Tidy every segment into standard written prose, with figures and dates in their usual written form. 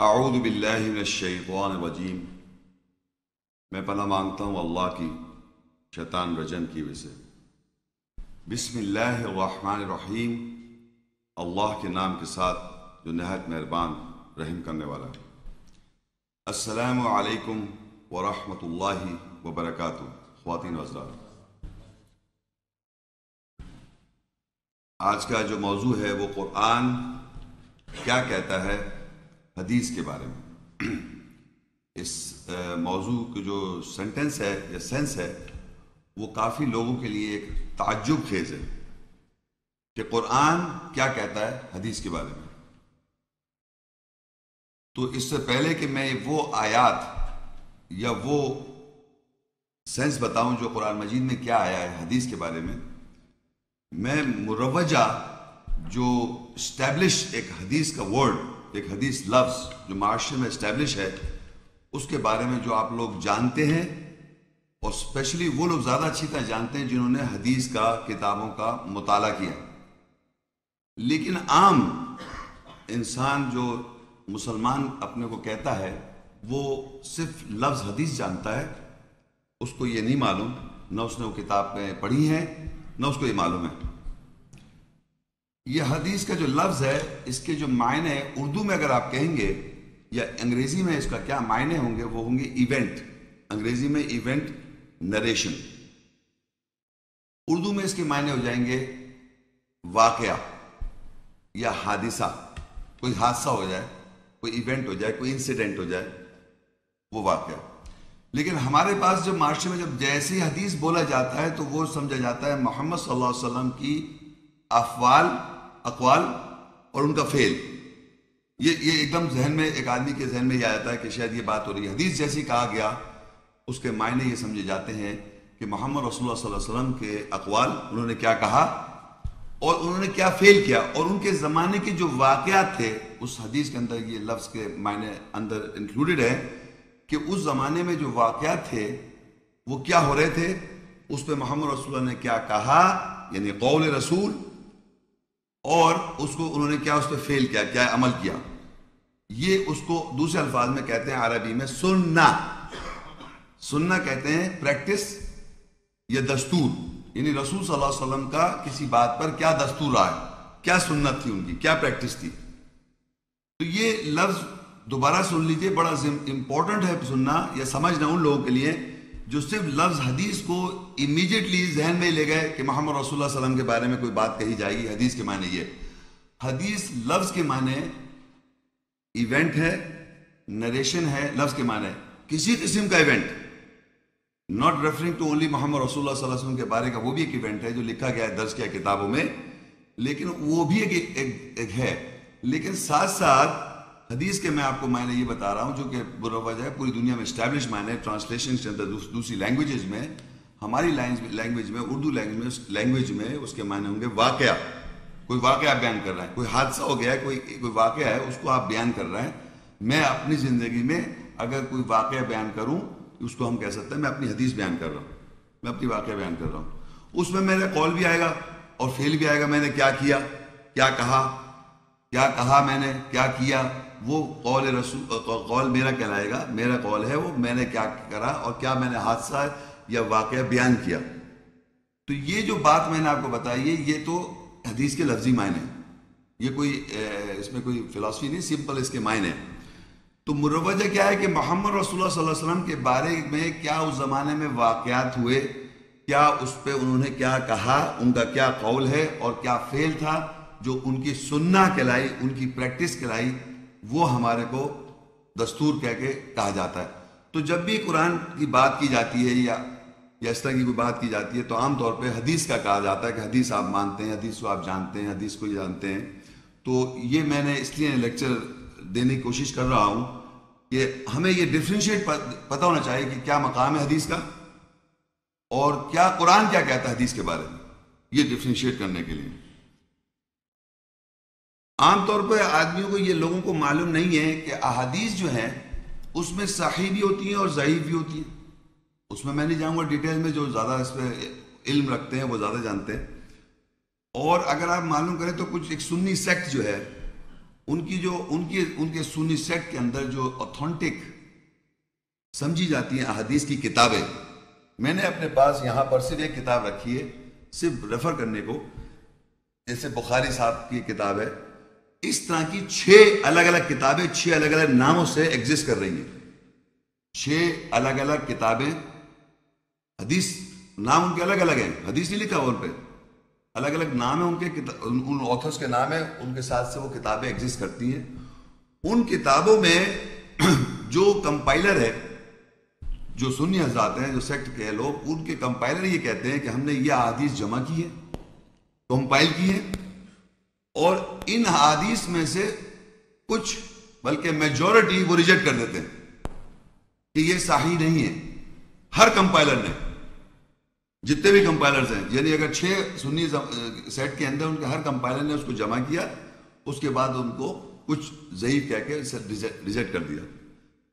आऊज़ु बिल्लाहि मिनश्शैतानिर रजीम। मैं पनाह मांगता हूँ अल्लाह की, शैतान रजम की वजह से। बिस्मिल्लाहिर रहमानिर रहीम, अल्लाह के नाम के साथ जो नहायत मेहरबान रहम करने वाला है। अस्सलामु अलैकुम व रहमतुल्लाहि व बरकातुहू। ख्वातीन व हज़रात, आज का जो मौजू है वो कुरान क्या कहता है हदीस के बारे में। इस मौजू की जो सेंटेंस है या सेंस है वो काफ़ी लोगों के लिए एक ताज्जुब खेज़ है कि कुरान क्या कहता है हदीस के बारे में। तो इससे पहले कि मैं वो आयात या वो सेंस बताऊं जो कुरान मजीद में क्या आया है हदीस के बारे में, मैं मुरवजा जो इस्टेब्लिश एक हदीस का वर्ड, एक हदीस लफ्ज़ जो माशरे में इस्टेब्लिश है, उसके बारे में जो आप लोग जानते हैं, और स्पेशली वो लोग ज़्यादा अच्छी तरह जानते हैं जिन्होंने हदीस का किताबों का मुताला किया। लेकिन आम इंसान जो मुसलमान अपने को कहता है वो सिर्फ लफ्ज़ हदीस जानता है, उसको ये नहीं मालूम, ना उसने वो किताबें पढ़ी हैं, ना उसको ये मालूम है। ये हदीस का जो लफ्ज़ है इसके जो मायने उर्दू में अगर आप कहेंगे या अंग्रेज़ी में इसका क्या मायने होंगे, वो होंगे इवेंट। अंग्रेज़ी में इवेंट नरेशन, उर्दू में इसके मायने हो जाएंगे वाकया या हादिसा। कोई हादसा हो जाए, कोई इवेंट हो जाए, कोई इंसिडेंट हो जाए, वो वाकया। लेकिन हमारे पास जब माशरे में जब जैसी हदीस बोला जाता है तो वो समझा जाता है मोहम्मद सल्लल्लाहु अलैहि वसल्लम की अफ़वाल, अक़वाल और उनका फ़ेल। ये एकदम जहन में, एक आदमी के जहन में यह आता है कि शायद ये बात हो रही है। हदीस जैसी कहा गया उसके मायने ये समझे जाते हैं कि मोहम्मद रसूलुल्लाह सल्लल्लाहु अलैहि वसल्लम के अक़वाल, उन्होंने क्या कहा और उन्होंने क्या फ़ेल किया, और उनके ज़माने के जो वाक़यात थे, उस हदीस के अंदर ये लफ्ज़ के मायने अंदर इंक्लूडेड है कि उस ज़माने में जो वाक़यात थे वो क्या हो रहे थे, उस पर मोहम्मद रसूलुल्लाह ने क्या कहा, यानी कौल रसूल, और उसको उन्होंने क्या, उस पर फेल किया, क्या अमल किया। ये उसको दूसरे अल्फाज में कहते हैं अरबी में सुन्ना। सुन्ना कहते हैं प्रैक्टिस या दस्तूर, यानी रसूल सल्लल्लाहु अलैहि वसल्लम का किसी बात पर क्या दस्तूर रहा है, क्या सुन्नत थी उनकी, क्या प्रैक्टिस थी। तो ये लफ्ज़ दोबारा सुन लीजिए, बड़ा इंपॉर्टेंट है सुनना या समझना उन लोगों के लिए जो सिर्फ लफ्ज़ हदीस को इमीडिएटली जहन में ले गए कि मोहम्मद रसूलुल्लाह सल्लम के बारे में कोई बात कही जाएगी। हदीस के माने ये, हदीस लफ्ज़ के माने इवेंट है, नरेशन है, लफ्ज़ के माने किसी किस्म का event, not referring to only Mohammad रसूलुल्लाह सल्लल्लाहु अलैहि वसल्लम के बारे का। वो भी एक इवेंट है जो लिखा गया है, दर्ज किया किताबों में, लेकिन वो भी एक है। लेकिन साथ साथ हदीस के मैं आपको मायने ये बता रहा हूँ जो कि बुरा पूरी दुनिया में इस्टेब्लिश मायने, ट्रांसलेशन के अंदर दूसरी लैंग्वेजेस में, हमारी लैंग्वेज में, उर्दू लैंग्वेज में उसके मायने होंगे वाकया। कोई वाकया बयान कर रहा है, कोई हादसा हो गया है, कोई वाकया है, उसको आप बयान कर रहे हैं। मैं अपनी ज़िंदगी में अगर कोई वाकया बयान करूँ, उसको हम कह सकते हैं मैं अपनी हदीस बयान कर रहा हूँ, मैं अपनी वाकया बयान कर रहा हूँ। उसमें मेरा कॉल भी आएगा और फेल भी आएगा, मैंने क्या किया, क्या कहा, क्या कहा मैंने, क्या किया, वो कौल रसूल, कौल मेरा कहलाएगा, मेरा कौल है वो, मैंने क्या करा और क्या मैंने हादसा या वाकया बयान किया। तो ये जो बात मैंने आपको बताई है ये तो हदीस के लफ्जी मायने, ये कोई इसमें कोई फिलॉसफी नहीं, सिंपल इसके मायने। तो मुरवजा क्या है कि मोहम्मद रसूलुल्लाह सल्लल्लाहु अलैहि वसल्लम के बारे में क्या उस ज़माने में वाक़यात हुए, क्या उस पर उन्होंने क्या कहा, उनका क्या कौल है और क्या फ़ेल था जो उनकी सुन्ना कहलाई, उनकी प्रैक्टिस कहलाई, वो हमारे को दस्तूर कह के कहा जाता है। तो जब भी कुरान की बात की जाती है या इस तरह की कोई बात की जाती है तो आमतौर पे हदीस का कहा जाता है कि हदीस आप मानते हैं, हदीस को आप जानते हैं, हदीस को जानते हैं। तो ये मैंने इसलिए लेक्चर देने की कोशिश कर रहा हूँ कि हमें ये डिफ्रेंशिएट पता होना चाहिए कि क्या मकाम है हदीस का और क्या कुरान क्या कहता है हदीस के बारे में, ये डिफ्रेंशिएट करने के लिए। आमतौर पर आदमियों को, ये लोगों को मालूम नहीं है कि अहादीस जो हैं उसमें सही भी होती हैं और ज़ईफ़ भी होती हैं। उसमें मैं नहीं जाऊँगा डिटेल में, जो ज़्यादा इस पर इल्म रखते हैं वो ज़्यादा जानते हैं। और अगर आप मालूम करें तो कुछ एक सुन्नी सेक्ट जो है उनकी जो उनके उनके सुन्नी सेट के अंदर जो ऑथेंटिक समझी जाती हैं अहादीस की किताबें, मैंने अपने पास यहाँ पर सिर्फ एक किताब रखी है सिर्फ रेफर करने को, जैसे बुखारी साहब की किताब है, इस तरह की 6 अलग अलग किताबें 6 अलग अलग नामों से एग्जिस्ट कर रही हैं। 6 अलग अलग किताबें, हदीस नाम उनके अलग अलग हैं, हदीस नहीं लिखा उन पर, अलग अलग नाम है उनके, उन ऑथर्स के नाम है उनके साथ से वो किताबें एग्जिस्ट करती हैं। उन किताबों में जो कंपाइलर है, जो सुन्नी हज़रात हैं, जो सेक्ट के लोग, उनके कंपाइलर ये कहते हैं कि हमने ये अहादीस जमा की है, कंपाइल की है, और इन अहादीस में से कुछ बल्कि मेजॉरिटी वो रिजेक्ट कर देते हैं कि ये सही नहीं है। हर कंपाइलर ने, जितने भी कंपाइलर्स हैं, यानी अगर 6 सुन्नी सेट के अंदर उनके हर कंपाइलर ने उसको जमा किया, उसके बाद उनको कुछ ज़ईफ़ कह के रिजेक्ट कर दिया।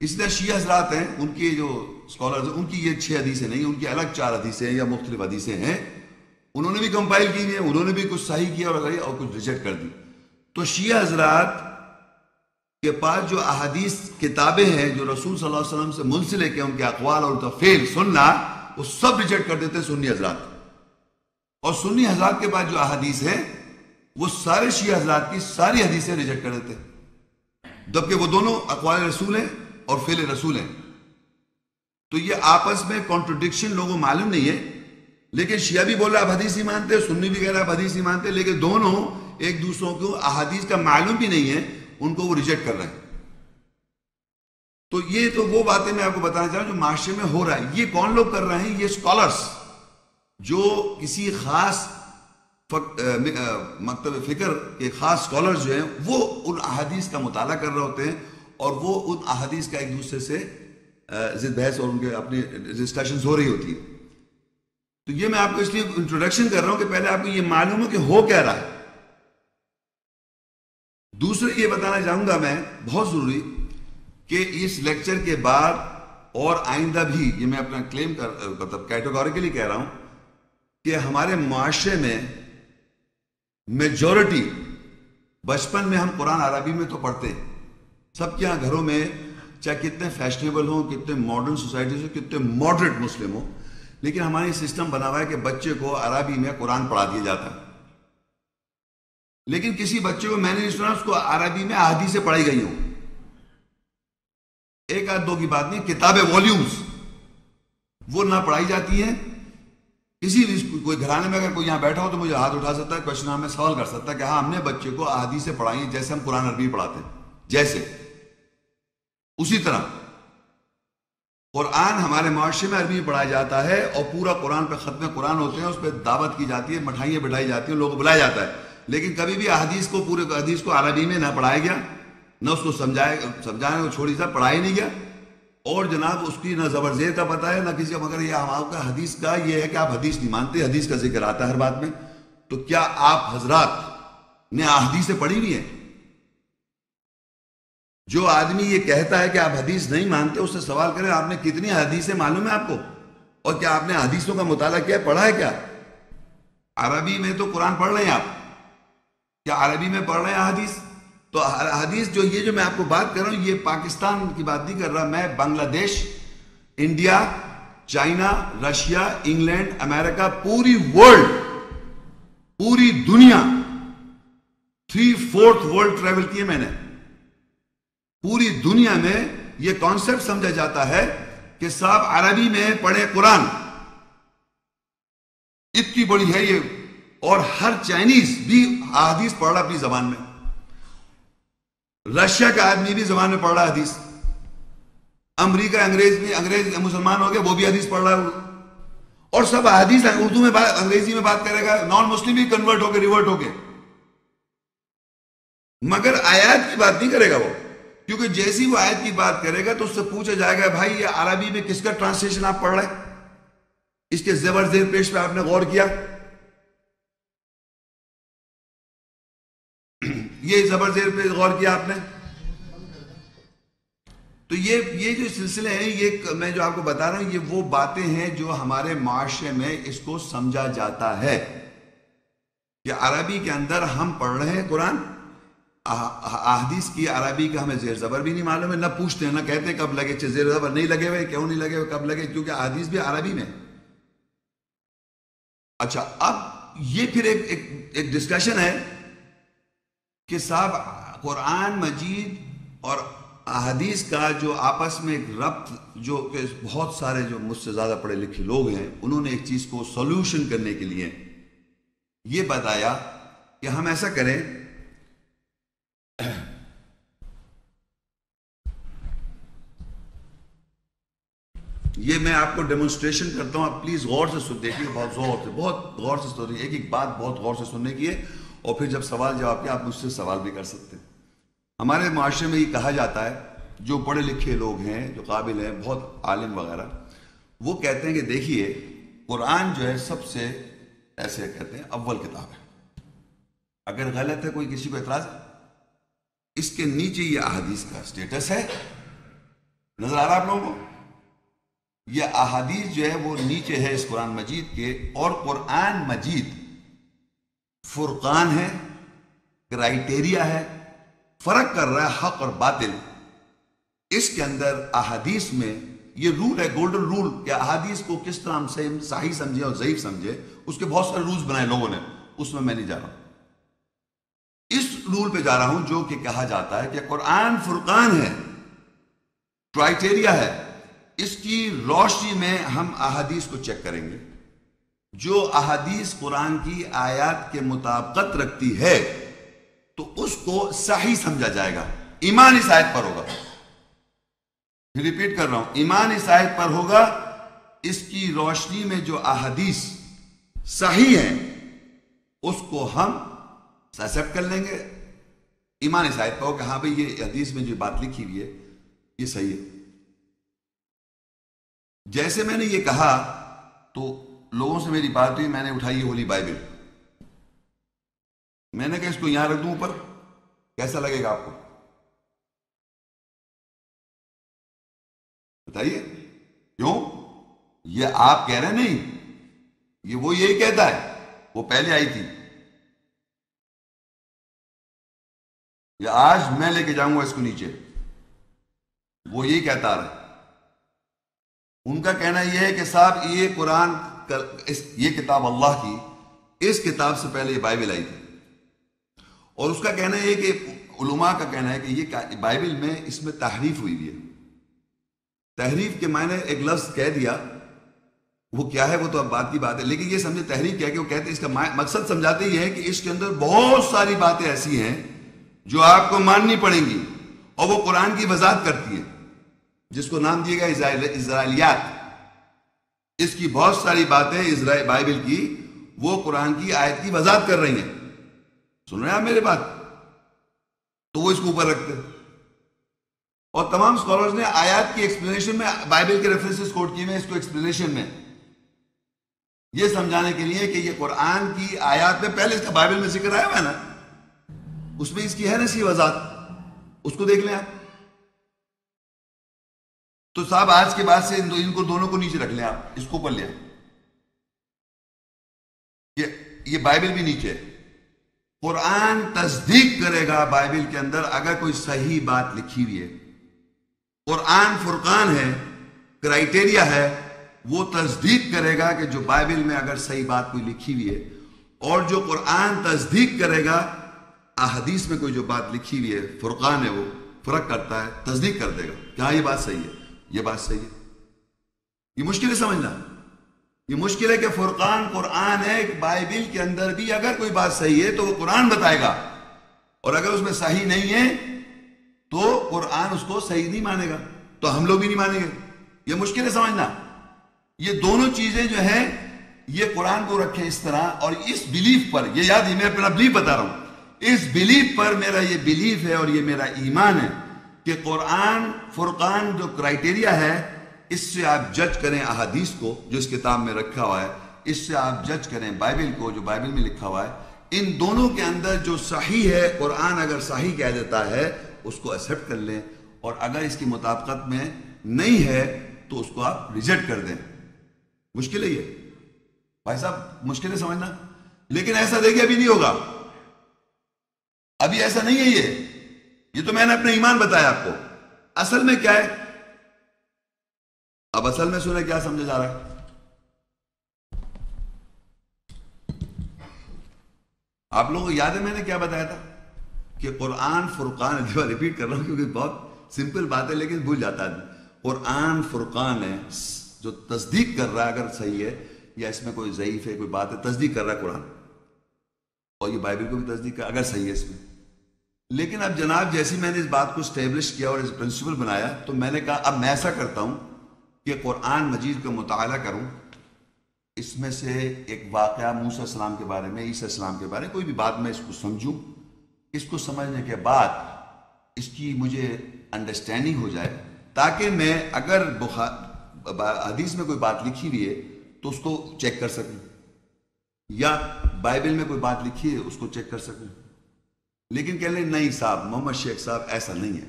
इसी तरह शिया हज़रात हैं, उनके जो स्कॉलर्स हैं, उनकी ये 6 हदीसें नहीं, उनकी अलग 4 हदीसें या मुख्तलिफ हदीसें हैं, उन्होंने भी कंपाइल की है, उन्होंने भी कुछ सही किया और कुछ रिजेक्ट कर दी। तो शिया हज़रात के पास जो अहादीस किताबें हैं जो रसूल सल्लल्लाहु अलैहि वसल्लम से मुंसलिक है, उनके अक़वाल और तफ़सील सुनना, वो सब रिजेक्ट कर देते हैं सुन्नी हज़रात। और सुन्नी हज़रात के पास जो अहादीस है वो सारे शिया हज़रात की सारी हदीसें रिजेक्ट कर देते हैं, जबकि वो दोनों अक़वाल रसूल हैं और फ़ेल रसूल हैं। तो ये आपस में कॉन्ट्रडिक्शन लोगों को मालूम नहीं है, लेकिन शिया भी बोल रहा आप हदीस ही मानते, सुन्नी भी कह रहा आप हदीस ही मानते, लेकिन दोनों एक दूसरों को अहादीस का मालूम भी नहीं है, उनको वो रिजेक्ट कर रहे हैं। तो ये तो वो बातें मैं आपको बताना चाह रहा हूँ जो माशरे में हो रहा है। ये कौन लोग कर रहे हैं? ये स्कॉलर्स जो किसी खास मकतब फिक्र के खास स्कॉलर्स जो हैं वो उन अहादीस का मुताला कर रहे होते हैं, और वो उन अहादीस का एक दूसरे से जिद बहस और उनके अपने डिस्कशंस हो रही होती है। तो ये मैं आपको इसलिए इंट्रोडक्शन कर रहा हूँ कि पहले आपको ये मालूम हो कि हो क्या रहा है। दूसरे ये बताना चाहूँगा मैं, बहुत ज़रूरी, कि इस लेक्चर के बाद और आइंदा भी, ये मैं अपना क्लेम कर मतलब कैटेगोरिकली कह रहा हूँ कि हमारे माशरे में मेजॉरिटी, बचपन में हम कुरान अरबी में तो पढ़ते हैं, सबके यहाँ घरों में, चाहे कितने फैशनेबल हों, कितने मॉडर्न सोसाइटीज हों, कितने मॉडरेट मुस्लिम हों, लेकिन हमारे सिस्टम बना हुआ है कि बच्चे को अरबी में कुरान पढ़ा दिया जाता है। लेकिन किसी बच्चे को मैंने नहीं सुना उसको अरबी में अहादीसें पढ़ाई गई हों, एक आध दो की बात नहीं, किताबें वॉल्यूम्स वो ना पढ़ाई जाती है। किसी भी कोई घराने में अगर कोई यहाँ बैठा हो तो मुझे हाथ उठा सकता है, क्वेश्चन हमें सवाल कर सकता है कि हाँ हमने बच्चे को अहादीसें पढ़ाई हैं, जैसे हम कुरान अरबी पढ़ाते हैं, जैसे उसी तरह कुरान हमारे माशरे में अरबी पढ़ाया जाता है, और पूरा कुरान पर खत्म कुरान होते हैं, उस पर दावत की जाती है, मिठाइयाँ बिठाई जाती हैं, लोगों को बुलाया जाता है, लेकिन कभी भी अहादीस को, पूरे अहादीस को अरबी में ना पढ़ाया गया, ना उसको समझाने को छोड़ी सा पढ़ाई नहीं गया, और जनाब उसकी ना जबरजेर का पता है ना किसी का। मगर यह आपका हदीस का ये है कि आप हदीस नहीं मानते, हदीस का जिक्र आता है हर बात में, तो क्या आप हजरात ने अहादीसें पढ़ी हुई है? जो आदमी ये कहता है कि आप हदीस नहीं मानते, उससे सवाल करें आपने कितनी हदीसें मालूम है आपको, और क्या आपने हदीसों का मुताला किया, पढ़ा है क्या? अरबी में तो कुरान पढ़ रहे हैं आप, क्या अरबी में पढ़ रहे हैं हदीस? तो हदीस जो ये जो मैं आपको बात कर रहा हूँ, ये पाकिस्तान की बात नहीं कर रहा मैं, Bangladesh, India, China, Russia, England, America, पूरी वर्ल्ड, पूरी दुनिया, 3/4 वर्ल्ड ट्रेवल किए मैंने, पूरी दुनिया में ये कॉन्सेप्ट समझा जाता है कि साहब अरबी में पढ़े कुरान, इतनी बड़ी है ये। और हर चाइनीज भी हदीस पढ़ रहा अपनी जबान में, रशिया का आदमी भी जबान में पढ़ रहा है हदीस, अमरीका अंग्रेज मुसलमान हो गया वो भी हदीस पढ़ रहा है, और सब हदीस उर्दू में बात, अंग्रेजी में बात करेगा, नॉन मुस्लिम भी कन्वर्ट होके रिवर्ट होके, मगर आयत की बात नहीं करेगा वो, क्योंकि जैसी वो आयत की बात करेगा तो उससे पूछा जाएगा भाई ये अरबी में किसका ट्रांसलेशन आप पढ़ रहे हैं, इसके जबर जेर पेश पर आपने गौर किया? ये जबर जेर पे गौर किया आपने? तो ये जो सिलसिले हैं, ये मैं जो आपको बता रहा हूं, ये वो बातें हैं जो हमारे माशरे में इसको समझा जाता है कि अरबी के अंदर हम पढ़ रहे हैं कुरान, अहादीस की अरबी का हमें जेर ज़बर भी नहीं मालूम है, ना पूछते हैं ना कहते कब लगे, जेर ज़बर नहीं लगे हुए, क्यों नहीं लगे हुए, कब लगे, क्योंकि अहादीस भी अरबी में। अच्छा, अब ये फिर एक डिस्कशन है कि साहब कुरान मजीद और अहादीस का जो आपस में एक रब्त, जो बहुत सारे जो मुझसे ज़्यादा पढ़े लिखे लोग हैं उन्होंने एक चीज़ को सोल्यूशन करने के लिए ये बताया कि हम ऐसा करें, ये मैं आपको डेमोन्स्ट्रेशन करता हूं, आप प्लीज गौर से सुन, देखिए बहुत जोर से, बहुत गौर से सुनिए, एक एक बात बहुत गौर से सुनने की है, और फिर जब सवाल जवाब के आप मुझसे सवाल भी कर सकते हैं। हमारे माशरे में ये कहा जाता है, जो पढ़े लिखे लोग हैं, जो काबिल हैं, बहुत आलिम वगैरह, वो कहते हैं कि देखिए कुरान जो है सबसे, ऐसे कहते हैं, अव्वल किताब है, अगर गलत है कोई किसी को एतराज, इसके नीचे ये अहादीस का स्टेटस है, नजर आ रहा आप लोगों को, ये अहादीस जो है वो नीचे है इस कुरान मजीद के, और कुरान मजीद फुरकान है, क्राइटेरिया है, फर्क कर रहा है हक और बातिल। इसके अंदर अहादीस में ये रूल है, गोल्डन रूल, कि अहादीस को किस तरह हम सही समझे और ज़ईफ समझे, उसके बहुत सारे रूल्स बनाए लोगों ने, उसमें मैं नहीं जा रहा हूं, रूल पे जा रहा हूं जो कि कहा जाता है कि कुरान फुरकान है, क्राइटेरिया है, इसकी रोशनी में हम अहादीस को चेक करेंगे, जो अहादीस कुरान की आयत के मुताबिकत रखती है तो उसको सही समझा जाएगा, ईमान इस आयत पर होगा, रिपीट कर रहा हूं, ईमान इस आयत पर होगा, इसकी रोशनी में जो अहादीस सही है उसको हम एक्सेप्ट कर लेंगे, ईमान इस आयत पर होगा, हाँ भाई ये हदीस में जो बात लिखी हुई है ये सही है। जैसे मैंने ये कहा तो लोगों से मेरी बात हुई, मैंने उठाई होली बाइबल, मैंने कहा इसको यहां रख दूं ऊपर, कैसा लगेगा आपको बताइए, क्यों? ये आप कह रहे नहीं, ये वो यही कहता है, वो पहले आई थी, या आज मैं लेके जाऊंगा इसको नीचे, वो यही कहता रहा। उनका कहना यह है कि साहब ये कुरान ये किताब अल्लाह की, इस किताब से पहले ये बाइबल आई थी, और उसका कहना है कि उलमा का कहना है कि ये बाइबल में इसमें तहरीफ हुई है, तहरीफ के मायने एक लफ्ज़ कह दिया, वो क्या है वो तो अब बात की बात है, लेकिन ये समझे तहरीफ क्या है कि वो कहते हैं, इसका मकसद समझाते ही है कि इसके अंदर बहुत सारी बातें ऐसी हैं जो आपको माननी पड़ेंगी, और वो कुरान की वजाहत करती है, जिसको नाम दिएगा इजराइलियात, इसकी बहुत सारी बातें बाइबल की वो कुरान की आयत की वजाहत कर रही हैं, सुन रहे हैं आप मेरी बात, तो वो इसको ऊपर रखते हैं। और तमाम स्कॉलर्स ने आयत की एक्सप्लेनेशन में बाइबल के रेफरेंसेस कोट किए हैं, इसको एक्सप्लेनेशन में ये समझाने के लिए कि ये कुरान की आयत में पहले इसका बाइबल में जिक्र आया हुआ है ना, उसमें इसकी है ना इसकी वजाहत, उसको देख लें आप। तो साहब आज के बाद से इनको दोनों को नीचे रख लें आप, इसको ऊपर ले, ये बाइबल भी नीचे है। कुरान तस्दीक करेगा बाइबल के अंदर अगर कोई सही बात लिखी हुई है, कुरान फुरकान है, क्राइटेरिया है, वो तस्दीक करेगा कि जो बाइबल में अगर सही बात कोई लिखी हुई है, और जो कुरान तस्दीक करेगा अहदीस में कोई जो बात लिखी हुई है, फुरकान है, वो फर्क करता है, तस्दीक कर देगा क्या ये बात सही है, ये बात सही है। ये मुश्किल है समझना, ये मुश्किल है कि फुरकान कुरान है, बाइबिल के अंदर भी अगर कोई बात सही है तो वो कुरान बताएगा, और अगर उसमें सही नहीं है तो कुरान उसको सही नहीं मानेगा, तो हम लोग भी नहीं मानेंगे, ये मुश्किल है समझना। ये दोनों चीजें जो है, ये कुरान को रखे इस तरह, और इस बिलीफ पर, यह याद ही मैं अपना बिलीफ बता रहा हूं, इस बिलीफ पर मेरा ये बिलीफ है और ये मेरा ईमान है कि कुरान फुरकान जो क्राइटेरिया है, इससे आप जज करें अहादीस को जो इस किताब में रखा हुआ है, इससे आप जज करें बाइबल को जो बाइबल में लिखा हुआ है, इन दोनों के अंदर जो सही है, कुरान अगर सही कह देता है उसको एक्सेप्ट कर लें, और अगर इसकी मुताबिकत में नहीं है तो उसको आप रिजेक्ट कर दें। मुश्किल है ये भाई साहब, मुश्किल है समझना, लेकिन ऐसा देखिए अभी नहीं होगा, अभी ऐसा नहीं है। ये तो मैंने अपने ईमान बताया आपको, असल में क्या है। अब असल में सुने क्या समझा जा रहा है। आप लोगों को याद है मैंने क्या बताया था कि कुरान फुरकान है। रिपीट कर रहा हूं क्योंकि बहुत सिंपल बात है लेकिन भूल जाता है। कुरान फुरकान है जो तस्दीक कर रहा है, अगर सही है या इसमें कोई ज़ईफ है कोई बात है, तस्दीक कर रहा है कुरान। और ये बाइबल को भी तस्दीक कर, अगर सही है इसमें। लेकिन अब जनाब जैसे मैंने इस बात को स्टेब्लिश किया और इस प्रिंसिपल बनाया तो मैंने कहा अब मैं ऐसा करता हूँ कि कुरान मजीद का मुताला करूँ। इसमें से एक वाक़या मूसा सलाम के बारे में, ईसा सलाम के बारे में, कोई भी बात मैं इसको समझूँ। इसको समझने के बाद इसकी मुझे अंडरस्टैंडिंग हो जाए ताकि मैं अगर हदीस में कोई बात लिखी हुई है तो उसको चेक कर सकूँ, या बाइबल में कोई बात लिखी है उसको चेक कर सकूँ। लेकिन कह लें नहीं साहब, मोहम्मद शेख साहब ऐसा नहीं है,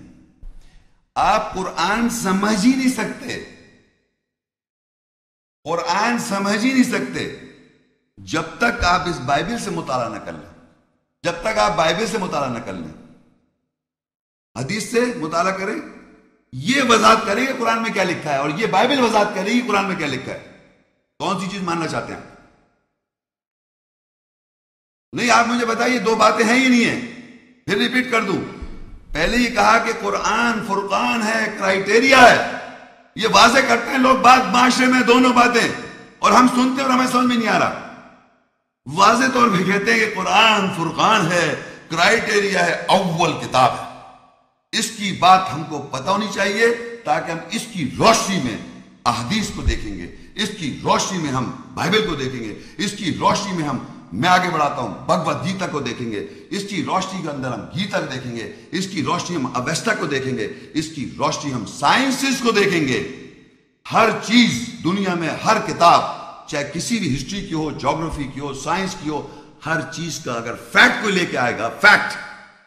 आप कुरान समझ ही नहीं सकते, कुरान समझ ही नहीं सकते जब तक आप इस बाइबल से मुताला न कर लें, जब तक आप बाइबल से मुताला न कर लें, हदीस से मुताला करें। ये वजाहत करेंगे कुरान में क्या लिखा है और ये बाइबल वजाहत करेगी कुरान में क्या लिखा है। कौन सी चीज मानना चाहते हैं? नहीं आप मुझे बताइए, दो बातें हैं या नहीं है। फिर रिपीट कर दूं, पहले ही कहा कि कुरान फुरकान है, क्राइटेरिया है। ये वाजे करते हैं लोग बात माशरे में दोनों बातें, और हम सुनते और हमें समझ में नहीं आ रहा। वाजे तौर पर कहते हैं कि कुरान फुरकान है, क्राइटेरिया है, अव्वल किताब है। इसकी बात हमको पता होनी चाहिए ताकि हम इसकी रोशनी में अहदीस को देखेंगे, इसकी रोशनी में हम बाइबल को देखेंगे, इसकी रोशनी में हम, मैं आगे बढ़ाता हूं, भगवद गीता को देखेंगे, इसकी रोशनी के अंदर हम गीता को देखेंगे, इसकी रोशनी हम अवेस्ता को देखेंगे, इसकी रोशनी हम साइंसेस को देखेंगे। हर चीज दुनिया में, हर किताब, चाहे किसी भी हिस्ट्री की हो, ज्योग्राफी की हो, साइंस की हो, हर चीज का अगर फैक्ट को लेके आएगा, फैक्ट,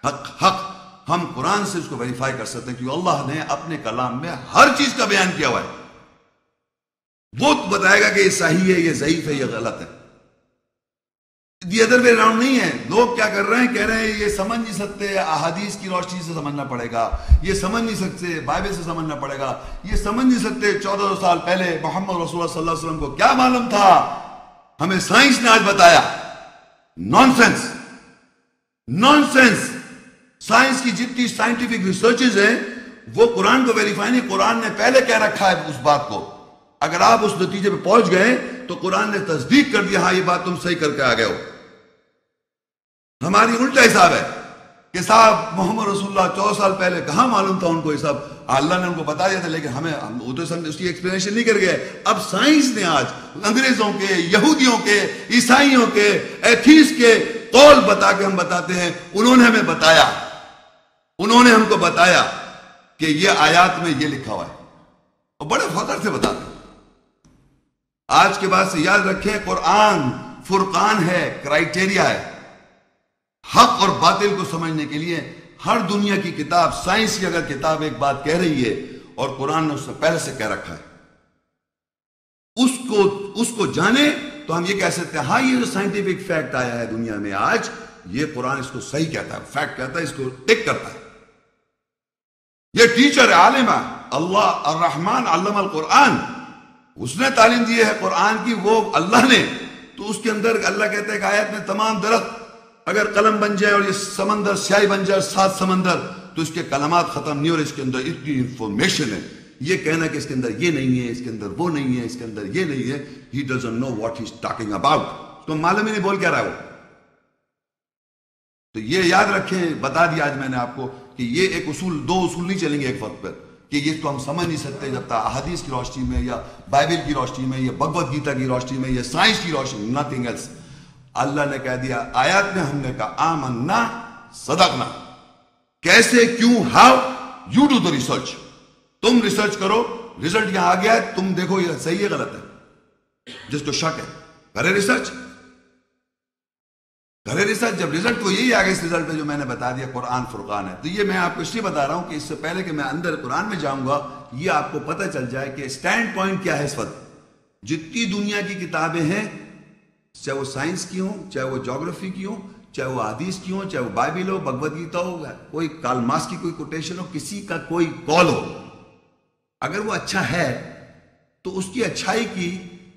हक, हक, हम कुरान से उसको वेरीफाई कर सकते हैं क्योंकि अल्लाह ने अपने कलाम में हर चीज का बयान किया हुआ है। वो तो बताएगा कि ये सही है, ये ज़ईफ है, ये गलत है। अदर वे राउंड नहीं है। लोग क्या कर रहे हैं, कह रहे हैं ये समझ नहीं सकते, अहादीस की रोशनी से समझना पड़ेगा, ये समझ नहीं सकते, बाइबल से समझना पड़ेगा, ये समझ नहीं सकते 1400 साल पहले मोहम्मद रसूलुल्लाह सल्लल्लाहु अलैहि वसल्लम को क्या मालूम था, हमें साइंस ने आज बताया। Nonsense, nonsense. साइंस की जितनी साइंटिफिक रिसर्चेज है वो कुरान को वेरीफाई नहीं, कुरान ने पहले कह रखा है उस बात को। अगर आप उस नतीजे पर पहुंच गए तो कुरान ने तस्दीक कर दिया, हाँ ये बात तुम सही करके आ गए हो। हमारी उल्टा हिसाब है कि साहब मोहम्मद रसूलुल्लाह 14 साल पहले कहाँ मालूम था उनको ये सब, अल्लाह ने उनको बता दिया था लेकिन हमें वो तो समझ, उसकी एक्सप्लेनेशन नहीं कर गए। अब साइंस ने आज अंग्रेजों के, यहूदियों के, ईसाइयों के, एथीस के कौल बता के हम बताते हैं, उन्होंने हमें बताया, उन्होंने हमको बताया कि ये आयात में ये लिखा हुआ है, और बड़े फख्र से बताते। आज के बाद से याद रखें, कुरान फुरकान है, क्राइटेरिया है। हक और बातिल को समझने के लिए हर दुनिया की किताब, साइंस की अगर किताब एक बात कह रही है और कुरान ने उससे पहले से कह रखा है, उसको जाने तो हम ये कह सकते हैं हाँ ये जो साइंटिफिक फैक्ट आया है दुनिया में आज, ये कुरान इसको सही कहता है, फैक्ट कहता है, इसको टिक करता है। ये टीचर है, आलिम है, अल्लाह अर्रहमान अल्लम अल कुरान, उसने तालीम दी है कुरान की, वो अल्लाह ने। तो उसके अंदर अल्लाह कहता है कि आयत में तमाम दरख्त अगर कलम बन जाए और ये समंदर स्याही बन जाए, सात समंदर, तो इसके कलमात खत्म नहीं, और इसके अंदर इतनी इंफॉर्मेशन है। ये कहना कि इसके अंदर ये नहीं है, इसके अंदर वो नहीं है, इसके अंदर ये नहीं है, he doesn't know what he's talking about, तो मालूम ही नहीं बोल क्या रहा है वो। तो ये याद रखें, बता दिया आज मैंने आपको कि ये एक उसूल, दो उसूल नहीं चलेंगे एक वक्त पर कि ये तो हम समझ नहीं सकते जब तक अहादीस की रोशनी में, या बाइबल की रोशनी में, या भगवद गीता की रोशनी में, या साइंस की रोशनी, नथिंग एल्स। अल्लाह ने कह दिया आयत में, हमने कहा आमन्ना सदकना, कैसे, क्यों, how, you do the research, तुम रिसर्च करो, रिजल्ट यहां आ गया है, तुम देखो ये सही है गलत है, जिसको शक है करे रिसर्च, करे रिसर्च। जब रिजल्ट को यही आ गया, इस रिजल्ट पे जो मैंने बता दिया कुरान फुरकान है। तो ये मैं आपको इसलिए बता रहा हूं कि इससे पहले कि मैं अंदर कुरान में जाऊंगा, ये आपको पता चल जाए कि स्टैंड पॉइंट क्या है इस वक्त। जितनी दुनिया की किताबें हैं, चाहे वो साइंस की हो, चाहे वो ज्योग्राफी की हो, चाहे वो हदीस की हो, चाहे वो बाइबिल हो, भगवद गीता हो, कोई कार्ल मार्क्स की कोई कोटेशन हो, किसी का कोई कॉल हो, अगर वो अच्छा है तो उसकी अच्छाई की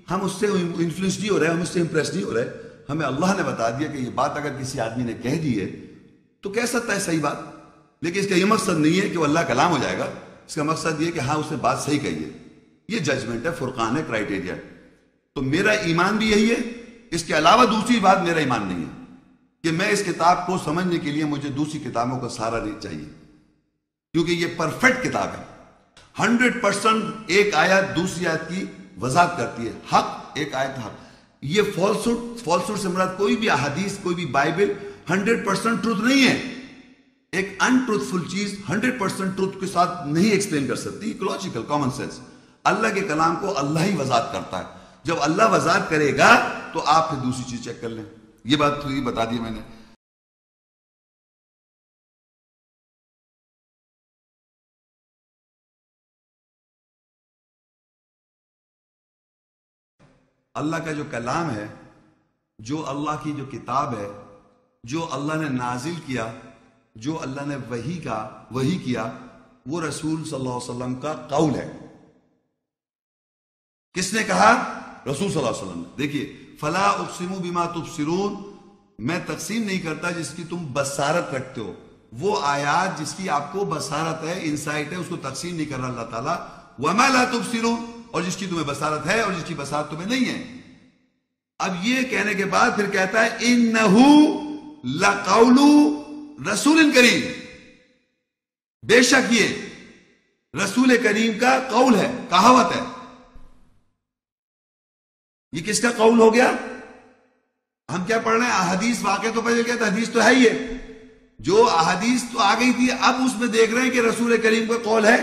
हम उससे इन्फ्लुएंस नहीं हो रहे, हम उससे इम्प्रेस नहीं हो रहे, हमें अल्लाह ने बता दिया कि ये बात अगर किसी आदमी ने कह दी है तो कह सकता है सही बात, लेकिन इसका यह मकसद नहीं है कि वह अल्लाह कलाम हो जाएगा। इसका मकसद यह कि हाँ उसने बात सही कही है, ये जजमेंट है, फुरकान है, क्राइटेरिया है। तो मेरा ईमान भी यही है, इसके अलावा दूसरी बात मेरा ईमान नहीं है कि मैं इस किताब को समझने के लिए मुझे दूसरी किताबों का सहारा नहीं चाहिए, क्योंकि ये परफेक्ट किताब है। 100% एक आयत दूसरी आयत की वजाहत करती है, हक एक आयत हक। ये फॉल्सहुड से मुराद कोई भी अहादीस, कोई भी बाइबल 100% ट्रुथ नहीं है। एक अनट्रूथफुल चीज 100% ट्रुथ के साथ नहीं एक्सप्लेन कर सकती। लॉजिकल कॉमन सेंस, अल्लाह के कलाम को अल्लाह ही वजात करता है। जब अल्लाह वजात करेगा तो आप फिर दूसरी चीज चेक कर लें। ये बात तो बता दी मैंने। अल्लाह का जो कलाम है, जो अल्लाह की जो किताब है, जो अल्लाह ने नाजिल किया, जो अल्लाह ने वही किया, वो रसूल सल्लल्लाहु अलैहि वसल्लम का कौल है। किसने कहा? रसूल सल्लल्लाहु अलैहि वसल्लम ने। देखिए, फला उक़सिमु बिमा तुबसिरून, मैं तकसीम नहीं करता जिसकी तुम बसारत रखते हो। वो आयात जिसकी आपको बसारत है, इंसाइट है, उसको तकसीम नहीं कर रहा अल्लाह ताला। वमा ला तुबसिरून, और जिसकी तुम्हें बसारत है और जिसकी बसारत तुम्हें नहीं है। अब ये कहने के बाद फिर कहता है इन्नहु लक़ौलु रसूलिन करीम, बेशक ये रसूल करीम का कौल है, कहावत है। ये किसका कौल हो गया? हम क्या पढ़ रहे हैं? अहदीस। वाकई तो पहले क्या था? हदीस तो है ही है, जो अहदीस तो आ गई थी। अब उसमें देख रहे हैं कि रसूल करीम का कौल है,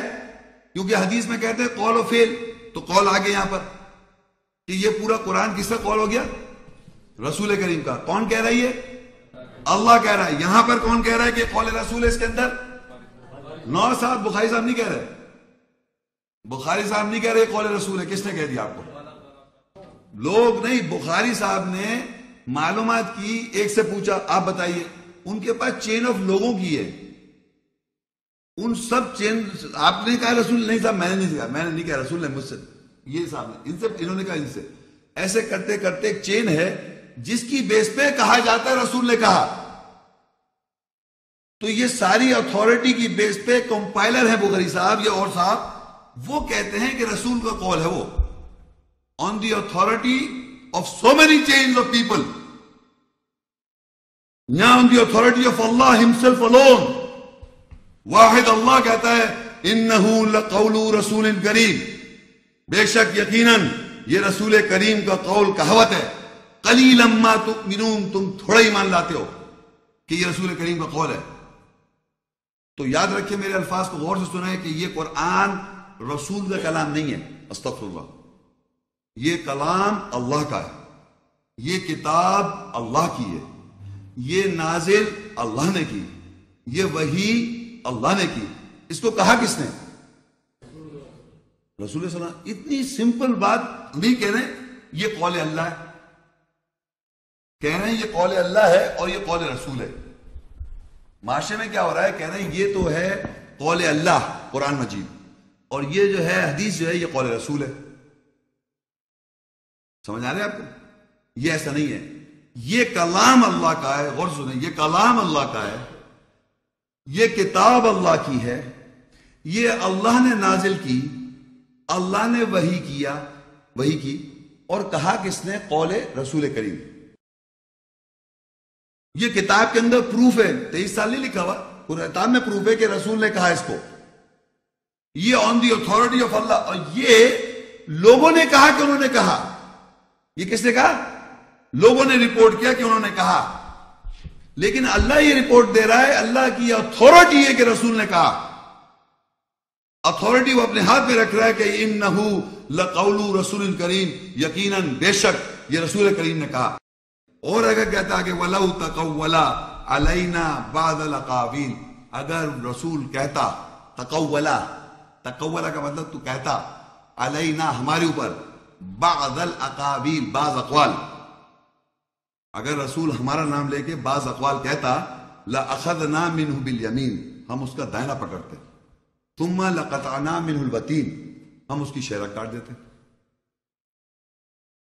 क्योंकि हदीस में कहते हैं कौल और फेल, तो कौल आ गया यहां पर कि ये पूरा कुरान किसका कौल हो गया? रसूल करीम का। कौन कह रहा है? ये अल्लाह कह रहा है। यहां पर कौन कह रहा है कि कौल रसूल है? इसके अंदर नौ साहब, बुखारी साहब नहीं कह रहे, बुखारी साहब नहीं कह रहे कौल रसूल है। किसने कह दिया आपको? लोग नहीं, बुखारी साहब ने मालूमात की, एक से पूछा। आप बताइए, उनके पास चेन ऑफ लोगों की है, उन सब चेन। आपने कहा रसूल? नहीं साहब, मैंने नहीं कहा, मैंने नहीं कहा रसूल ने मुझसे, ये साहब ने, इनसे, इन्होंने कहा, इनसे। ऐसे करते करते एक चेन है जिसकी बेस पे कहा जाता है रसूल ने कहा। तो ये सारी अथॉरिटी की बेस पे कंपाइलर है बुखारी साहब, ये और साहब, वो कहते हैं कि रसूल का कौल है वो, on the authority of so many chains of people, now on the authority of Allah himself alone। वाहिद अल्लाह कहता है इन्नहु लक़ौलु रसूलिन करीम, बेशक यकीनन ये रसूल करीम का कौल कहावत है। क़लीलम मा तु'मिनून, तुम थोड़ा ईमान लाते हो कि ये रसूल करीम का कौल है। तो याद रखिए, मेरे अल्फाज को गौर से सुने कि ये कुरान रसूल का कलाम नहीं है, अस्तग़फिरुल्लाह। ये कलाम अल्लाह का है, ये किताब अल्लाह की है, ये नाजिल अल्लाह ने की, ये वही अल्लाह ने की। इसको कहा किसने? रसूल सल्लल्लाहु। इतनी सिंपल बात नहीं कह रहे, ये कौल अल्लाह है, कह रहे हैं ये कौल अल्लाह है और ये कौल रसूल है। माशरे में क्या हो रहा है? कह रहे हैं ये तो है कौल अल्लाह कुरान मजीद, और ये जो है हदीस जो है ये कौल रसूल है। समझ आ रहे आपको? ये ऐसा नहीं है, ये कलाम अल्लाह का है। गौर सुने, ये कलाम अल्लाह का है, ये किताब अल्लाह की है, ये अल्लाह ने नाजिल की, अल्लाह ने वही किया, वही की। और कहा किसने? कौले रसूल करीम। ये किताब के अंदर प्रूफ है, 23 साल नहीं लिखा हुआ, कुरान में प्रूफ है कि रसूल ने कहा इसको। ये on the authority of Allah, और ये लोगों ने कहा कि उन्होंने कहा। ये किसने कहा? लोगों ने रिपोर्ट किया कि उन्होंने कहा, लेकिन अल्लाह ये रिपोर्ट दे रहा है, अल्लाह की अथॉरिटी है कि रसूल ने कहा। अथॉरिटी वो अपने हाथ में रख रहा है कि इन्नहु लक़ौलु रसूलिन करीम, यकीनन बेशक ये रसूल करीम ने कहा। और अगर कहता है कि वलौ तक़व्वला अलैना बा'द अलक़ावील, अगर रसूल कहता, तक़व्वला, तक़व्वला का मतलब तू कहता, अलैना हमारे ऊपर, बाज़ अल अकावील, बाज़ अक़वाल, अगर रसूल हमारा नाम लेके बाज अकवाल कहता ला अखदना मिन्हु बिल यमीन, हम उसका दाहिना पकड़ते, तुम्मा लकताना मिन्हुल वतीन, हम उसकी शेरा काट देते।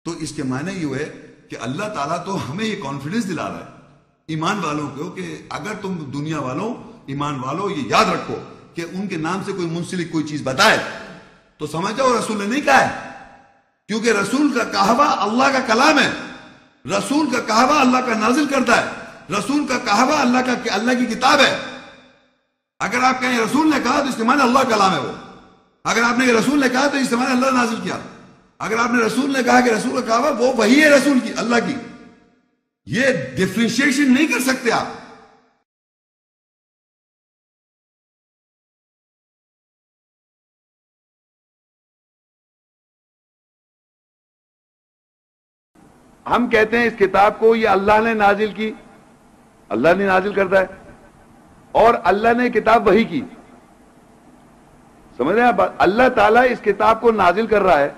तो इसके माने ये हुए कि अल्लाह ताला तो हमें ये कॉन्फिडेंस दिला रहा है ईमान वालों को कि अगर तुम दुनिया वालों ईमान वालों ये याद रखो कि उनके नाम से कोई मुंसलिक कोई चीज बताए तो समझ जाओ रसूल ने नहीं कहा है, क्योंकि रसूल का कहा हुआ अल्लाह का कलाम है, रसूल का कहा हुआ अल्लाह का नाजिल करता है, रसूल का कहा हुआ अल्लाह की किताब है। अगर आप कहें रसूल ने कहा तो इसके माने अल्लाह कलाम है वो, अगर आपने रसूल ने कहा तो इसके माने अल्लाह नाजिल किया, अगर आपने रसूल ने कहा कि रसूल का कहा वो वही है रसूल की अल्लाह की, ये डिफ्रेंशिएशन नहीं कर सकते आप। हम कहते हैं इस किताब को ये अल्लाह ने नाजिल की, अल्लाह ने नाजिल करता है और अल्लाह ने किताब वही की, समझ रहे हैं आप। अल्लाह ताला इस किताब को नाजिल कर रहा है,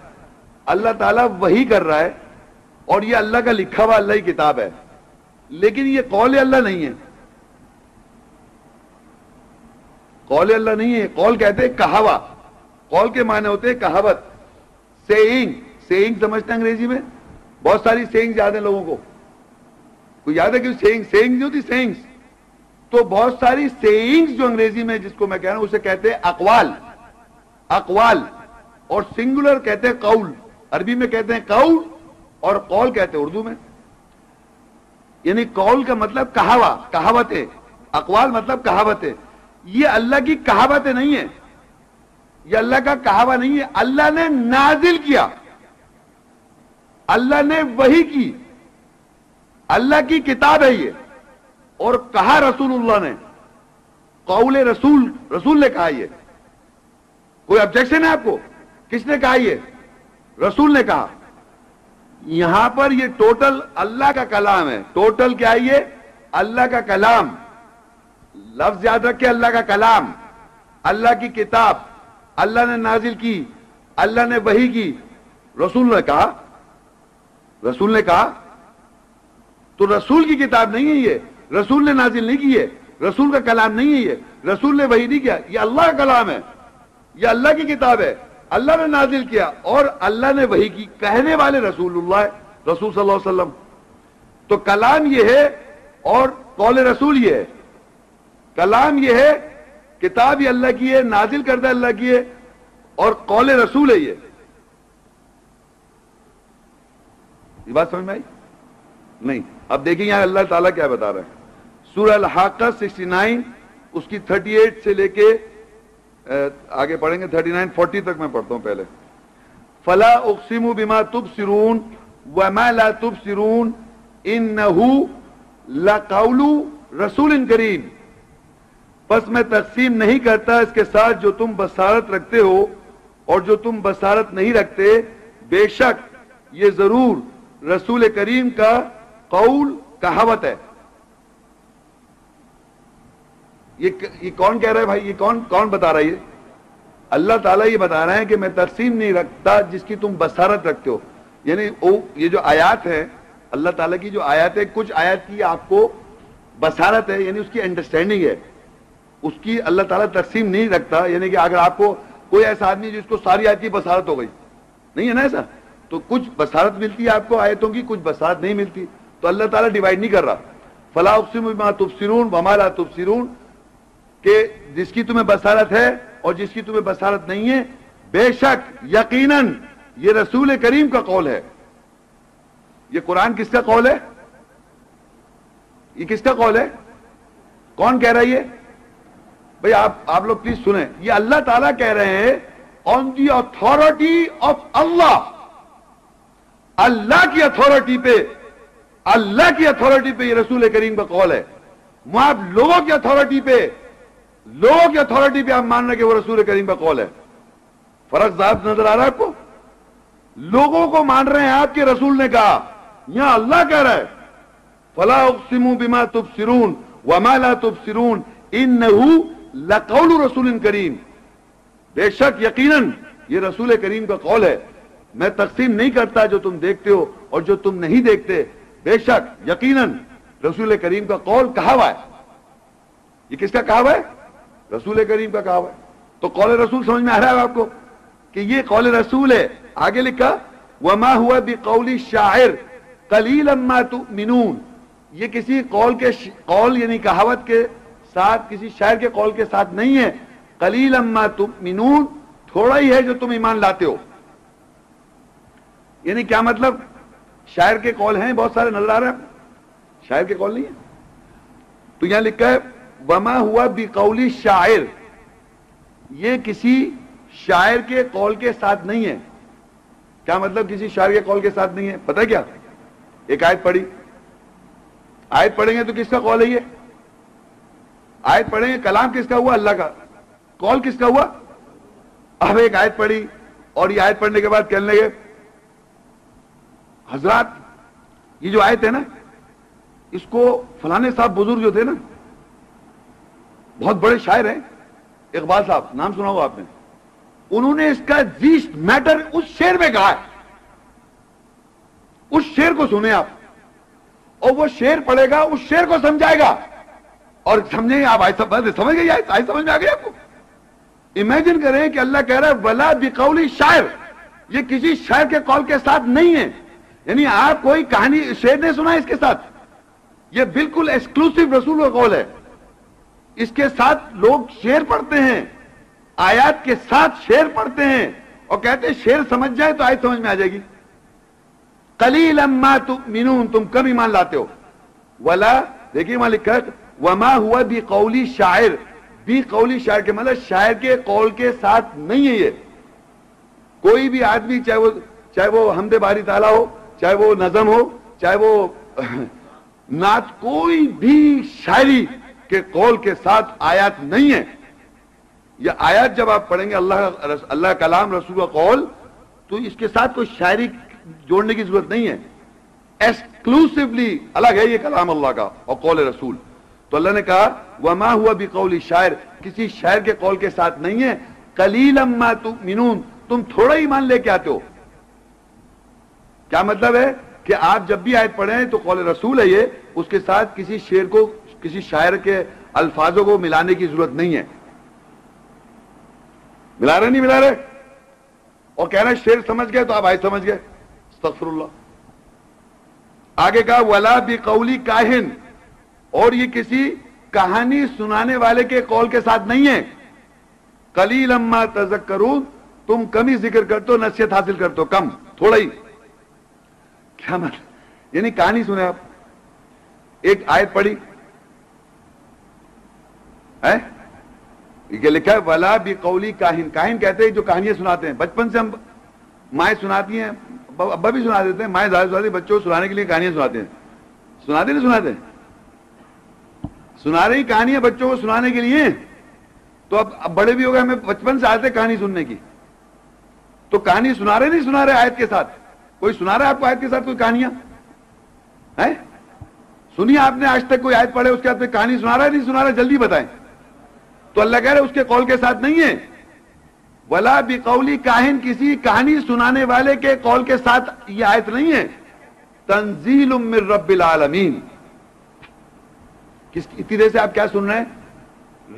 अल्लाह ताला वही कर रहा है और ये अल्लाह का लिखा हुआ अल्लाह की किताब है, लेकिन ये कौल अल्लाह नहीं है, कौल अल्लाह नहीं है। कौल कहते हैं कहावा, कौल के माने होते हैं कहावत, सेइंग। सेइंग समझते हैं अंग्रेजी में, बहुत सारी सेइंग्स याद है लोगों को, कोई याद है कि सेइंग्स नहीं होती सेइंग्स, तो बहुत सारी सेइंग्स जो अंग्रेजी में जिसको मैं कह रहा हूं उसे कहते हैं अकवाल, अकवाल और सिंगुलर कहते हैं कौल, अरबी में कहते हैं कौल और कौल कहते हैं उर्दू में। यानी कौल का मतलब कहावा, कहावतें, अकवाल मतलब कहावतें। ये अल्लाह की कहावतें नहीं है, यह अल्लाह का कहावा नहीं है, अल्लाह ने नाजिल किया, अल्लाह ने वही की, अल्लाह की किताब है ये। और कहा रसूलुल्लाह ने, कौले रसूल, रसूल ने कहा। ये कोई ऑब्जेक्शन है आपको? किसने कहा? ये रसूल ने कहा। यहां पर ये टोटल अल्लाह का कलाम है, टोटल क्या है? ये अल्लाह का कलाम। लफ्ज याद रखे, अल्लाह का कलाम, अल्लाह की किताब, अल्लाह ने नाजिल की, अल्लाह ने वही की, रसूल ने कहा, रसूल ने कहा। तो रसूल की किताब नहीं है ये, रसूल ने नाजिल नहीं की है, रसूल का कलाम नहीं है ये, रसूल ने वही नहीं किया, ये अल्लाह का कलाम है, ये अल्लाह की किताब है, अल्लाह ने नाजिल किया और अल्लाह ने वही की। कहने वाले रसूलुल्लाह है, रसूल सल्लल्लाहु अलैहि वसल्लम। तो कलाम ये है और कौल रसूल ये है। कलाम ये है, किताब ये अल्लाह की है, नाजिल करदा अल्लाह की है और कौल रसूल है ये। ये बात समझ में आई नहीं? अब देखिए यहां अल्लाह ताला क्या बता रहा है। सूरह अल-हाक़ा 69 उसकी 38 से लेके आगे पढ़ेंगे, 39 40 तक मैं पढ़ता हूं। पहले फला उक़सिमु बिमा तुबसिरून व मा ला तुबसिरून इन्नहु लक़ौलु रसूलिन करीम। बस मैं तक़सीम नहीं करता इसके साथ जो तुम बसारत रखते हो और जो तुम बसारत नहीं रखते, बेशक ये जरूर रसूल करीम का कौल कहावत है। ये कौन कह रहा है भाई? ये कौन बता रहा है? ये अल्लाह ताला ये बता रहा है कि मैं तकसीम नहीं रखता जिसकी तुम बसारत रखते हो। यानी ये जो आयत है, अल्लाह ताला की जो आयत है, कुछ आयत की आपको बसारत है, यानी उसकी अंडरस्टैंडिंग है, उसकी अल्लाह ताला तकसीम नहीं रखता। यानी कि अगर आपको कोई ऐसा आदमी जिसको सारी आयत की बसारत हो गई, नहीं है ना ऐसा, तो कुछ बसारत मिलती है आपको आयतों की, कुछ बसारत नहीं मिलती। तो अल्लाह ताला डिवाइड नहीं कर रहा। फला उक़सिमु बिमा तुबसिरून व मा ला तुबसिरून, के जिसकी तुम्हें बसारत है और जिसकी तुम्हें बसारत नहीं है, बेशक यकीनन ये रसूल करीम का कौल है। ये कुरान किसका कौल है? ये किसका कौल है? कौन कह रहा है ये? भाई आप लोग प्लीज सुने, ये अल्लाह ताला कह रहे हैं on the authority of Allah, अल्लाह की अथॉरिटी पे, अल्लाह की अथॉरिटी पे ये रसूल करीम का कौल है। वहां आप लोगों की अथॉरिटी पे, लोगों की अथॉरिटी पे आप मान रहे कि वो रसूल करीम का कौल है। फर्क साफ नजर आ रहा है आपको? लोगों को मान रहे हैं आप कि रसूल ने कहा, यहां अल्लाह कह रहा है फला उक़सिमु बिमा तुबसिरून व मा ला तुबसिरून इन्नहु लक़ौलु रसूलिन करीम, बेशक यकीनन ये रसूल करीम का कौल है। मैं तकसीम नहीं करता जो तुम देखते हो और जो तुम नहीं देखते, बेशक यकीनन रसूल करीम का कौल कहा हुआ है। ये किसका कहा हुआ है? रसूल करीम का कहा हुआ है। तो कौल रसूल समझ में आ रहा है आपको कि ये कौल रसूल है। आगे लिखा वमा हुआ बिकौली शायर कलील मा तुमिनून, ये किसी कौल के कौल यानी कहावत के साथ, किसी शायर के कौल के साथ नहीं है। कलील मा तुमिनून, थोड़ा ही है जो तुम ईमान लाते हो। यानी क्या मतलब? शायर के कौल हैं बहुत सारे, नजर आ रहे हैं, शायर के कौल नहीं है। तो यहां लिखा है वमा हुआ बिकौली शायर, ये किसी शायर के कौल के साथ नहीं है। क्या मतलब किसी शायर के कौल के साथ नहीं है? पता है क्या, एक आयत पढ़ी, आयत पढ़ेंगे तो किसका कौल है ये? आयत पढ़ेंगे, कलाम किसका हुआ? अल्लाह का। कौल किसका हुआ? अब एक आयत पढ़ी और ये आयत पढ़ने के बाद कहने लगे हजरात ये जो आयत है ना, इसको फलाने साहब बुजुर्ग जो थे ना, बहुत बड़े शायर हैं, इकबाल साहब, नाम सुना होगा आपने, उन्होंने इसका जीस्ट मैटर उस शेर में कहा है। उस शेर को सुने आप, और वो शेर पढ़ेगा, उस शेर को समझाएगा, और समझे आप आयत समझ गए? आयत समझ में आ गई आपको? इमेजिन करें कि अल्लाह कह रहा है वला बिकौली शायर, ये किसी शायर के कौल के साथ नहीं है। यानी आप कोई कहानी शेर नहीं सुना इसके साथ, ये बिल्कुल एक्सक्लूसिव रसूल का कौल है। इसके साथ लोग शेर पढ़ते हैं, आयत के साथ शेर पढ़ते हैं, और कहते हैं शेर समझ जाए तो आयत समझ में आ जाएगी। कलीलम मा तुमिनून, तुम कम ईमान लाते हो। वला, देखिए वहां लिखा है वमा हुआ बिकौली शायर, बिकौली शायर के मतलब शायर के कौल के साथ नहीं है ये। कोई भी आदमी, चाहे वो हमदे बारी ताला हो, चाहे वो नज़म हो, चाहे वो नात, कोई भी शायरी के कौल के साथ आयत नहीं है। यह आयत जब आप पढ़ेंगे, अल्लाह कलाम, रसूल का कौल, तो इसके साथ कोई शायरी जोड़ने की जरूरत नहीं है। एक्सक्लूसिवली अलग है ये कलाम अल्लाह का और कौल रसूल। तो अल्लाह ने कहा वमा हुआ बिकौली शायर, किसी शायर के कौल के साथ नहीं है। कलीलम मा तुमिनून, तुम थोड़ा ही मान लेके आते हो। क्या मतलब है कि आप जब भी आयत पढ़े तो कौल रसूल है ये, उसके साथ किसी शेर को, किसी शायर के अल्फाजों को मिलाने की जरूरत नहीं है। मिला रहे नहीं मिला रहे? और कह रहे शेर समझ गए तो आप आयत समझ गए। अस्तगफिरुल्लाह। आगे कहा वला बिकौली काहिन, और ये किसी कहानी सुनाने वाले के कौल के साथ नहीं है। कलीलम मा तज़क्करून, तुम कम ही जिक्र करते हो, नसीहत हासिल करते हो, कम, थोड़ा ही। क्या मतलब? यानी कहानी सुने आप, एक आयत पढ़ी है, ये लिखा है वला बिकौली काहिन। काहिन कहते हैं जो कहानियां सुनाते हैं। बचपन से हम, माएँ सुनाती हैं, अब्बा भी सुना देते हैं, माएँ ज्यादा सुनाती, बच्चों को सुनाने के लिए कहानियां सुनाते हैं। सुनाते नहीं सुनाते? सुना रही कहानियां बच्चों को सुनाने के लिए। तो अब बड़े भी हो गए, हमें बचपन से आदत है कहानी सुनने की। तो कहानी सुना रहे नहीं सुना रहे? आयत के साथ कोई सुना रहा है आपको? आयत के साथ कोई कहानियां है सुनिए आपने आज तक? कोई आयत पढ़े उसके बाद कहानी सुना रहा है नहीं सुना रहा? जल्दी बताएं। तो अल्लाह कह रहे उसके कौल के साथ नहीं है। वला बिकौली काहिन, किसी कहानी सुनाने वाले के कौल के साथ यह आयत नहीं है। तंजील मिन रब्बिल आलमीन, इतनी देर से आप क्या सुन रहे हैं?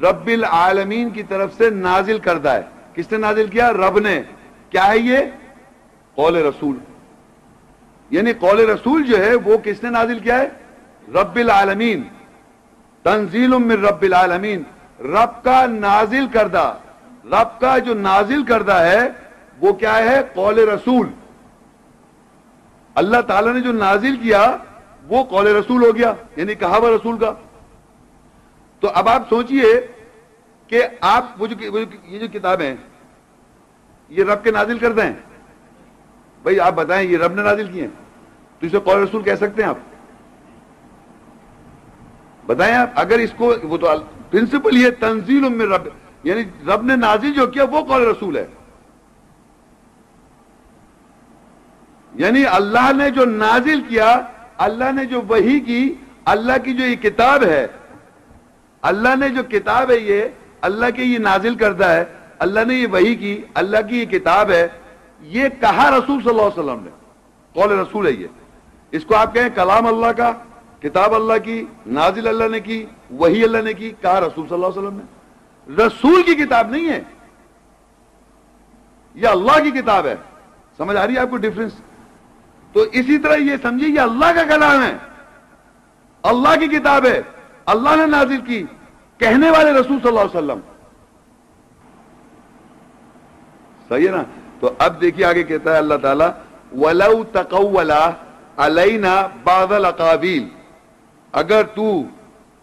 रब्बिल आलमीन की तरफ से नाजिल करता है। किसने नाजिल किया? रब ने। क्या है ये? कौल रसूल। यानी कौल रसूल जो है वो किसने नाजिल किया है? रब्बिल आलमीन। तंजीलुम मिन रब्बिल आलमीन, रब का नाजिल करदा, रब का जो नाजिल करदा है वो क्या है? कौल रसूल। अल्लाह ताला ने जो नाजिल किया वो कौल रसूल हो गया, यानी कहा हुआ रसूल का। तो अब आप सोचिए कि आप ये जो किताबें हैं ये रब के नाजिल करते हैं। भाई आप बताएं, ये रब ने नाजिल किए हैं तो इसे कौल रसूल कह सकते हैं आप? बताएं आप। अगर इसको, वो तो प्रिंसिपल ये तंजील में रब, यानी रब ने नाजिल जो किया वो कौल रसूल है। यानी अल्लाह ने जो नाजिल किया, अल्लाह ने जो वही की, अल्लाह की जो ये किताब है, अल्लाह ने जो किताब है ये अल्लाह के ये नाजिल करता है, अल्लाह ने ये वही की, अल्लाह की ये किताब है, ये कहा रसूल सल्लल्लाहु अलैहि वसल्लम ने, कौल रसूल है ये। इसको आप कहें कलाम अल्लाह का, किताब अल्लाह की, नाजिल अल्लाह ने की, वही अल्लाह ने की, कहा रसूल सल्लल्लाहु अलैहि वसल्लम ने। रसूल की किताब नहीं है, यह अल्लाह की किताब है। समझ आ रही है आपको डिफरेंस? तो इसी तरह यह समझिए, यह अल्लाह का कलाम है, अल्लाह की किताब है, अल्लाह ने नाजिल की, कहने वाले रसूल सल्लल्लाहु अलैहि वसल्लम। सही है ना? तो अब देखिए आगे कहता है अल्लाह ताला, वलौ तकव्वला अलैना बादल अकाबील, अगर तू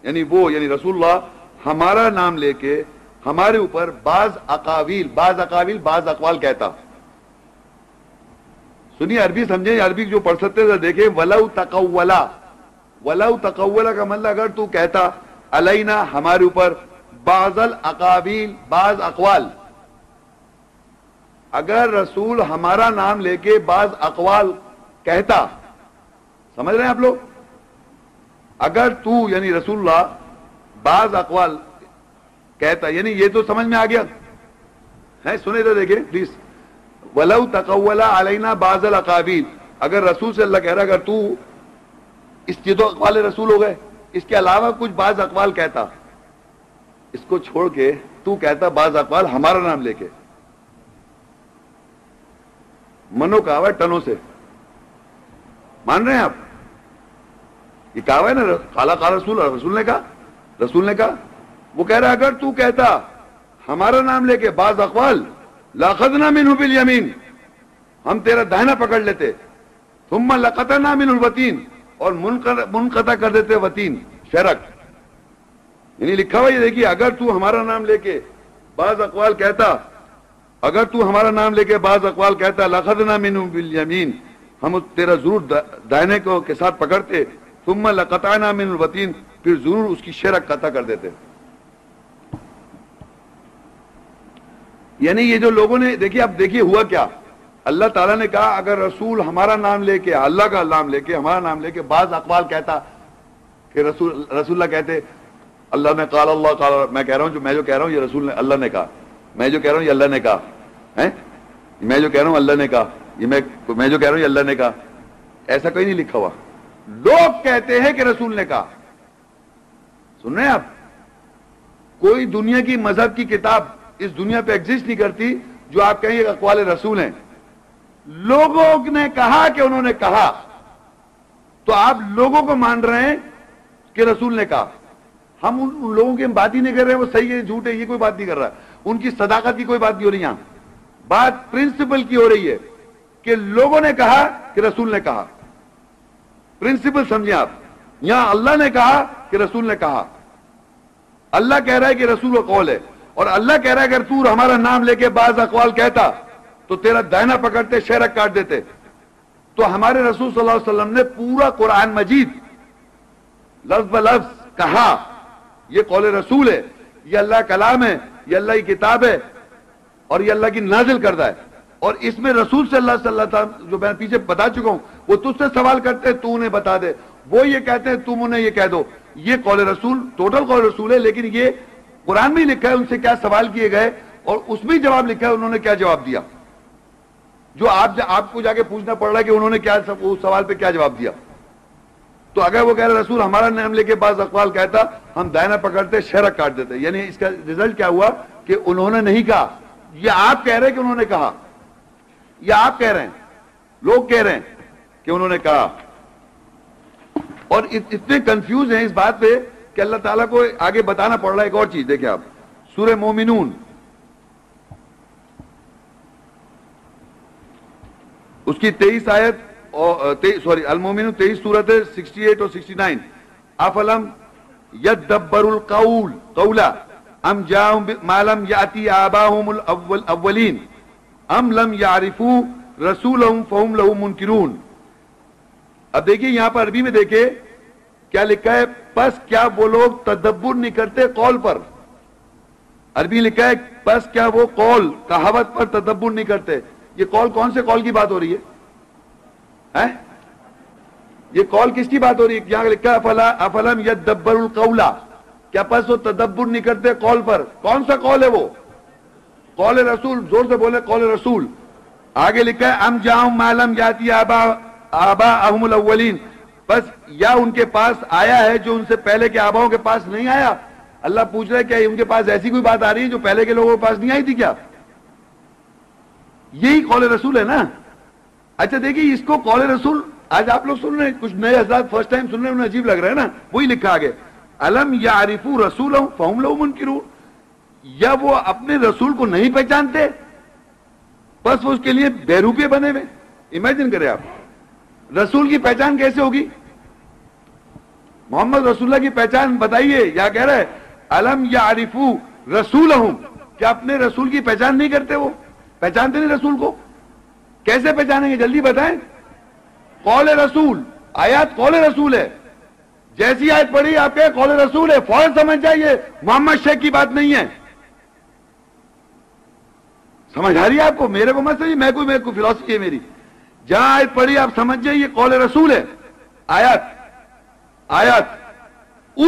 यानी वो यानी रसूलुल्लाह हमारा नाम लेके हमारे ऊपर बाज अकवाल कहता। सुनिए अरबी समझे, अरबी जो पढ़ सकते हैं देखें। वलौ तकव्वला का मतलब अगर तू कहता अलैना हमारे ऊपर बाजल अकाबील बाज अकवाल। अगर रसूल हमारा नाम लेके बाज अकवाल कहता, समझ रहे हैं आप लोग? अगर तू यानी रसूलुल्लाह बाज अकवाल कहता, यानी ये तो समझ में आ गया है। सुने तो देखे प्लीज, वलौ तकव्वला अलैना बाजल अकाबील, अगर रसूल से अल्लाह कह रहा, अगर तू इसके दो अकवाल रसूल हो गए, इसके अलावा कुछ बाज अकवाल कहता, इसको छोड़ के तू कहता बाज अकवाल हमारा नाम लेके, मनो कहावा टनों से, मान रहे हैं आप? ये कहावा है ना, काला काला रसूल ने कहा, वो कह रहा अगर तू कहता हमारा नाम लेके बाज अकवाल, लाखदना मिनहु बिल यमीन, हम तेरा दाहिना पकड़ लेते, थुम्मा लकतना मिनहुल वतीन, और मुनकता कर देते वतीन शरक। यानी लिखा हुआ ये देखिए, अगर तू हमारा नाम लेके बाज अकवाल कहता, अगर तू हमारा नाम लेके बाज अकवाल कहता, लखदना मिनहु बिल यमीन, हम तेरा जरूर दाहिने को के साथ पकड़ते, तुम लकताना मिनहुल वतीन, फिर जरूर उसकी शरक कता कर देते। यानी ये जो लोगों ने देखिए, अब देखिए हुआ क्या, अल्लाह ताला ने कहा अगर रसूल हमारा नाम लेके, अल्लाह का नाम लेके, हमारा नाम लेके बाज अकवाल कहता, फिर रसूल कहते अल्लाह ने कहा, अल्लाह कहा, मैं कह रहा हूँ, मैं जो कह रहा हूँ ये रसूल ने, अल्लाह ने कहा, मैं जो कह रहा हूँ ये अल्लाह ने कहा है, मैं जो कह रहा हूँ अल्लाह ने कहा, ये मैं जो कह रहा हूँ ये अल्लाह ने कहा। ऐसा कहीं नहीं लिखा हुआ। लोग कहते हैं कि रसूल ने कहा। सुन रहे हैं आप? कोई दुनिया की मजहब की किताब इस दुनिया पे एग्जिस्ट नहीं करती जो आप कहेंगे अकवाल रसूल हैं। लोगों ने कहा कि उन्होंने कहा, तो आप लोगों को मान रहे हैं कि रसूल ने कहा। हम उन लोगों की बात ही नहीं कर रहे हैं, वो सही है झूठ है ये कोई बात नहीं कर रहा है, उनकी सदाकत की कोई बात नहीं हो रही। यहां बात प्रिंसिपल की हो रही है कि लोगों ने कहा कि रसूल ने कहा। प्रिंसिपल समझे आप, यहां अल्लाह ने कहा कि रसूल ने कहा। अल्लाह कह रहा है कि रसूल का कौल है, और अल्लाह कह रहा है अगर तू हमारा नाम लेके बाज अकवाल कहता तो तेरा दाहिना पकड़ते शरक काट देते। तो हमारे रसूल सल्लल्लाहु अलैहि वसल्लम ने पूरा कुरान मजीद लफ्ज ब लफ्ज कहा, यह कौल रसूल है, यह अल्लाह कलाम है, ये अल्लाह की किताब है, और ये अल्लाह की नाजिल करदा है। और इसमें रसूल सल्लल्लाहु अलैहि वसल्लम, जो मैं पीछे बता चुका हूं, वो तुझसे सवाल करते हैं तू उन्हें बता दे, वो ये कहते हैं तुम उन्हें ये कह दो। ये कौल रसूल, टोटल कौल रसूल है, लेकिन ये कुरान में लिखा है उनसे क्या सवाल किए गए और उसमें जवाब लिखा है उन्होंने क्या जवाब दिया, जो आपको जाके पूछना पड़ रहा है कि उन्होंने क्या उस सवाल पर क्या जवाब दिया। तो अगर वो कह रहे रसूल हमारा नाम लेके बाज अकवाल कहता, हम दायना पकड़ते शरक काट देते, यानी इसका रिजल्ट क्या हुआ कि उन्होंने नहीं कहा। ये आप कह रहे हैं कि उन्होंने कहा, ये आप कह रहे हैं, लोग कह रहे हैं कि उन्होंने कहा, और इतने कंफ्यूज हैं इस बात पे कि अल्लाह ताला को आगे बताना पड़ रहा है। एक और चीज देखिए आप, सूरह मोमिनून उसकी 23 आयत सॉरी अल-मोमिनून 23 सूरत है, 68 और 69। अफलम यद्दब्बरुल कौला अम जाउम मालम याती आबाहुमुल अव्वलीन अम लम यारिफू रसूलहुम फहुम लहु मुनकिरून। अब देखिए यहां पर अरबी में देखे क्या लिखा है, बस क्या वो लोग तदब्बुर नहीं करते कौल पर। अरबी लिखा है बस क्या वो कौल कहावत पर तदब्बुर नहीं करते। ये कौल कौन से कौल की बात हो रही है? ये कॉल किसकी बात हो रही है? यहां लिखा अफलम यद्दब्बरुल कौला, क्या पस वो तदब्बुर नहीं करते कॉल पर? कौन सा कॉल है वो? कौल रसूल। जोर से बोले कौल रसूल। आगे लिखा है अम जाऊं मालम जाती आबा आबा अहमुल अव्वलीन, बस या उनके पास आया है जो उनसे पहले के आबाओं के पास नहीं आया। अल्लाह पूछ रहा है क्या उनके पास ऐसी कोई बात आ रही है जो पहले के लोगों के पास नहीं आई थी क्या? यही कौल रसूल है ना। अच्छा देखिए, इसको कौल रसूल आज आप लोग सुन रहे हैं, कुछ नए हजरात फर्स्ट टाइम सुन रहे हैं, उन्हें अजीब लग रहा है ना। वही लिखा आगे, अलम यारिफू रसूलहु फहुम लहु मुनकिरून, या वो अपने रसूल को नहीं पहचानते, बस वो उसके लिए बेरूपे बने हुए। इमेजिन करें आप, रसूल की पहचान कैसे होगी? मोहम्मद रसूलुल्लाह की पहचान बताइए। या कह रहा है अलम यारिफू रसूलहु, क्या अपने रसूल की पहचान नहीं करते? वो पहचानते नहीं रसूल को, कैसे पहचानेंगे? जल्दी बताएं। कौल रसूल, आयत कौल रसूल है। जैसी आयत पढ़ी आपके कौल रसूल है, फौरन समझ जाइए मोहम्मद शेख की बात नहीं है। समझ आ रही है आपको? मेरे को मत समझिए, मेरे को फिलॉसफी है मेरी। जहां आयत पढ़ी आप समझ जाइए कौल रसूल है। आयत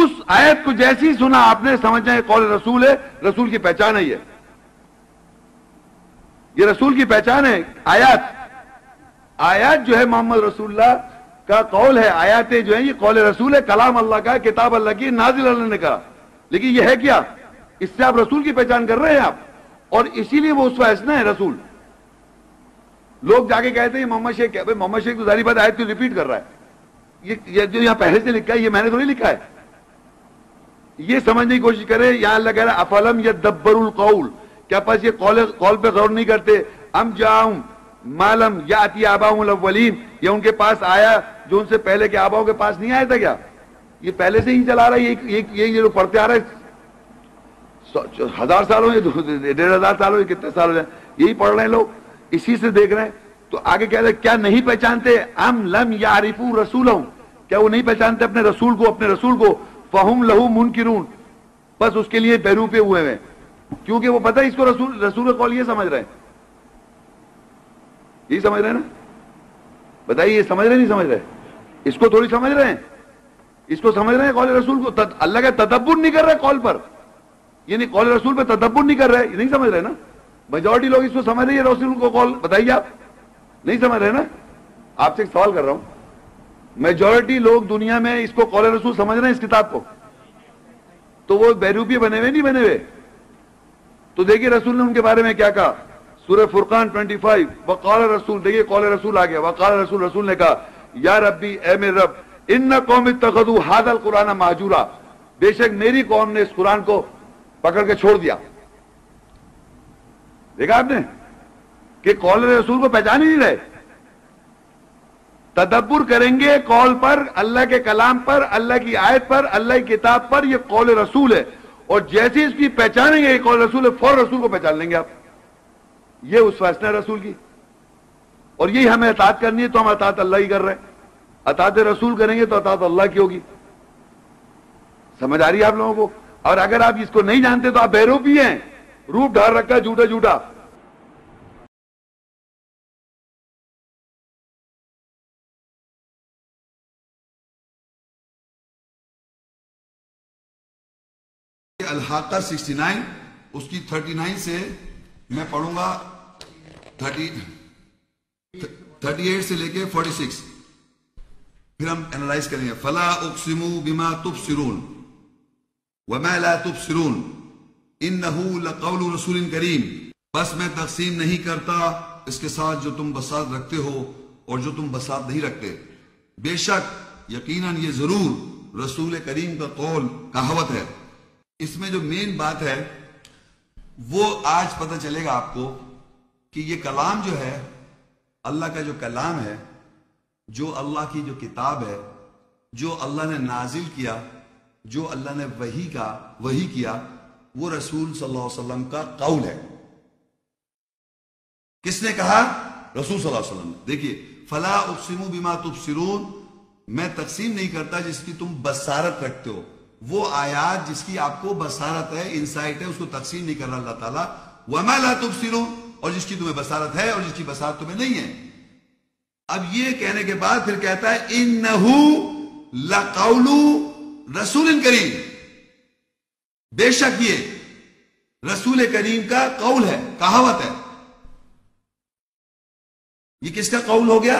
उस आयत को जैसी सुना आपने, समझ जाए कौल रसूल है, रसूल की पहचान है। ये रसूल की पहचान है। आयत जो है मोहम्मद रसूलुल्लाह का कौल है, आयतें जो है ये कौल रसूल है, कलाम अल्लाह का, किताब अल्लाह की, नाजिल अल्लाह ने कहा। लेकिन ये है क्या? इससे आप रसूल की पहचान कर रहे हैं आप, और इसीलिए वो उसका ऐसा है रसूल। लोग जाके कहते हैं मोहम्मद शेख, मोहम्मद शेख तो जारी बात आयत को रिपीट कर रहा है। ये जो यहाँ पहले से लिखा है ये मैंने थोड़ी लिखा है। ये समझने की कोशिश करें। यहाँ अल्लाह कह रहा है अफलम यदब्बरुल कौल, क्या पास ये कौल पे गौर नहीं करते? हम जाऊं मालम या आती आबाउल अव्वलीन, ये उनके पास आया जो उनसे पहले के आबाओं के पास नहीं आया था क्या? ये पहले से ही चला रहा है, ये लोग पढ़ते आ रहे हैं हजार सालों, 1500 सालों, कितने साल हो जाए यही पढ़ रहे हैं लोग, इसी से देख रहे हैं। तो आगे कह रहे क्या नहीं पहचानते? अम लम यारिफू रसूलहु, क्या वो नहीं पहचानते अपने रसूल को? फहुम लहू मुनकिरून, बस उसके लिए बेरूपे हुए हैं, क्योंकि वो पता है इसको रसूल का कौल ये समझ रहे हैं, यही समझ रहे हैं ना। बताइए समझ रहे नहीं समझ रहे? इसको थोड़ी समझ रहे हैं, इसको समझ रहे हैं कौल रसूल को। अल्लाह का तदब्बुर नहीं कर रहे कौल पर, यानी कौल रसूल पर तदब्बुर नहीं कर रहे, नहीं समझ रहे ना। मेजॉरिटी लोग इसको समझ रहे हैं रसूल को कौल, बताइए आप नहीं समझ रहे ना। आपसे एक सवाल कर रहा हूं, मेजॉरिटी लोग दुनिया में इसको कौल रसूल समझ रहे हैं, इस किताब को, तो वो बेरूपी बने हुए नहीं बने हुए? तो देखिए रसूल ने उनके बारे में क्या कहा, सूरह फुरकान 25, वकाल रसूल, देखिए कौल रसूल आ गया। वकाल रसूल, रसूल ने कहा या रब्बी, ए मेरे रब, इन्ना कौम इत्तखज़ू हादल कुराना महजूरा, बेशक मेरी कौम ने इस कुरान को पकड़ के छोड़ दिया। देखा आपने कि कौल रसूल को पहचान ही नहीं रहे। तदब्बुर करेंगे कौल पर, अल्लाह के कलाम पर, अल्लाह की आयत पर, अल्लाह की किताब पर, यह कौल रसूल है। और जैसे इसकी पहचानेंगे कौल रसूल है, फौरन रसूल को पहचान लेंगे आप। ये उस फैसला रसूल की, और यही हमें अतात करनी है, तो हम अतात अल्लाह ही कर रहे हैं। अतात रसूल करेंगे तो अतात अल्लाह की होगी। समझ आ रही है आप लोगों को? और अगर आप इसको नहीं जानते तो आप बेरूपी हैं, रूप ढार रखा झूठा झूठा। अलहाका 69 उसकी 39 से मैं पढ़ूंगा, 38 से लेके 46, फिर हम एनालाइज करेंगे। फला उक्सिमू बिमा तुबसिरून वमा ला तुबसिरून इन्नहू लक़ौलु रसूलिन करीम, बस मैं तकसीम नहीं करता इसके साथ जो तुम बसात रखते हो और जो तुम बसात नहीं रखते। बेशक यकीनन ये जरूर रसूल करीम का कौल कहावत है। इसमें जो मेन बात है वो आज पता चलेगा आपको कि ये कलाम जो है, अल्लाह का जो कलाम है, जो अल्लाह की जो किताब है, जो अल्लाह ने नाजिल किया, जो अल्लाह ने वही किया, वो रसूल सल्लल्लाहु अलैहि वसल्लम का कौल है। किसने कहा? रसूल सल्लल्लाहु अलैहि वसल्लम। देखिए, फला उक्सिमु बिमा तुबसिरून, मैं तकसीम नहीं करता जिसकी तुम बसारत रखते हो। वो आयात जिसकी आपको बसारत है, इंसाइट है, उसको तकसीम नहीं कर रहा अल्लाह ताला। वमा ला तुबसिरून, और जिसकी तुम्हें बसारत है और जिसकी बसारत तुम्हें नहीं है। अब ये कहने के बाद फिर कहता है इन्नहू लक़ौलु रसूलिन करीम, बेशक ये रसूल करीम का कौल है, कहावत है। ये किसका कौल हो गया?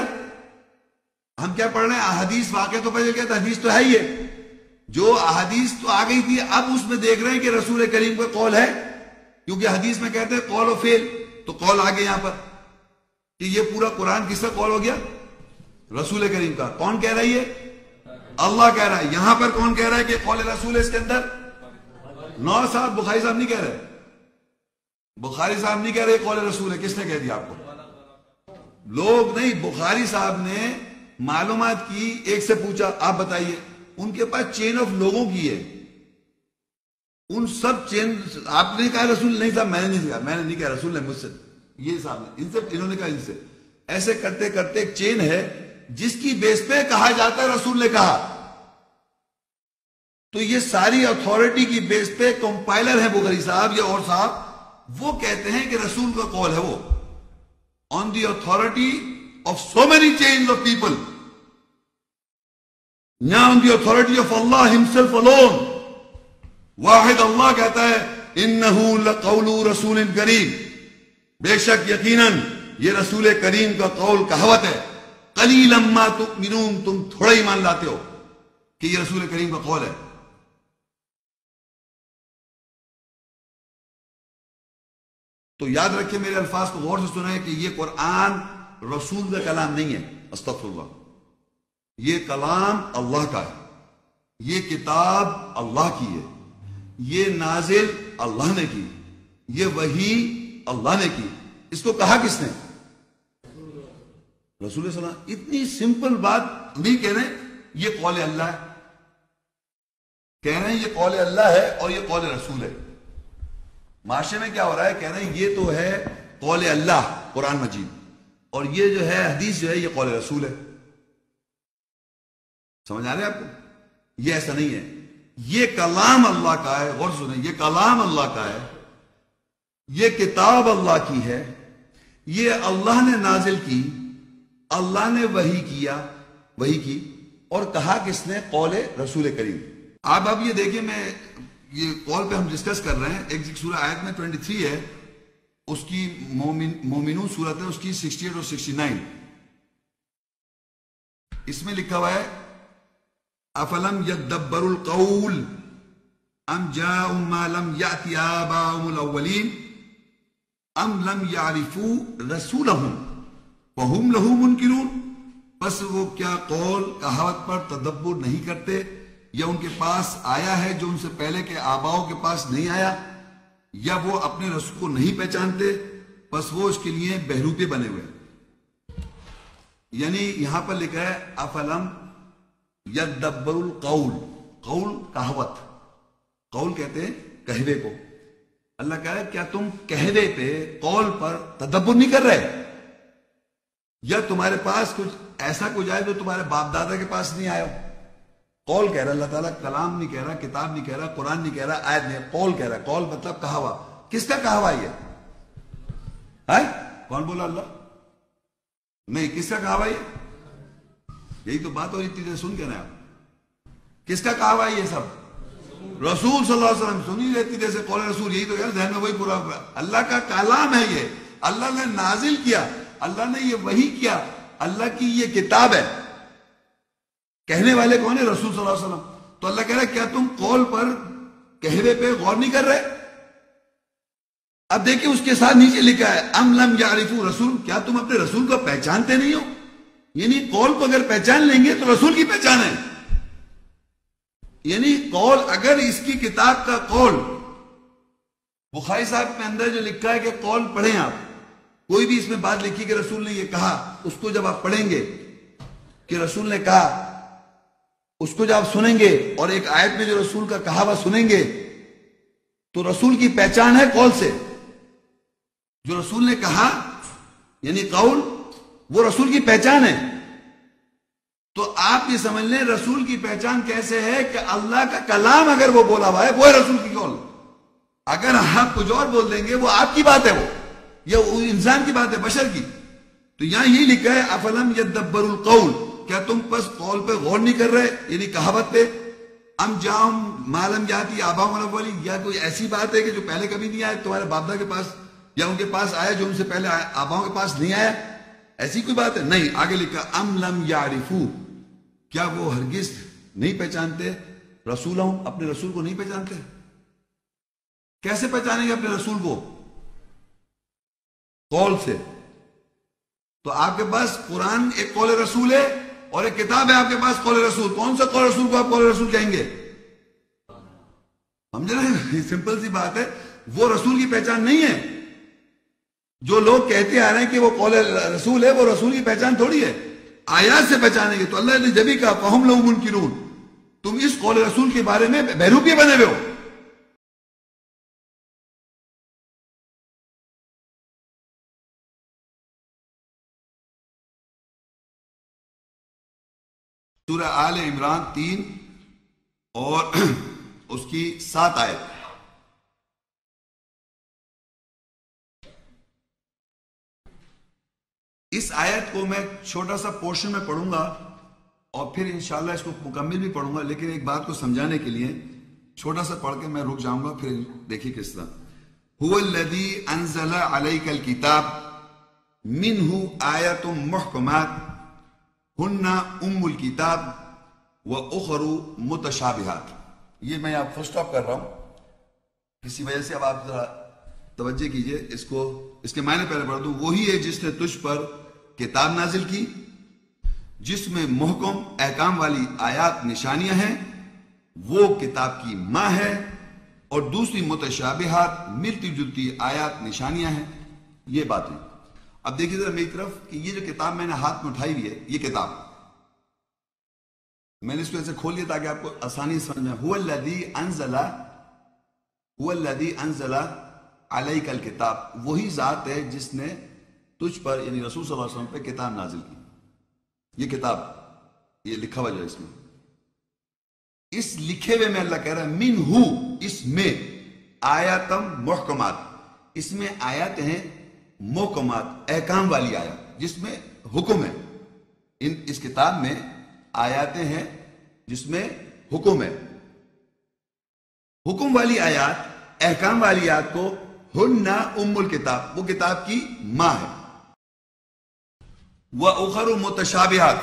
हम क्या पढ़ रहे हैं? अहदीस। वाकया तो पहले क्या था, हदीस तो है ही है, जो अहदीस तो आ गई थी। अब उसमें देख रहे हैं कि रसूल करीम का कौल है, क्योंकि हदीस में कहते हैं कौल और फेल, तो कौल आ गए यहां पर कि ये पूरा कुरान किसका कौल हो गया? रसूल करीम का। कौन कह रहा है ये? अल्लाह कह रहा है। यहां पर कौन कह रहा है कि कौल रसूल है इसके अंदर? नौ साहब, बुखारी साहब नहीं कह रहे, बुखारी साहब नहीं कह रहे कौल रसूल है। किसने कह दिया आपको? लोग नहीं, बुखारी साहब ने मालूमात की, एक से पूछा आप बताइए। उनके पास चेन ऑफ लोगों की है, उन सब चेन। आपने कहा रसूल, नहीं साहब मैंने नहीं कहा, मैंने नहीं कहा, रसूल ने मुझसे, ये साहब ने, इनसे, इन्होंने कहा, इनसे, ऐसे करते करते एक चेन है जिसकी बेस पे कहा जाता है रसूल ने कहा। तो ये सारी अथॉरिटी की बेस पे कंपाइलर है बुखारी साहब या और साहब, वो कहते हैं कि रसूल का कॉल है वो, on the authority of so many chains of people, now on the authority of Allah himself alone. वाहिद अल्लाह कहता है इन्नहु लक़ौलु रसूलिन करीम, बेशक यकीनन ये रसूल करीम का कौल कहावत है। क़लीलन मा तु'मिनून, तुम थोड़ा ईमान लाते हो कि ये रसूल करीम का कौल है। तो याद रखिए, मेरे अल्फाज को गौर से सुने कि ये कुरान रसूल का कलाम नहीं है, अस्तगफुरुल्लाह, ये कलाम अल्लाह का है, ये किताब अल्लाह की है, ये नाजिल अल्लाह ने की, ये वही अल्लाह ने की। इसको कहा किसने? रसूल सल्लल्लाहु अलैहि वसल्लम। इतनी सिंपल बात नहीं कह रहे, ये कौल अल्लाह है, कह रहे हैं ये कौल अल्लाह है और ये कौल रसूल है। माशरे में क्या हो रहा है? कह रहे हैं ये तो है कौल अल्लाह कुरान मजीद, और ये जो है हदीस जो है ये कौल रसूल है। समझ आ रहे आपको? ये ऐसा नहीं है, ये कलाम अल्लाह का है। गौर सुने, ये कलाम अल्लाह का है, ये किताब अल्लाह की है, ये अल्लाह ने नाजिल की, अल्लाह ने वही किया, वही की, और कहा किसने? कौल रसूल करीम। आप अब ये देखिए, मैं ये कौल पे हम डिस्कस कर रहे हैं। एक सूरह आयत में 23 है, उसकी मोमिनून सूरत है, उसकी 68 और 69, इसमें लिखा हुआ है अफलम यदब्बरुल कौल अम जाउम मा लम याति आबाउल अव्वलीन अम लम यारिफू रसूलहुम वहुम लहू मुनकिरून। बस वो क्या कौल कहावत पर तदब्बुर नहीं करते, या उनके पास आया है जो उनसे पहले के आबाओं के पास नहीं आया, या वो अपने रसूल को नहीं पहचानते, बस वो उसके लिए बहरूपे बने हुए हैं। यानी यहां पर लिखा है अफलम यदब्बरुल कौल, कौल कहावत, कौल कहते हैं कहवे को। अल्लाह कह रहा है क्या तुम कहवे पे, कौल पर तदब्बुर नहीं कर रहे? या तुम्हारे पास कुछ ऐसा कुछ आए जो तुम्हारे बाप दादा के पास नहीं आया? कौल कह रहा अल्लाह ताला, कलाम नहीं कह रहा, किताब नहीं कह रहा, कुरान नहीं कह रहा, आयत नहीं, कौल कह रहा। कौल मतलब कहावा। किसका कहावा ये है? कौन बोला? अल्लाह नहीं, किसका कहावा ये? यही तो बात हो रही, इतनी देर सुन के ना आप, किसका कहावा ये सब? रसूल सल्लल्लाहु अलैहि वसल्लम। सुनी रहती देर से कौल रसूल, यही तो यार जहन में वही पूरा अल्लाह का कलाम है, ये अल्लाह ने नाजिल किया, अल्लाह ने ये वही किया, अल्लाह की ये किताब है। कहने वाले कौन है? रसूल सल्लल्लाहु अलैहि वसल्लम। तो अल्लाह कह रहा है क्या तुम कौल पर, कहवे पे गौर नहीं कर रहे? अब देखिए उसके साथ नीचे लिखा है अम लम यारिफू रसूल, क्या तुम अपने रसूल को पहचानते नहीं हो? यानी कौल को अगर पहचान लेंगे तो रसूल की पहचान है। यानी कौल, अगर इसकी किताब का कौल, बुखारी साहब के अंदर जो लिखा है कि कौल पढ़ें आप, कोई भी इसमें बात लिखी कि रसूल ने यह कहा, उसको जब आप पढ़ेंगे कि रसूल ने कहा, उसको जब आप सुनेंगे, और एक आयत में जो रसूल का कहावा सुनेंगे, तो रसूल की पहचान है कौल से। जो रसूल ने कहा यानी कौल, वो रसूल की पहचान है। तो आप ये समझ लें रसूल की पहचान कैसे है कि अल्लाह का कलाम अगर वो बोला हुआ है, वो है रसूल की कौल। अगर आप कुछ और बोल देंगे वो आपकी बात है, वो या वो इंसान की बात है, बशर की। तो यहां यही लिखा है अफलम यदब्बरुल कौल, क्या तुम बस कौल पे गौर नहीं कर रहे, यानी कहावत पे? अम जाम मालम जाती आबा वाली, या कोई ऐसी बात है कि जो पहले कभी नहीं आया तुम्हारे बापदा के पास, या उनके पास आया जो उनसे पहले आबाओं के पास नहीं आया? ऐसी कोई बात है नहीं। आगे लिखा अम लम यारिफू, क्या वो हरगिज नहीं पहचानते रसूल, अपने रसूल को नहीं पहचानते। कैसे पहचानेंगे अपने रसूल को? कौल से। तो आपके पास कुरान एक कौल रसूल है और एक किताब है आपके पास कौल रसूल। कौन सा कौल रसूल को आप कौल रसूल कहेंगे? समझे ना, सिंपल सी बात है। वो रसूल की पहचान नहीं है। जो लोग कहते आ रहे हैं कि वो कौल रसूल है, वो रसूल की पहचान थोड़ी है, आयात से पहचानेंगे। तो अल्लाह ने जब ही कहा फहुम लहू मुनकिरून, तुम इस कौल रसूल के बारे में बहरूपी बने हुए हो। सूरह आल इमरान 3 और उसकी 7 आयत। इस आयत को मैं छोटा सा पोर्शन में पढ़ूंगा और फिर इंशाल्लाह इसको मुकम्मल भी पढ़ूंगा, लेकिन एक बात को समझाने के लिए छोटा सा पढ़ के मैं रुक जाऊंगा। फिर देखिए किस तरह हुवल्लज़ी अंज़ला अलैकल किताब मिन्हु आयतुम मुहकमात हुन्ना उम्मुल किताब व उखरु मुतशाबिहात। ये मैं आप फर्स्ट स्टॉप कर रहा हूं किसी वजह से। अब आप जरा तवज्जो कीजिए इसको, इसके मायने पहले पढ़ दूं। वही है जिसने तुझ पर किताब नाजिल की जिसमें मोहकम अहकाम वाली आयात निशानियां हैं, वो किताब की माँ है। और दूसरी मुतशाबिहात मिलती जुलती आयात निशानियां हैं। ये बात है। अब देखिए जरा मेरी तरफ कि ये जो किताब मैंने हाथ में उठाई हुई है, ये किताब मैंने इसको ऐसे खोल लिया ताकि आपको आसानी से समझ में। हुवल्लज़ी अंज़ला अलैकल किताब, वही जात है जिसने तुझ पर यानी रसूल सल्लल्लाहु अलैहि वसल्लम पर किताब नाजिल की। ये किताब, ये लिखा हुआ जो है इसमें, इस लिखे हुए में अल्लाह कह रहा है मिन्हु, इसमें आयातम मुहकमात, इसमें आयत हैं मोहकमात अहकाम वाली आयत, जिसमें हुक्म है। इन इस किताब में आयातें हैं जिसमें हुक्म है। हुक्म वाली आयात अहकाम वाली आयत को हुन्ना उम्मुल किताब, वो किताब की माँ है। व उखरु मुतशाबिहात,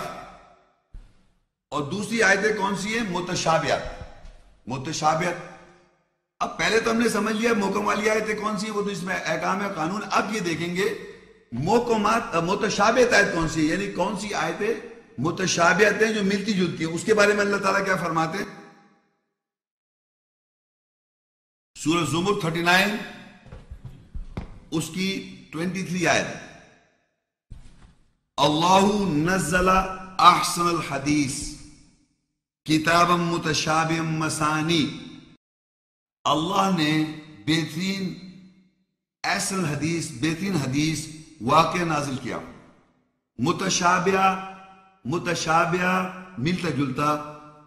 और दूसरी आयतें कौन सी है? मुतशाबिहात। मुतशाबिहात, अब पहले तो हमने समझ लिया मोहकम वाली आयतें कौन सी है, वो तो इसमें अहकाम है कानून। अब ये देखेंगे मोहकमात मुतशाबिहात आयत कौन सी है, यानी कौन सी आयतें मुतशाबिहत हैं जो मिलती जुलती है। उसके बारे में अल्लाह ताला क्या फरमाते हैं? सूरह ज़ुमर 39 उसकी 23 आयत। अल्लाहु नज़ला अहसनल हदीस किताबम मुतशाबिहम मसानी, अल्लाह ने बेहतरीन अहसनल हदीस, बेहतरीन हदीस वाक़या नाजिल किया। मुतशाबिहा, मुतशाबिहा मिलता जुलता,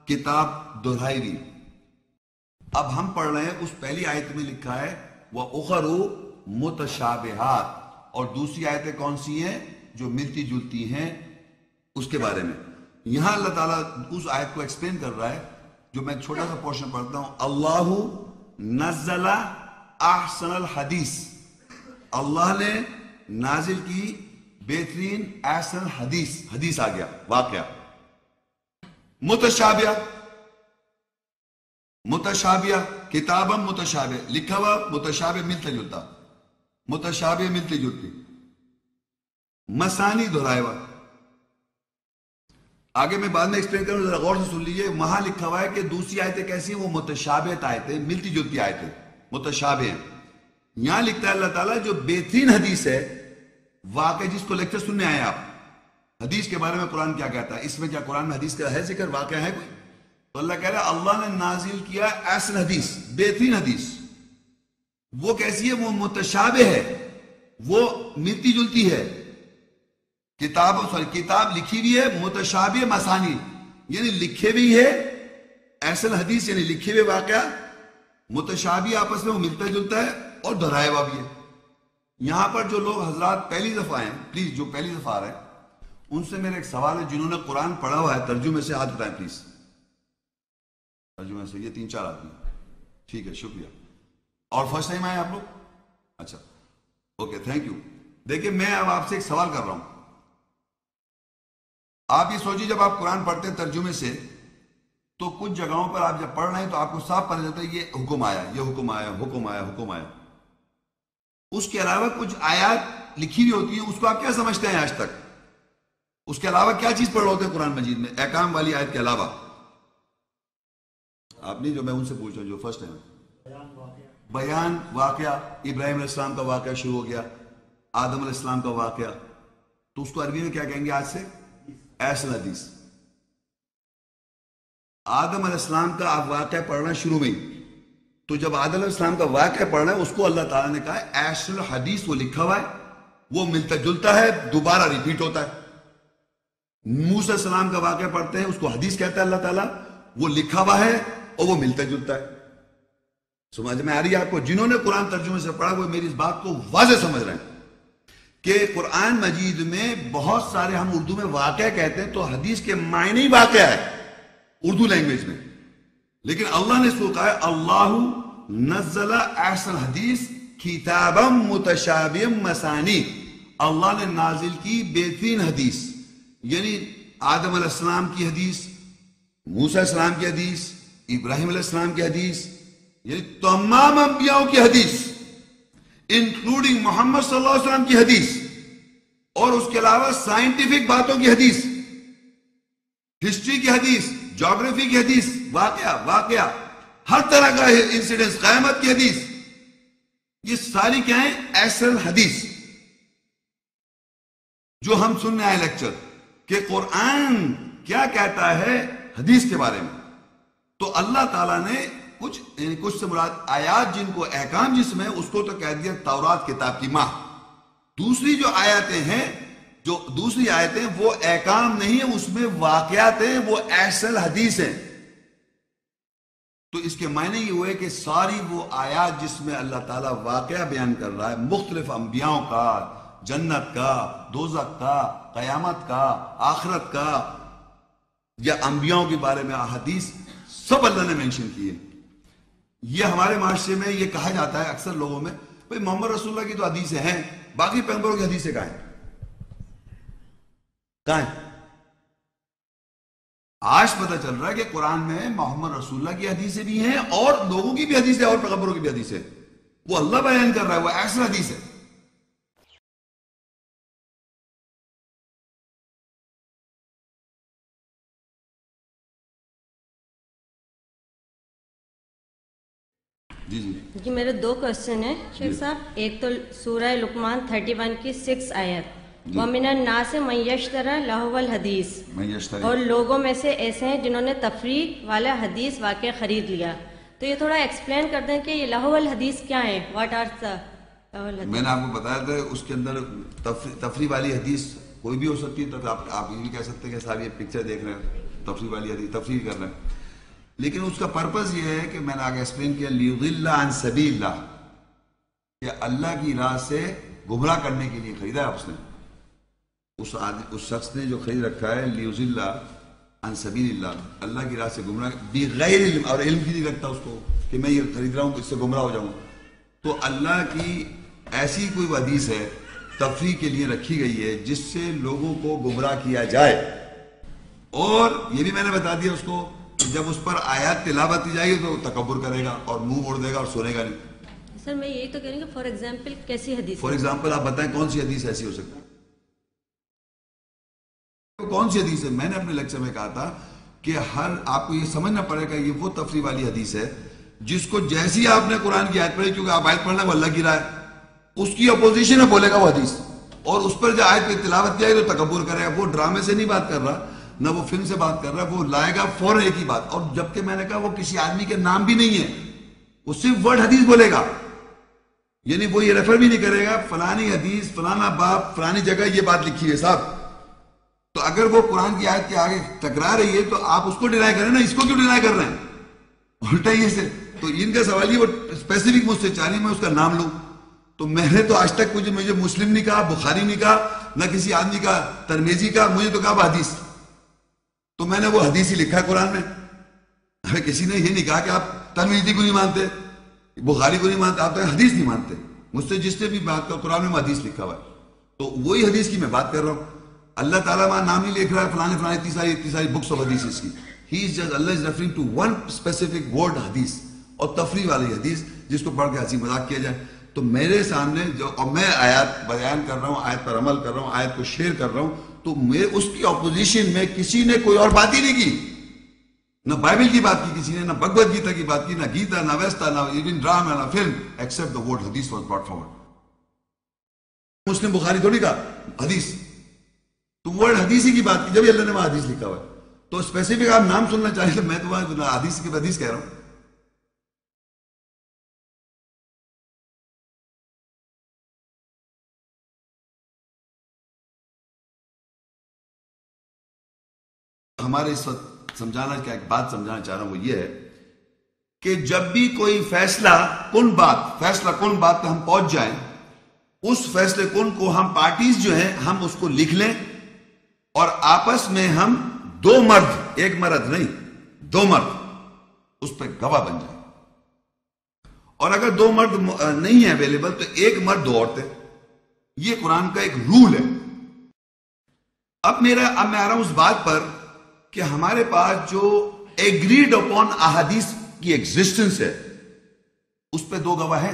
किताब दोहराई हुई। अब हम पढ़ रहे हैं उस पहली आयत में लिखा है वह उखरु मुतशाबिहात, और दूसरी आयतें कौन सी हैं जो मिलती जुलती हैं उसके बारे में। यहां अल्लाह ताला उस आयत को एक्सप्लेन कर रहा है जो मैं छोटा सा पोर्शन पढ़ता हूं। अल्लाहु नज़ला अहसनल हदीस, अल्लाह ने नाजिल की बेहतरीन अहसन हदीस, हदीस आ गया वाकया। मुतशाबिहा, मुतशाबिहा किताबम मुतशाबिहा, लिखा हुआ मुतशाबिहा मिलता जुलता, मुतशाबिहा मिलती जुलती, मसानी दोहराया हुआ। आगे मैं बाद में एक्सप्लेन करूं, जरा गौर से सुन लीजिए। वहां लिखा हुआ है कि दूसरी आयतें कैसी हैं? वो मुतशाबिहात आयतें, मिलती जुलती आयतें, मुतशाबिहा। यहां लिखता है अल्लाह ताला जो बेहतरीन हदीस है, वाकई जिसको लेक्चर सुनने आए आप, हदीस के बारे में कुरान क्या कहता है, इसमें क्या कुरान में हदीस का है जिक्र, वाकया है कोई? तो अल्लाह कह रहा है अल्लाह ने नाजिल किया ऐसा हदीस, बेहतरीन हदीस। वो कैसी है? वो मुतशाबिह है, वो मिलती जुलती है। किताब, सॉरी, किताब लिखी हुई है मुतशाबिह मसानी, यानी लिखे हुई है ऐसा हदीस, यानी लिखे हुए वाकया, मुतशाबिह आपस में वो मिलता जुलता है और दोहराया हुआ भी है। यहां पर जो लोग हजरात पहली दफा आए, प्लीज जो पहली दफा आ रहे हैं उनसे मेरा एक सवाल है, जिन्होंने कुरान पढ़ा हुआ है, तर्जुमे से हाथ उठाएं प्लीज। तर्जुमे से ये 3-4 आदमी, ठीक है, शुक्रिया। और फर्स्ट टाइम आए आप लोग, अच्छा, ओके, थैंक यू। देखिए मैं अब आपसे एक सवाल कर रहा हूं आप ये सोचिए जब आप कुरान पढ़ते हैं तर्जुमे से तो कुछ जगहों पर आप जब पढ़ रहे हैं तो आपको साफ पता चलता है ये हुक्म आया, ये हुक्म आया, हुक्म आया, हुक्म आया। उसके अलावा कुछ आयत लिखी हुई होती है, उसको आप क्या समझते हैं आज तक? उसके अलावा क्या चीज पढ़ रहे होते हैं कुरान मजीद में अहकाम वाली आयत के अलावा? आपने जो मैं उनसे पूछ रहा हूँ जो फर्स्ट टाइम बयान वाकया, इब्राहिम अलैहिस्सलाम का वाकया शुरू हो गया, आदम अलैहिस्सलाम का वाकया, तो उसको अरबी में क्या कहेंगे आज से? ऐसल हदीस। आदम अलैहिस्सलाम का आप वाकया पढ़ना शुरू में ही, तो जब आदम अलैहिस्सलाम का वाकया पढ़ना है उसको अल्लाह ताला ने कहा ऐसल हदीस, वो लिखा हुआ है, वो मिलता जुलता है, दोबारा रिपीट होता है। मूसा अलैहिस्सलाम का वाकया पढ़ते हैं उसको हदीस कहता है अल्लाह ताला, वो लिखा हुआ है और वो मिलता जुलता है। समझ में आ रही है आपको? जिन्होंने कुरान तर्जुमे से पढ़ा वो मेरी इस बात को वाज़े समझ रहे हैं कि कुरान मजीद में बहुत सारे, हम उर्दू में वाकया कहते हैं तो हदीस के मायने ही वाकया है उर्दू लैंग्वेज में, लेकिन अल्लाह ने इसको कहा अल्लाहु नज़्ज़ला अहसन हदीस किताबम मुतशाबिहम मसानी, अल्लाह ने नाजिल की बेहतरीन हदीस, यानी आदम अलैहिस्सलाम की हदीस, मूसा अलैहिस्सलाम की हदीस, इब्राहिम अलैहिस्सलाम की हदीस, यानी तमाम अंबियाओं की हदीस इंक्लूडिंग मोहम्मद सल्लल्लाहु अलैहि वसल्लम की हदीस, और उसके अलावा साइंटिफिक बातों की हदीस, हिस्ट्री की हदीस, ज्योग्राफी की हदीस, वाकया वाकया हर तरह का इंसिडेंस, क़यामत की हदीस, ये सारी क्या है? असल हदीस। जो हम सुनने आए लेक्चर कि कुरान क्या कहता है हदीस के बारे में, तो अल्लाह ताला ने कुछ से मुराद आयात जिनको अहकाम जिसमें, उसको तो कह दिया तौरात किताब की माँ, दूसरी जो आयतें हैं, जो दूसरी आयतें वो अहकाम नहीं है, उसमें वाकयात हैं, वो असल हदीस हैं। तो इसके मायने ये हुए कि सारी वो आयात जिसमें अल्लाह ताला वाकया बयान कर रहा है मुख्तलिफ अंबियाओं का, जन्नत का, दोजख का, कयामत का, आखरत का, या अंबियाओं के बारे में अहादीस, सब अल्लाह ने मेंशन किए। ये हमारे माशरे में ये कहा जाता है अक्सर लोगों में, भाई मोहम्मद रसूलुल्लाह की तो हदीसें हैं, बाकी पैगंबरों की हदीसें कहाँ हैं? आज पता चल रहा है कि कुरान में मोहम्मद रसूलुल्लाह की हदीसें भी हैं और लोगों की भी हदीसें और पैगंबरों की भी हदीसें, वो अल्लाह बयान कर रहा है, वो ऐसी हदीस है। जी मेरे दो क्वेश्चन है शेख साहब। एक तो सूरह लुकमान 31 की 6 आयत वमिनन नासे मन यश्तरी लहुवल हदीस, और लोगों में से ऐसे हैं जिन्होंने तफरीक वाला हदीस वाकया खरीद लिया, तो ये थोड़ा एक्सप्लेन कर दें कि ये लहुवल हदीस क्या है, व्हाट आर द लहुवल हदीस? मैंने आपको बताया था उसके अंदर तफरी वाली हदीस कोई भी हो सकती है, तो आप ये भी कह सकते हैं कि साहब ये पिक्चर देख रहे हैं, तफरी वाली हदीस, तफरी कर रहे हैं, लेकिन उसका पर्पस ये है कि मैंने आगे एक्सप्लेन किया लियुदिल्ला अन सबीलिल्लाह, कि अल्लाह की राह से गुमराह करने के लिए खरीदा है उसने, उस शख्स ने जो खरीद रखा है लियुदिल्ला अन सबीलिल्लाह, अल्लाह की राह से गुमराह बगैर इल्म, और इल्म भी नहीं रखता उसको कि मैं ये खरीद रहा हूँ इससे गुमराह हो जाऊँ, तो अल्लाह की ऐसी कोई हदीस है तफरीह के लिए रखी गई है जिससे लोगों को गुमराह किया जाए। और ये भी मैंने बता दिया उसको जब उस पर आयत तिलावत की जाएगी तो तकब्बुर करेगा और मुंह मोड़ देगा और सोनेगा नहीं। सर मैं यही तो कह रही हूं, फॉर एग्जांपल कैसी हदीस, फॉर एग्जांपल आप बताएं कौन सी हदीस ऐसी हो सकती है, कौन सी हदीस है? मैंने अपने लेक्चर में कहा था कि हर आपको ये समझना पड़ेगा ये वो तफरी वाली हदीस है जिसको जैसी आपने कुरान की आयत पढ़ी, क्योंकि आप आयत पढ़ना वो अल्लाह की राय, उसकी अपोजिशन है बोलेगा वो हदीस, और उस पर जो आयत पर तिलावत की जाएगी तो तकब्बुर करेगा। वो ड्रामे से नहीं बात कर रहा, ना वो फिल्म से बात कर रहा है, वो लाएगा फौरन एक ही बात, और जबकि मैंने कहा वो किसी आदमी के नाम भी नहीं है, वो सिर्फ वर्ड हदीस बोलेगा, यानी वो ये रेफर भी नहीं करेगा फलानी हदीस फलाना बाप फलानी जगह ये बात लिखी है साहब। तो अगर वो कुरान की आयत के आगे टकरा रही है तो आप उसको डिनाई करें ना, इसको क्यों डिनाई कर रहे हैं उल्टा ये से। तो इनका सवाल ये वो स्पेसिफिक मुझसे चाहिए मैं उसका नाम लूँ, तो मैंने तो आज तक मुझे मुस्लिम नहीं कहा, बुखारी नहीं कहा, ना किसी आदमी का तिर्मिज़ी का, मुझे तो कहा हदीस, तो मैंने वो हदीस ही लिखा है कुरान में। अरे किसी ने ये नहीं कहा कि आप तिर्मिज़ी को नहीं मानते, बुखारी को नहीं मानते, आप तो हदीस नहीं मानते, मुझसे जिसने भी बात कर कुरान में हदीस लिखा हुआ है, तो वही हदीस की मैं बात कर रहा हूँ। अल्लाह ताला वहाँ नाम नहीं लिख रहा है फलाने फलाने इतनी सारी बुक्स ऑफ हदीसेस की। He is just Allah is referring to one specific word हदीस और तफरी वाली हदीस जिसको पढ़ के हंसी मजाक किया जाए। तो मेरे सामने जो और मैं आयत बयान कर रहा हूँ, आयत पर अमल कर रहा हूँ, आयत को शेयर कर रहा हूँ, तो मेरे उसकी ऑपोजिशन में किसी ने कोई और बात ही नहीं की, ना बाइबल की बात की किसी ने, ना भगवद गीता की बात की, ना गीता, ना वेस्ता, ना इवन ड्रामा, ना फिल्म, एक्सेप्ट द वर्ड हदीस वाज ब्रॉट फॉरवर्ड। मुस्लिम बुखारी थोड़ी का हदीस, तो वर्ड हदीसी की बात की जब अल्लाह ने वहां हदीस लिखा हुआ है। तो स्पेसिफिक आप नाम सुनना चाहिए तो मैं तो वहां हदीस की हदीस कह रहा हूं। हमारे इस वक्त समझाना क्या एक बात समझाना चाह रहा हूं वो ये है कि जब भी कोई फैसला कुन बात पे हम पहुंच जाए, उस फैसले कुन को हम पार्टीज जो है हम उसको लिख लें और आपस में हम दो मर्द, एक मर्द नहीं दो मर्द उस पर गवाह बन जाए। और अगर दो मर्द नहीं है अवेलेबल तो एक मर्द दो औरतें, यह कुरान का एक रूल है। अब मैं आ रहा हूं उस बात पर कि हमारे पास जो एग्रीड अपॉन अहादीस की एग्जिस्टेंस है उस पर दो गवाह है,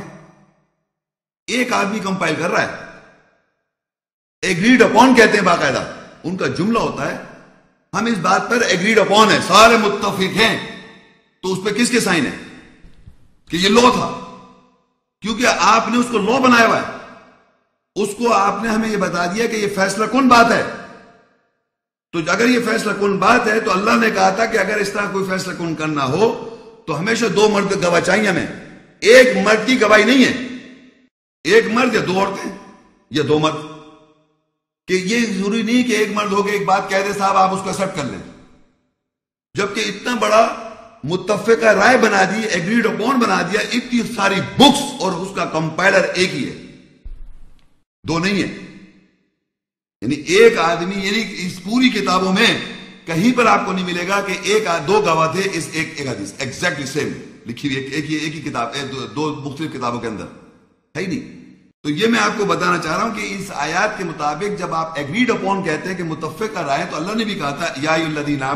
एक आदमी कंपाइल कर रहा है। एग्रीड अपॉन कहते हैं बाकायदा, उनका जुमला होता है हम इस बात पर एग्रीड अपॉन है, सारे मुत्तफिक हैं। तो उस पर किसके साइन है कि ये लॉ था, क्योंकि आपने उसको लॉ बनाया हुआ है, उसको आपने हमें ये बता दिया कि ये फैसला कौन बात है। तो अगर ये फैसला कौन बात है तो अल्लाह ने कहा था कि अगर इस तरह कोई फैसला कौन करना हो तो हमेशा दो मर्द गवाह चाहिए हमें, एक मर्द की गवाही नहीं है, एक मर्द या दो औरतें या दो मर्द। कि ये जरूरी नहीं कि एक मर्द होकर एक बात कह दे साहब आप उसको एक्सेप्ट कर लें, जबकि इतना बड़ा मुत्तफिका राय बना दी, एग्रीड अपॉन बना दिया, इतनी सारी बुक्स और उसका कंपाइलर एक ही है, दो नहीं है। यानी एक आदमी, यानी इस पूरी किताबों में कहीं पर आपको नहीं मिलेगा कि एक दो गवाह थे इस एक हदीस एग्जैक्टली सेम लिखी हुई एक ही किताब दो मुख्तलिफ किताबों के अंदर है नहीं। तो ये मैं आपको बताना चाह रहा हूं कि इस आयत के मुताबिक जब आप एग्रीड अपॉन कहते हैं कि मुत्तफिक कर आए, तो अल्लाह ने भी कहा था या अय्युहल्लज़ीना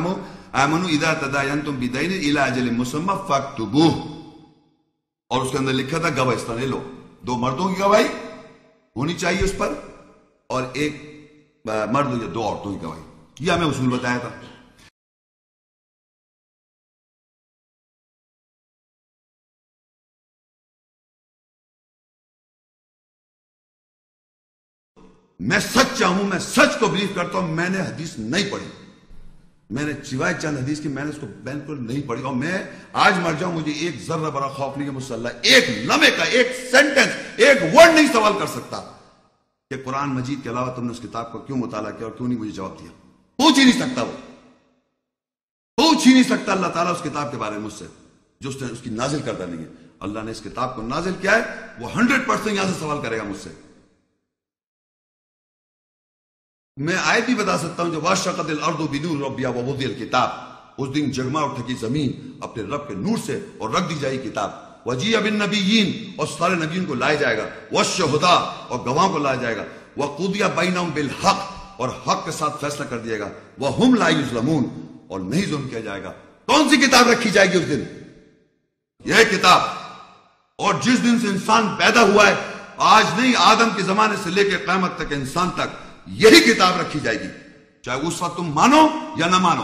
आमनू इज़ा तदायनतुम बिदैन इला अजलिन मुसम्मा फक्तुबूह, और उसके अंदर लिखा था गवाह इस तरह ले लो, दो मर्दों की गवाही होनी चाहिए उस पर और एक मर्द या दो औरतों की गवाही, यह हमें उसूल बताया था। मैं सच्चा हूं, मैं सच को बिलीव करता हूं, मैंने हदीस नहीं पढ़ी, मैंने सिवाय चंद हदीस की मैंने उसको बिल्कुल नहीं पढ़ी, और मैं आज मर जाऊं मुझे एक जर्रा बड़ा खौफ नहीं है, मुझसे अल्लाह एक लम्हे का एक सेंटेंस एक वर्ड नहीं सवाल कर सकता कि कुरान मजीद के अलावा तुमने उस किताब को क्यों मुताला किया और क्यों नहीं मुझे जवाब दिया। पूछ ही नहीं सकता, वो पूछ ही नहीं सकता अल्लाह ताला उस किताब के बारे में मुझसे जो उसने उसकी नाजिल कर डाली है। अल्लाह ने इस किताब को नाजिल किया है, वो 100% यहां से सवाल करेगा मुझसे। मैं आयत भी बता सकता हूं जो वाशक़तिल अर्दु बिनूर रब्बिहा ववुदिअल किताब, उस दिन जगमा उठेगी जमीन अपने रब के नूर से और रख दी जाएगी किताब। वजीअ बिन्नबिय्यीन, और सारे नबियों को लाया जाएगा। वश्शुहदा, और गवाहों को लाया जाएगा। वक़ुदिया बैनहुम बिल हक़, और हक के साथ फैसला कर दिएगा। वहुम ला युज़्लमून, और नहीं जुल्म किया जाएगा। कौन सी किताब रखी जाएगी उस दिन? यह किताब। और जिस दिन से इंसान पैदा हुआ है, आज नहीं आदम के जमाने से लेकर क़यामत तक इंसान तक यही किताब रखी जाएगी, चाहे उस वक्त तुम मानो या ना मानो।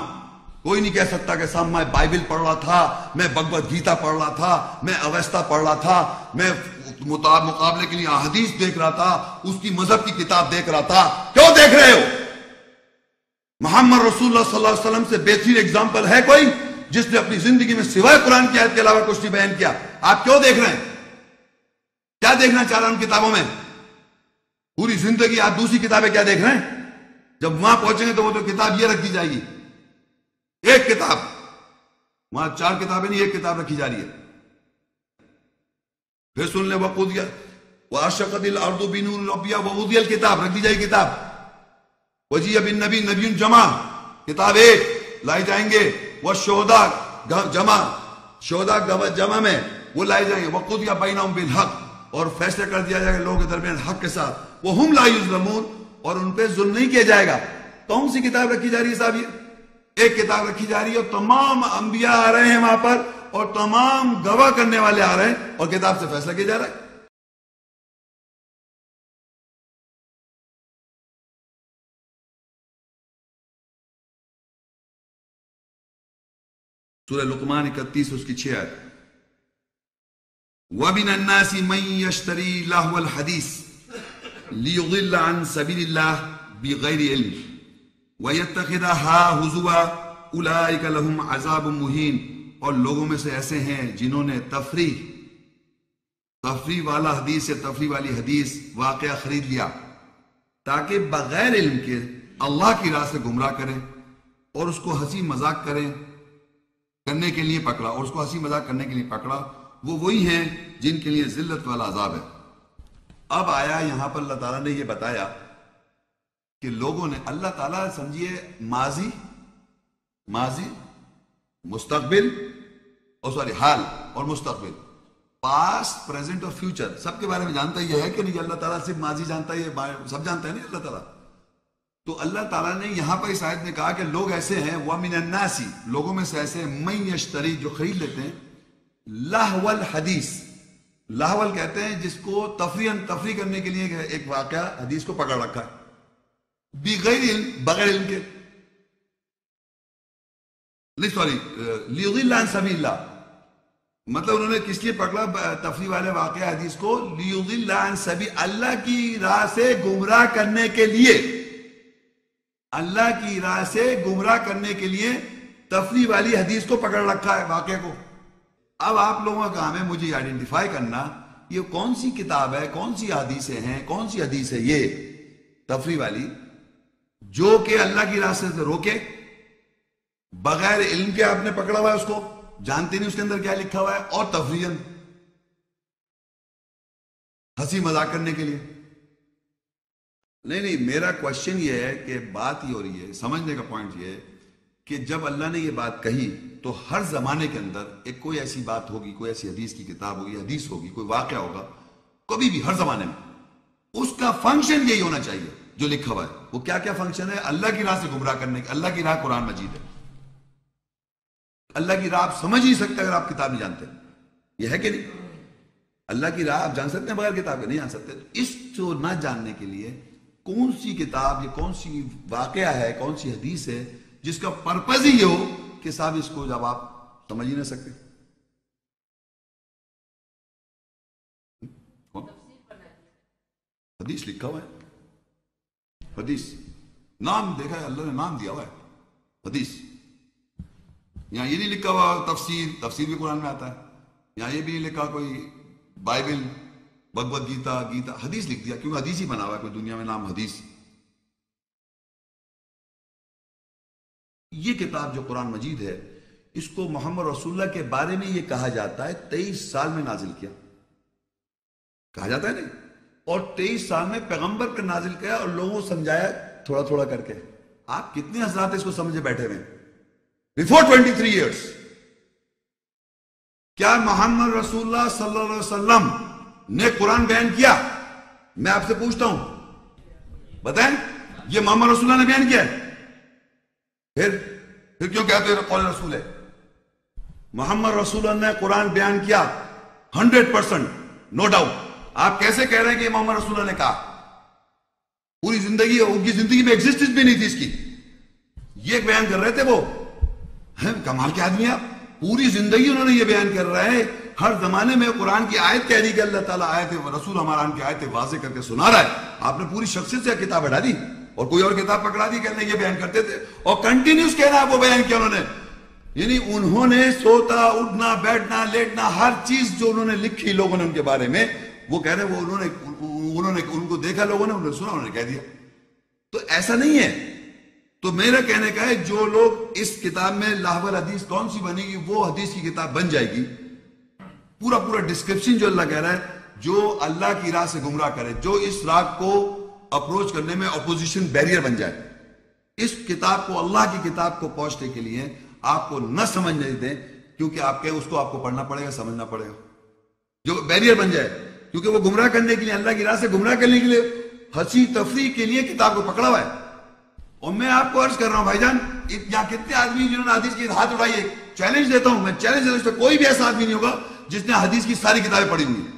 कोई नहीं कह सकता कि साहब मैं बाइबिल पढ़ रहा था, मैं भगवद गीता पढ़ रहा था, मैं अवेस्ता पढ़ रहा था, मैं मुकाबले के लिए अहदीस देख रहा था, उसकी मजहब की किताब देख रहा था। क्यों देख रहे हो? मोहम्मद रसूलुल्लाह सल्लल्लाहु अलैहि वसल्लम से बेहतरीन एग्जाम्पल है कोई जिसने अपनी जिंदगी में सिवाय कुरान की आयत के अलावा कुछ नहीं बयान किया? आप क्यों देख रहे हैं? क्या देखना चाह रहे हैं उन किताबों में? पूरी जिंदगी आप दूसरी किताबें क्या देख रहे हैं? जब वहां पहुंचेंगे तो वो तो किताब ये रख दी जाएगी, एक किताब। वहां 4 किताबें नहीं, एक किताब रखी जा रही है। फिर सुन ले वक़ुदिया वाशक़तिल अर्दु बिनूर रब्बिहा ववुदिअल किताब, रख दी जाएगी किताब। वजीअ बिन्नबी, नबीयुन जमा, किताब एक लाए जाएंगे। वशुहदा जमा, शोहदा जमा में वो लाए जाएंगे। वक़ुदिया बैनहुम बिल हक़, और फैसला कर दिया जाएगा लोगों के दरमियान हक के साथ। वो हम ला युज़्लमून, और उन पे जुल्म नहीं किया जाएगा। कौन सी किताब रखी जा रही है साहब? एक किताब रखी जा रही है और तमाम अंबिया आ रहे हैं वहां पर और तमाम गवाह करने वाले आ रहे हैं और किताब से फैसला किया जा रहा है। सूरह लुकमान 31 उसकी 6 आयत। वमिन अन्नासी मन यश्तरी लाहुल हदीस लियुदिल अन सबीलिल्लाह बिगैर इल्म वयत्तखिदा हुजुवा उलाइका लहुम अज़ाबुम मुहीन। और लोगों में से ऐसे हैं जिन्होंने तफरीह वाला हदीस या तफरीह वाली हदीस वाकया खरीद लिया ताकि बगैर इल्म के अल्लाह की राह से गुमराह करें और उसको हंसी मजाक करने के लिए पकड़ा और उसको हंसी मजाक करने के लिए पकड़ा। वो वही हैं जिनके लिए जिल्लत वाला अजाब है। अब आया यहां पर अल्लाह ताला ने ये बताया कि लोगों ने, अल्लाह ताला समझिए माजी मुस्तकबिल और सॉरी हाल और मुस्तकबिल, पास्ट प्रेजेंट और फ्यूचर सबके बारे में जानता ही है कि नहीं? अल्लाह ताला सिर्फ माजी जानता है, सब जानता है नहीं अल्लाह ताला। तो अल्लाह ताला ने यहां पर इस आयत में कहा कि लोग ऐसे हैं, वमिन अन्नासी लोगों में से ऐसे मन यश्तरी जो खरीद लेते हैं, लाहवल हदीस, लाहवल कहते हैं जिसको तफरी करने के लिए एक वाकया हदीस को पकड़ रखा है बगैर इल्म के, नहीं सॉरी लियुदिल अन सबीलिल्लाह, मतलब उन्होंने किस लिए पकड़ा तफरी वाले वाकया हदीस को? लियुदिल अन सबीलिल्लाह, अल्लाह की राह से गुमराह करने के लिए, अल्लाह की राह से गुमराह करने के लिए तफरी वाली हदीस को पकड़ रखा है, वाक़े को। अब आप लोगों का काम है मुझे आइडेंटिफाई करना ये कौन सी किताब है, कौन सी हदीसें हैं, कौन सी हदीस है ये तफरी वाली जो कि अल्लाह की राह से रोके, बगैर इल्म के आपने पकड़ा हुआ है, उसको जानते नहीं उसके अंदर क्या लिखा हुआ है और तफरीहन हंसी मजाक करने के लिए। नहीं, मेरा क्वेश्चन ये है कि बात ये हो रही है, समझने का पॉइंट ये है कि जब अल्लाह ने ये बात कही तो हर जमाने के अंदर एक कोई ऐसी बात होगी, कोई ऐसी हदीस की किताब होगी, हदीस होगी, कोई वाकया होगा, कभी भी हर जमाने में उसका फंक्शन यही होना चाहिए जो लिखा हुआ है। वो क्या क्या फंक्शन है? अल्लाह की राह से गुमराह करने के, अल्लाह की राह कुरान मजीद है, अल्लाह की राह आप समझ ही सकते अगर आप किताब नहीं जानते, यह है कि नहीं? अल्लाह की राह आप जान सकते हैं बगैर किताब के? नहीं जान सकते। तो इसको ना जानने के लिए कौन सी किताब, ये कौन सी वाकया है, कौन सी हदीस है जिसका पर्पज ही ये हो कि साहब इसको जब आप समझ ही ना सकते, हदीस लिखा हुआ है, हदीस नाम देखा है, अल्लाह ने नाम दिया हुआ है हदीस। यहां ये नहीं लिखा हुआ तफसीर, तफसीर भी कुरान में आता है, यहां ये भी नहीं लिखा कोई बाइबल, भगवत गीता, गीता, हदीस लिख दिया क्योंकि हदीस ही बना हुआ है कोई दुनिया में नाम हदीस। ये किताब जो कुरान मजीद है इसको मोहम्मद रसूलुल्लाह के बारे में ये कहा जाता है 23 साल में नाजिल किया, कहा जाता है नहीं? और 23 साल में पैगंबर का नाजिल किया और लोगों को समझाया थोड़ा थोड़ा करके। आप कितने हजरात इसको समझे बैठे हुए बिफोर 23 ईयर्स? क्या मोहम्मद रसूलुल्लाह सल्लल्लाहु अलैहि वसल्लम ने कुरान बयान किया? मैं आपसे पूछता हूं, बताएं ये मोहम्मद रसूलुल्लाह ने बयान किया? फिर क्यों कहते हो कौल रसूल है? मोहम्मद रसूलुल्लाह ने कुरान बयान किया 100%, नो डाउट। आप कैसे कह रहे हैं कि मोहम्मद रसूलुल्लाह ने कहा? पूरी जिंदगी, उनकी जिंदगी में एग्जिस्टेंस भी नहीं थी इसकी, ये बयान कर रहे थे वो। कमाल के आदमी आप, पूरी जिंदगी उन्होंने ये बयान कर रहे हैं, हर जमाने में कुरान की आयत कह रही कि अल्लाह ताला आयत है, रसूल हमारा उनकी आयत वाजे करके सुना रहा है, आपने पूरी शख्सियत से किताब हटा दी और कोई और किताब पकड़ा दी, कहने ये बयान करते थे और कंटिन्यूस कहना वो बयान किया उन्होंने। यानी उन्होंने सोता उठना बैठना लेटना हर चीज जो उन्होंने लिखी लोगों ने उनके बारे में, वो कह रहे वो उन्होंने उनको देखा, लोगों ने उन्होंने सुना, उन्होंने कह दिया। तो ऐसा नहीं है। तो मेरा कहने का है जो लोग इस किताब में लाहवल हदीस कौन सी बनेगी वो हदीस की किताब बन जाएगी, पूरा पूरा डिस्क्रिप्शन जो अल्लाह कह रहा है, जो अल्लाह की राह से गुमराह करे, जो इस राह को अप्रोच करने में ऑपोजिशन बैरियर बन जाए। इस किताब को, अल्लाह की किताब को पहुंचने के लिए आपको न समझने दें, क्योंकि आपके उसको आपको पढ़ना पड़ेगा, समझना पड़ेगा, जो बैरियर बन जाए, क्योंकि वो गुमराह करने के लिए, अल्लाह की राह से गुमराह करने के लिए, हंसी तफरी के लिए किताब को पकड़ा हुआ है। और मैं आपको अर्ज कर रहा हूँ भाईजान, या कितने आदमी जिन्होंने हदीस की हाथ उठाई है, चैलेंज देता हूँ मैं, चैलेंज देता हूँ, कोई भी ऐसा आदमी नहीं होगा जिसने हदीस की सारी किताबें पढ़ी हुई।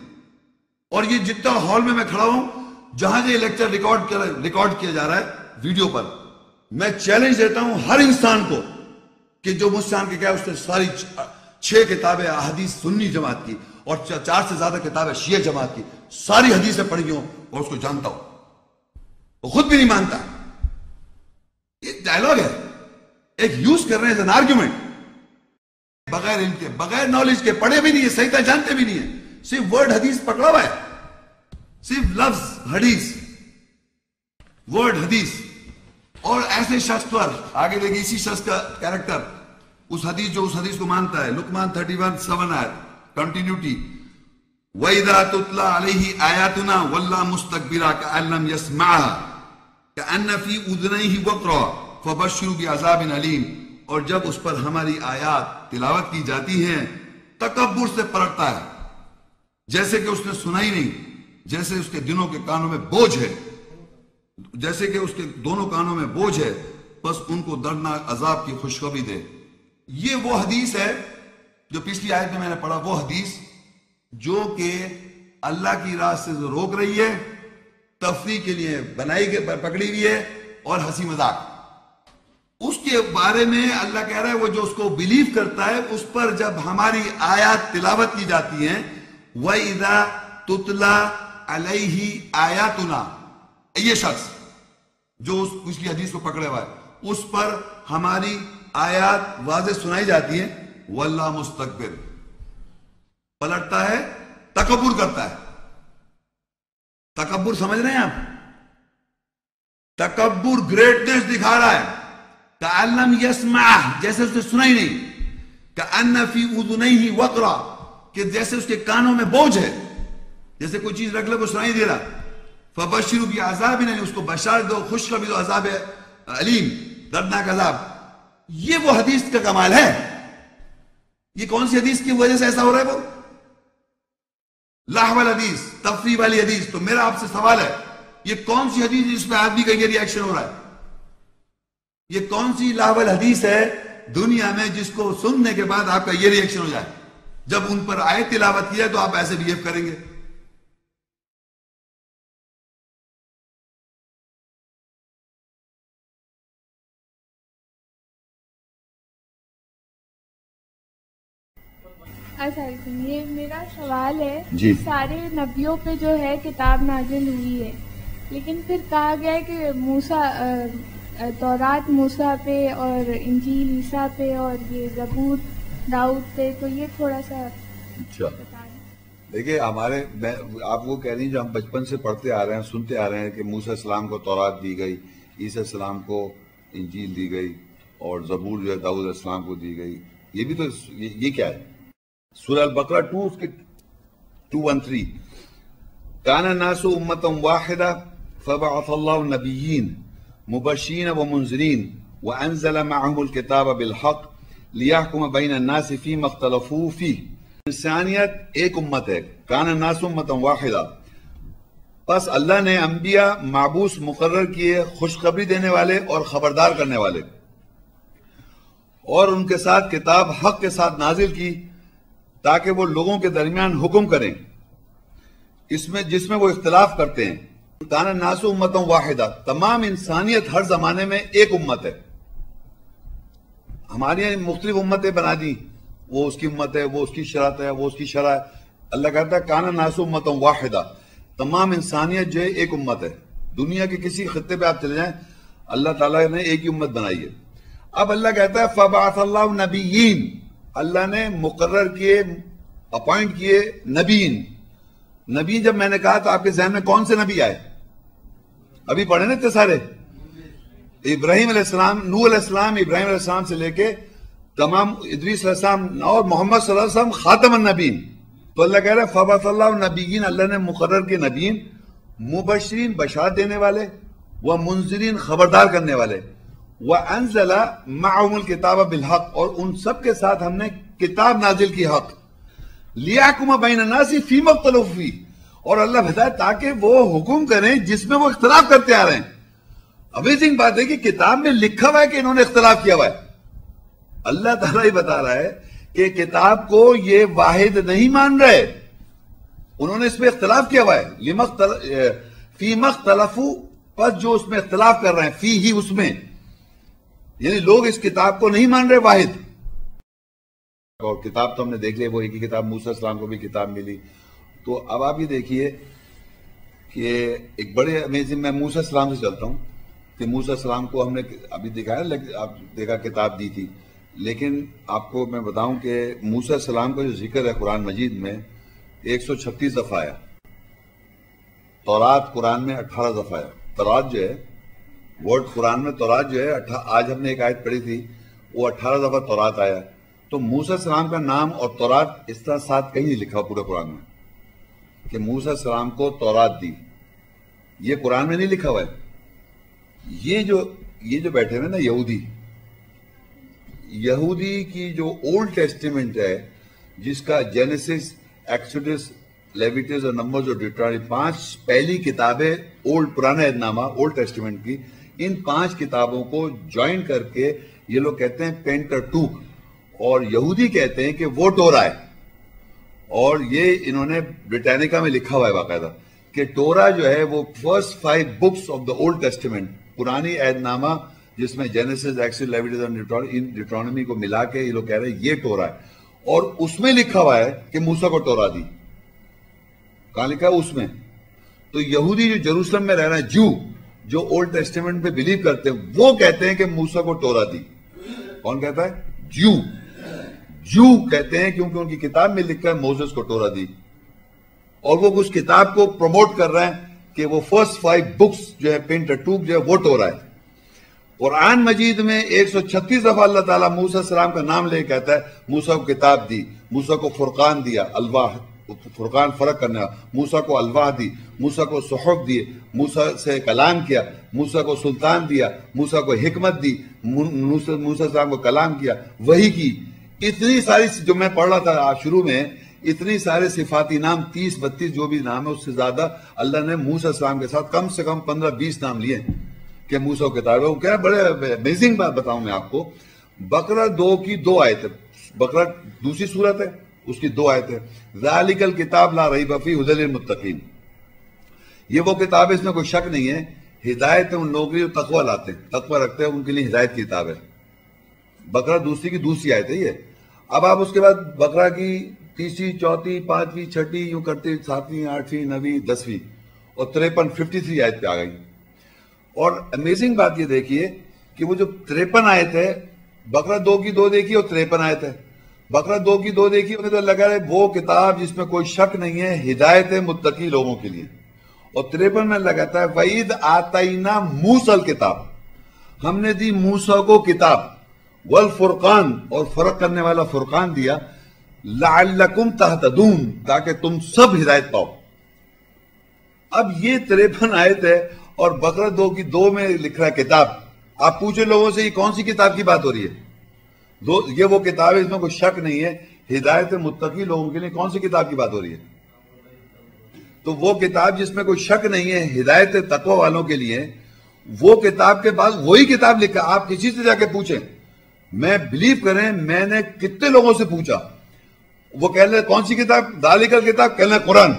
और ये जितना हॉल में मैं खड़ा हूं, जहां ये लेक्चर रिकॉर्ड किया जा रहा है वीडियो पर, मैं चैलेंज देता हूं हर इंसान को कि जो मुझसे आन के गया उसने सारी 6 किताबें हदीस सुन्नी जमात की और 4 से ज्यादा किताबें शिया जमात की, सारी हदीसें पढ़ी हों और उसको जानता हूं, वो खुद भी नहीं मानता। ये डायलॉग है, एक यूज कर रहे हैं एज एन आर्ग्यूमेंट, बगैर इल्म के, बगैर नॉलेज के, पढ़े भी नहीं है, सही तरह जानते भी नहीं है, सिर्फ वर्ड हदीस पकड़ा हुआ है, सिर्फ लफ्ज हदीस, वर्ड हदीस। और ऐसे शख्स पर आगे देखिए, इसी शख्स का कैरेक्टर उस हदीस जो उस हदीस को मानता है, लुकमान 31:7 आयत कंटिन्यूटी, वइदा तुतला अलैहि आयातुना वल्ला मुस्तकबिरा कअल्लम यस्मअहा कअन्न फी उदनैहि वक़्रा फबश्शिरहु बिअज़ाबिन अलीम। और जब उस पर हमारी आयात तिलावत की जाती है, तकब्बुर से पलटता है, जैसे कि उसने सुना ही नहीं, जैसे उसके दिनों के कानों में बोझ है, जैसे कि उसके दोनों कानों में बोझ है, बस उनको दर्दनाक अजाब की खुशखबरी दे। ये वो हदीस है जो पिछली आयत में मैंने पढ़ा, वो हदीस जो कि अल्लाह की राह से रोक रही है, तफरी के लिए पकड़ी हुई है और हंसी मजाक। उसके बारे में अल्लाह कह रहा है वो जो उसको बिलीव करता है, उस पर जब हमारी आयत तिलावत की जाती है, वइदा तुतला अलैहि आयातुना, ये शख्स जो उस पिछली हदीस को पकड़े हुआ है, उस पर हमारी आयत वाज़े सुनाई जाती है, वल्ला मुस्तकबिर, पलटता है, तकब्बुर करता है। तकब्बुर समझ रहे हैं आप? तकब्बुर ग्रेटनेस दिखा रहा है, जैसे उसने सुना ही नहीं, कअन्न फी उज़ुनैहि वक़्रा, कि जैसे उसके कानों में बोझ है, जैसे कोई चीज रख ले को सुनाई दे रहा। फबश्शिरहु बिअज़ाबिन अलीम, उसको बशारत दो, खुशखबरी दो, अज़ाब अलीम, दर्दनाक अज़ाब। ये वो हदीस का कमाल है। ये कौन सी हदीस की वजह से ऐसा हो रहा है? वो लाहवल हदीस, तफरी वाली हदीस। तो मेरा आपसे सवाल है, ये कौन सी हदीस जिसमें आदमी का ये रिएक्शन हो रहा है? ये कौन सी लाहवल हदीस है दुनिया में जिसको सुनने के बाद आपका ये रिएक्शन हो जाए? जब उन पर आयत तिलावत किया तो आप ऐसे बिहेव करेंगे? ये मेरा सवाल है जी। सारे नबियों पे जो है किताब नाजिल हुई है, लेकिन फिर कहा गया है कि मूसा, तौरात मूसा पे, और इंजील ईसा पे, और ये ज़बूर दाऊद पे, तो ये थोड़ा सा बताएं। देखिए हमारे, आप वो कह रही हैं जो हम बचपन से पढ़ते आ रहे हैं, सुनते आ रहे हैं कि मूसा सलाम को तौरात दी गई, ईसा सलाम को इंजील दी गई, और ज़बूर जो है दाऊद सलाम को दी गई। ये भी तो ये क्या है? सूरह बकरा 2:213, काना नासु उम्मतन वाहिदा फबअथ अल्लाहु नबिय्यीन मुबशीन व मुनजरीन व अंजल माहुल किताब बिल हक लियाहुकुम बैन अन्नास फी मख्तलफू फी। इंसानियत एक उम्मत है, कान नास उम्मतन वाहिदा, बस अल्लाह ने अंबिया माबूस मुकर्रर किए, खुशखबरी देने वाले और खबरदार करने वाले, और उनके साथ किताब हक के साथ नाजिल की ताकि वो लोगों के दरमियान हुक्म करें इसमें जिसमें वो इख्तलाफ करते हैं। ताना नासु उम्मतों वाहिदा, तमाम इंसानियत हर जमाने में एक उम्मत है। हमारी मुख्तलिफ उम्मतें बना दी, वो उसकी उम्मत है, वो उसकी शरात है, वो उसकी शरा है। अल्लाह कहता है काना नासु उम्मतों वाहिदा, तमाम इंसानियत जो है एक उम्मत है। दुनिया के किसी खत्ते पे आप चले जाएं, अल्लाह ताला ने एक ही उम्मत बनाई है। अब अल्लाह कहता है फबअथ अल्लाहु नबिय्यीन, अल्लाह ने मुकर्रर किए, अपॉइंट किए नबीन। नबी जब मैंने कहा तो आपके जहन में कौन से नबी आए? अभी पढ़े ना इतने सारे, इब्राहिम अलैहिस्सलाम, नूह अलैहिस्सलाम, इब्राहिम अलैहिस्सलाम से लेके तमाम इदरीस अलैहिस्सलाम और मोहम्मद सल्लल्लाहु अलैहि वसल्लम खातमुन नबीन। तो अल्लाह कह रहा है फबअसल्लाहु नबीयीन, अल्लाह ने मुकर्रर के नबीन, मुबश्शिरीन बशारत देने वाले, व मुनज़िरीन खबरदार करने वाले, व अंज़ला मअहुमुल किताब बिल हक, और उन सब के साथ हमने किताब नाजिल की हक, लियाकुम बैन अन्नास फी मख्तलफू फी, और अल्लाह बताया ताकि वो हुक्म करें जिसमें वो इख्तलाफ करते आ रहे हैं। अमेजिंग बात है कि किताब में लिखा हुआ है कि इन्होंने इख्तलाफ किया हुआ है। अल्लाह ताला ही बता रहा है कि किताब को ये वाहिद नहीं मान रहे, उन्होंने इसमें इख्तलाफ किया हुआ है। फी मख्तलफू पर जो उसमें इख्तलाफ कर रहे हैं, फी ही उसमें, यानी लोग इस किताब को नहीं मान रहे वाहिद। और किताब तो हमने देख लिया, वो एक ही किताब मूसा सलाम को भी किताब मिली। तो अब आप ये देखिए कि एक बड़े अमेजिंग, मैं मूसा सलाम से चलता हूँ कि मूसा सलाम को हमने अभी दिखाया, लेकिन आप देखा किताब दी थी, लेकिन आपको मैं बताऊं कि मूसा सलाम का जो जिक्र है कुरान मजीद में 136 दफा आया, तौरात कुरान में 18 दफा आया। तौरात जो है वर्ड कुरान में, तौरात जो है, आज हमने एक आयत पढ़ी थी, वो 18 दफा तौरात आया। तो मूसा सलाम का नाम और तौरात इस तरह साथ कहीं नहीं लिखा पूरे कुरान में कि मूसा सलाम को तौरात दी, ये कुरान में नहीं लिखा हुआ है। ये जो बैठे हैं ना यहूदी की जो ओल्ड टेस्टिमेंट है, जिसका जेनेसिस, एक्सोडस, लेविटिकस और नंबर्स और डिटरानी, 5 पहली किताबें पुराना अहदनामा ओल्ड टेस्टिमेंट की, इन 5 किताबों को ज्वाइन करके ये लोग कहते हैं पेंटाटूक, और यहूदी कहते हैं कि वो टोरा है। और ये इन्होंने ब्रिटानिका में लिखा हुआ है बाकायदा कि टोरा जो है वो first 5 books of the old testament, पुरानी अहदनामा जिसमें जेनेसिस, एक्सोडस, लेविटिकस, इन डिटोनमी को मिला के ये लोग कह रहे हैं ये टोरा है। और उसमें लिखा हुआ है कि मूसा को टोरा दी, कहां लिखा है? उसमें। तो यहूदी जो जेरूसलम में रह रहे हैं, जू जो ओल्ड टेस्टिमेंट पे बिलीव करते हैं, वो कहते हैं कि मूसा को टोरा दी। कौन कहता है? जू कहते हैं, क्योंकि उनकी किताब में लिखा है मोसेस को टोरा दी, और वो उस किताब को प्रमोट कर रहे हैं कि वो फर्स्ट 5 बुक्स जो है पेंटाटूक जो है वो टोरा है। कुरान मजीद में 136 दफा अल्लाह ताला मूसा सलाम का नाम ले कहता है मूसा को किताब दी, मूसा को फुरकान दिया, अलवाह, फुरकान फर्क करना, मूसा को अलवाह दी, मूसा को सुहब दिए, मूसा से कलाम किया, मूसा को सुल्तान दिया, मूसा को हिकमत दी, मूसा सलाम को कलाम किया, वही की। इतनी सारी जो मैं पढ़ रहा था शुरू में, इतनी सारे सिफाती नाम 30-32 जो भी नाम है, उससे ज्यादा अल्लाह ने मूसा सलाम के साथ कम से कम 15-20 नाम लिए कि मूसा को किताब। क्या बड़े अमेजिंग बात बताऊं मैं आपको, बकरा 2 की 2 आयतें, बकरा दूसरी सूरत है, उसकी 2 आयतें, ज़ालिकल किताब ला रैब फीह हुदल लिल मुत्तकीन, ये वो किताब है इसमें कोई शक नहीं है, हिदायत है उन लोगों के लिए तकवा लाते हैं, तकवा रखते हैं, उनके लिए हिदायत की किताब है। बकरा दूसरी की दूसरी आयत है ये। अब आप उसके बाद बकरा की तीसरी, चौथी, पांचवी, छठी, यूं करते 7वीं, 8वीं, 9वीं, 10वीं और 53 आयत पे आ गई। और अमेजिंग बात ये देखिए कि वो जो 53 आयत है, बकरा 2 की 2 देखिए और 53 आयत है, बकरा 2 की 2 देखिए, उन्हें तो लगा है वो किताब जिसमें कोई शक नहीं है, हिदायत है मुत्तकी लोगों के लिए। और 53 में लगाता है वईद आताइना मूसल किताब, हमने दी मूसा को किताब, वल फुरकान, और फर्क करने वाला फुरकान दिया, लअल्लकुम तहतदून, ताकि तुम सब हिदायत पाओ। अब ये 53 आयत है और बकरा 2 की 2 में लिख रहा है किताब। आप पूछे लोगों से ये कौन सी किताब की बात हो रही है? ये वो किताब है, इसमें कोई शक नहीं है, हिदायत मुत्तकी लोगों के लिए। कौन सी किताब की बात हो रही है? तो वो किताब जिसमें कोई शक नहीं है, हिदायत तकवा वालों के लिए, वो किताब के बाद वही किताब लिखा। आप किसी से जाके पूछें, मैं बिलीव करें, मैंने कितने लोगों से पूछा, वो कह रहे कौन सी किताब, दालिकल किताब, कह रहे कुरान,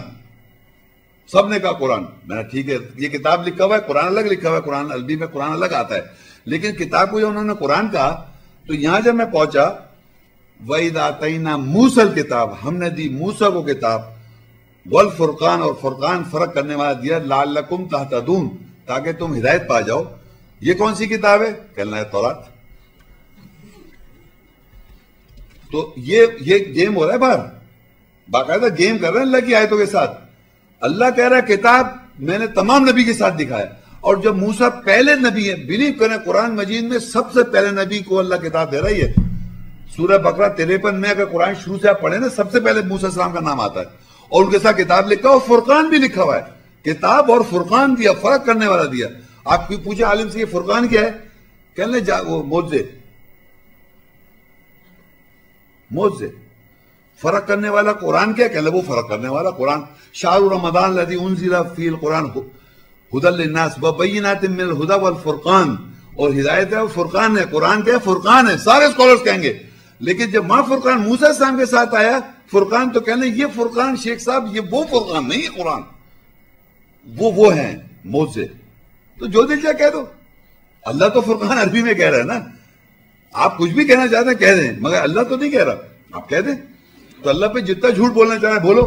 सबने कहा कुरान। मैंने ठीक है, ये किताब लिखा हुआ है, कुरान अलग लिखा हुआ है, कुरान अरबी में कुरान अलग आता है, लेकिन किताब को जब उन्होंने कुरान कहा, तो यहां जब मैं पहुंचा वईद आतईना मूसल किताब, हमने दी मूसा को किताब, वल फुरकान, और फुरकान फर्क करने वाला दिया, लअल्लकुम तहतदून, ताकि तुम हिदायत पा जाओ। ये कौन सी किताब है? कहना है तौरात। तो ये गेम हो रहा है बाहर, बाकायदा गेम कर रहे हैं अल्लाह की आयतों के साथ। अल्लाह कह रहा है किताब मैंने तमाम नबी के साथ दिखाया, और जब मूसा पहले नबी है, बिलीव करें कुरान मजीद में सबसे पहले नबी को अल्लाह किताब दे रही है। सूरह बकरा 53 में अगर कुरान शुरू से आप पढ़े ना, सबसे पहले मूसा सलाम का नाम आता है, और उनके साथ किताब लिखा और फुरकान भी लिखा हुआ है, किताब और फुरकान दिया, फर्क करने वाला दिया। आप क्यों पूछे आलिम से ये फुरकान क्या है? कहने जा वो मोजे, मोज़े, फर्क करने वाला। कुरान क्या कहला? वो फर्क करने वाला कुरान। शाहरु रमदान लदी उनज़िला फील कुरान हुदल्लिन्नास वबय्यिनातिम मिनल हुदा वल फुरकान, और हिदायत है और फुरकान है। कुरान क्या है? फुरकान है, सारे स्कॉलर्स कहेंगे। लेकिन जब माँ फुरकान मूसा साहब के साथ आया फुरकान, तो कहने ये फुरकान शेख साहब ये वो फुरकान नहीं है कुरान, वो है मोजे, तो जो दिल जाए कह दो। अल्लाह तो फुरकान अरबी में कह रहा है ना, आप कुछ भी कहना चाहते हैं कह दें, मगर अल्लाह तो नहीं कह रहा, आप कह दें। तो अल्लाह पे जितना झूठ बोलना चाह रहे बोलो।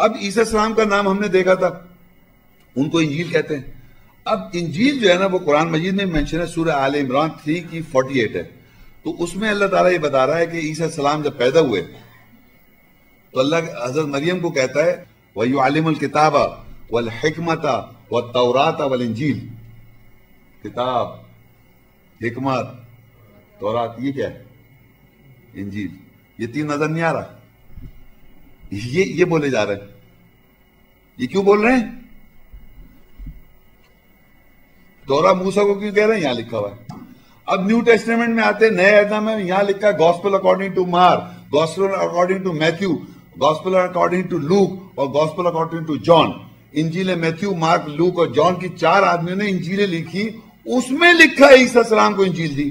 अब ईसा सलाम का नाम हमने देखा था, उनको इंजील कहते हैं। अब इंजील जो है ना वो कुरान मजीद में मेंशन है, सूरह आल इमरान 3:48 है। तो उसमें अल्लाह ताला ये बता रहा है कि ईसा सलाम जब पैदा हुए तो अल्लाह हजरत मरियम को कहता है वयुअल्लिमुल किताबा वल हिकमता वत तौरात वल इंजील। किताब, हिकमत, तौरात, ये क्या है? इंजील। ये तीन नजर नहीं आ रहा, ये बोले जा रहे हैं। ये क्यों बोल रहे हैं? तौरा मूसा को क्यों कह रहे हैं? यहां लिखा हुआ है। अब न्यू टेस्टामेंट में आते हैं, नए अहदा में यहां लिखा है gospel according to Mark, gospel according to Matthew, gospel according to Luke और गॉस्पेल अकॉर्डिंग टू जॉन। इंजील मैथ्यू, मार्क, लूक और जॉन की चार आदमियों ने इंजीलें लिखी, उसमें लिखा है ईसा सलाम को इंजील दी।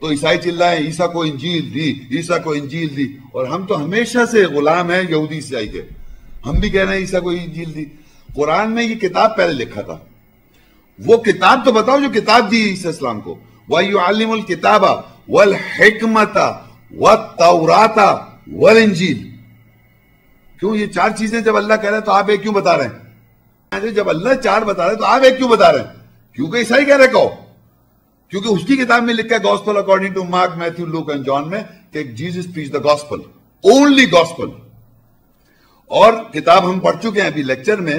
तो ईसाई चिल्लाए ईसा को इंजील दी, ईसा को इंजील दी। और हम तो हमेशा से गुलाम है यहूदी ईसाई के, हम भी कह रहे हैं ईसा को इंजील दी। कुरान में ये किताब पहले लिखा था, वो किताब तो बताओ जो किताब दी ईसा सलाम को। वयुअल्लिमुल किताबा वल हिकमता वत्तौराता वल इंजील। क्यों ये चार चीजें जब अल्लाह कह रहा है तो आप एक क्यों बता रहे हैं? जब अल्लाह चार बता रहे हैं तो आप एक क्यों बता रहे हैं? क्योंकि ईसाई कह रहे कहो, क्योंकि उसकी किताब में लिखा है gospel according to Mark, Matthew, Luke and John में कि Jesus preach the gospel, only gospel. और किताब हम पढ़ चुके हैं अभी लेक्चर में,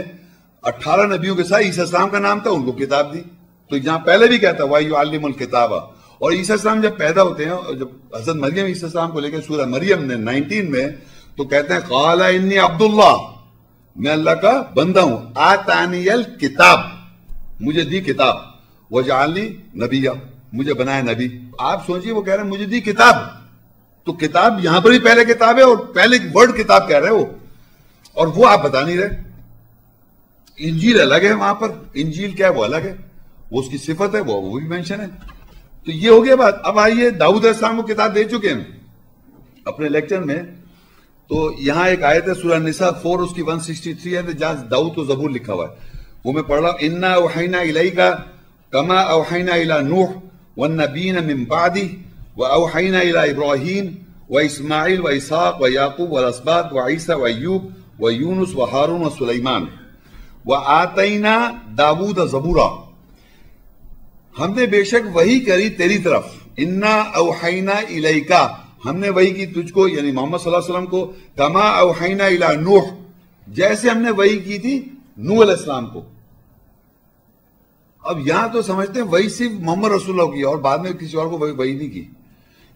18 नबियों के साथ ईसा सलाम का नाम था, उनको किताब दी। तो यहां पहले भी कहता वयुअल्लिमुल किताबा। और ईसा सलाम जब पैदा होते हैं और जब हजरत मरियम ईसा सलाम को लेकर सूरह मरियम ने 19 में तो कहते हैं क़ाला इन्नी अब्दुल्लाह, मैं अल्लाह का बंदा हूं, आतानियल किताब, मुझे दी किताब, वजअलनी नबिया, मुझे बनाया नबी। आप सोचिए वो कह रहे हैं मुझे दी किताब, तो किताब यहां पर भी पहले किताब है और पहले वर्ड किताब कह रहे हो, और वो आप बता नहीं रहे। इंजील अलग है, वहां पर इंजील क्या है वो अलग है, वो उसकी सिफत है, वो भी मेंशन है। तो ये हो गया बात। अब आइए, दाऊद को किताब दे चुके हैं अपने लेक्चर में, तो यहां एक आयत है सूरह निसा 4, उसकी 163 है, जहां दाऊद को जबूर लिखा हुआ है, वो मैं पढ़ रहा हूं। इन्ना औहैना इलैका कमा औहैना इला नूह वन्नबीन मिन बादी व औहैना इला इब्राहीम व इस्माइल व इसहाक व याकूब वल असबात व ईसा व अय्यूब व यूनुस व हारून व सुलेमान व आतैना दाऊद ज़बूरा। हमने बेशक वही करी तेरी तरफ, इन्ना औहैना इलैका, हमने वही की तुझको यानी मोहम्मद सल्लल्लाहु अलैहि वसल्लम को, कमा औहैना इला नूह, जैसे हमने वही की थी नूह अलैहिस्सलाम को। अब यहां तो समझते हैं वही सिर्फ मोहम्मद रसूलुल्लाह की, और बाद में किसी और को वही नहीं की।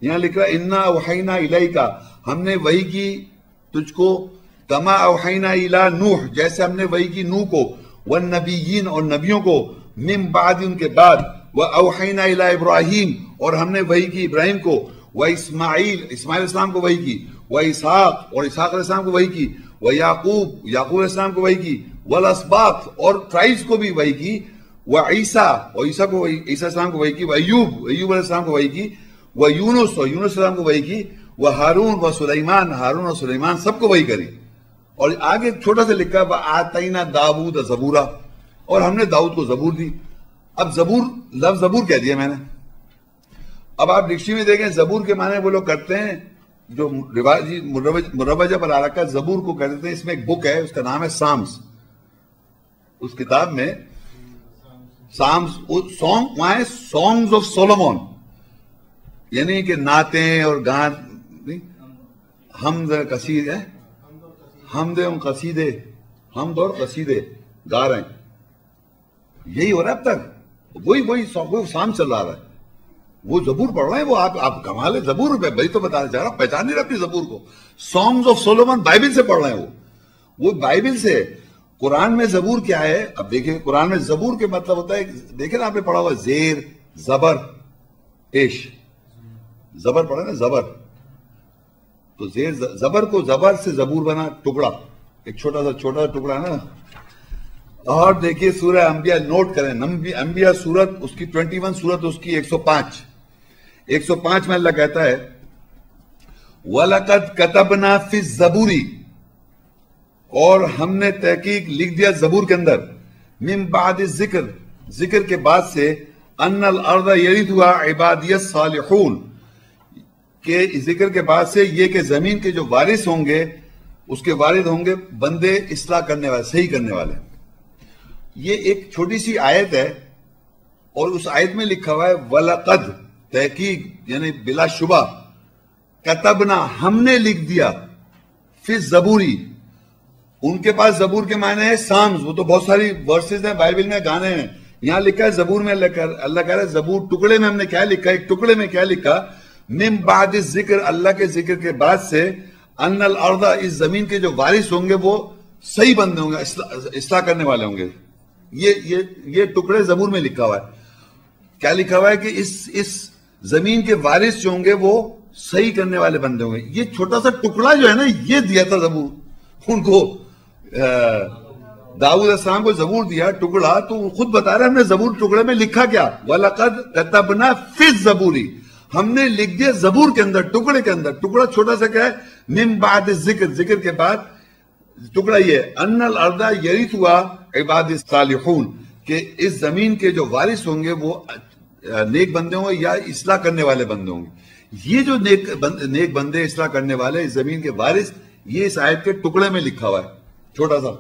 यहां लिख रहा इन्ना औहैना इलैका, हमने वही की तुझको, कमा औहैना इला नूह, जैसे हमने वही की नूह को, वन नबीयीन, और नबियों को, मिन बाद, उनके बाद, व औहैना इला इब्राहीम, और हमने वही की इब्राहिम को, व इस्माइल, इस्माइल अलैहिस्सलाम को वही की, व इसहाक, और इसहाक अलैहिस्सलाम को वही की, व याकूब, याकूब अलैहिस्सलाम को वही की, वल असबात, और ट्राइब्स को भी वही की, व ईसा, और ईसा को, ईसा अलैहिस्सलाम को वही की, व अय्यूब, अय्यूब अलैहिस्सलाम को वही की, व यूनुस, और यूनुस अलैहिस्सलाम को वही की, व हारून व सुलेमान, हारून और सुलेमान सबको वही करी। और आगे छोटा सा लिखा व आतैना दाऊद ज़बूरा, और हमने दाऊद को जबूर दी। अब जबूर लफ्ज जबूर कह दिया मैंने। अब आप डिक्शनरी में देखें जबूर के माने वो लोग करते हैं जो रिवाजी मुरवजा पर आ रखा, जबूर को कह देते हैं। इसमें एक बुक है उसका नाम है साम्स, उस किताब में साम्स, सॉन्ग वहां है सॉन्ग्स ऑफ सोलोमोन, यानी कि नाते और गान, हमद कसीद है, हमदे और कसीदे, हमद और कसीदे गा रहे हैं, यही हो रहा है अब तक, वही शाम चल रहा है, वो जबूर पढ़ रहे हैं। वो आप कमाल है जबूर, भाई तो बताना चाह रहा हूं, पहचान नहीं रहा अपनी जबूर को। सॉन्ग्स ऑफ सोलोमन बाइबिल से पढ़ रहे हैं, वो बाइबिल से। कुरान में जबूर क्या है? अब देखिए कुरान में जबूर के मतलब होता है, देखे ना आपने पढ़ा हुआ जेर, जबर, पेश, जबर पढ़ा ना, जबर, तो जेर जबर को, जबर से जबूर बना, टुकड़ा, एक छोटा सा टुकड़ा ना। और देखिए सूरह अंबिया नोट करें, अंबिया सूरत उसकी 21 सूरत उसकी 105 में अल्लाह कहता है वलकद कतबना फी ज़बूरी, और हमने तहकीक लिख दिया जबूर के अंदर मिन बाद जिक्र, जिक्र के बाद से अन्नल अर्द यरिदुहा इबादिय सालिहून के जिक्र के बाद से ये कि जमीन के जो वारिस होंगे उसके वारिद होंगे बंदे इस्लाह करने वाले, सही करने वाले। ये एक छोटी सी आयत है और उस आयत में लिखा हुआ है वलकद तहकीक यानी बिलाशुबा कतबना हमने लिख दिया फिर जबूरी, उनके पास जबूर के माने हैं साम्स, वो तो बहुत सारी वर्सेस हैं बाइबल में, गाने हैं। यहां लिखा है जबूर में अल्लाह कह रहा है जबूर टुकड़े में हमने क्या लिखा, एक टुकड़े में क्या लिखा मिन बाद जिक्र अल्लाह के जिक्र के बाद से अन्नल अर्दा इस जमीन के जो वारिस होंगे वो सही बंदे होंगे, इस्लाह करने वाले होंगे। ये टुकड़े जबूर में लिखा हुआ है, क्या लिखा हुआ है कि इस जमीन के वारिस जो होंगे वो सही करने वाले बंदे होंगे। ये छोटा सा टुकड़ा जो है ना ये दिया था जबूर उनको, दाऊद अस्सलाम को जबूर दिया टुकड़ा, तो खुद बता रहे हमने जबूर टुकड़े में लिखा क्या वलकद कतबना फी ज़बूरी हमने लिख दिया जबूर के अंदर, टुकड़े के अंदर। टुकड़ा छोटा सा क्या है मिन बाद जिक्र, जिक्र के बाद टुकड़ा ये अन्नल अर्दा यरिथुहा इबाद सालिहून के इस जमीन के जो वारिस होंगे वो नेक बंदे होंगे या इस्लाह करने वाले बंदे होंगे। ये जो नेक बंदे इस्लाह करने वाले इस जमीन के वारिस, ये इस आयत के टुकड़े में लिखा हुआ है छोटा सा,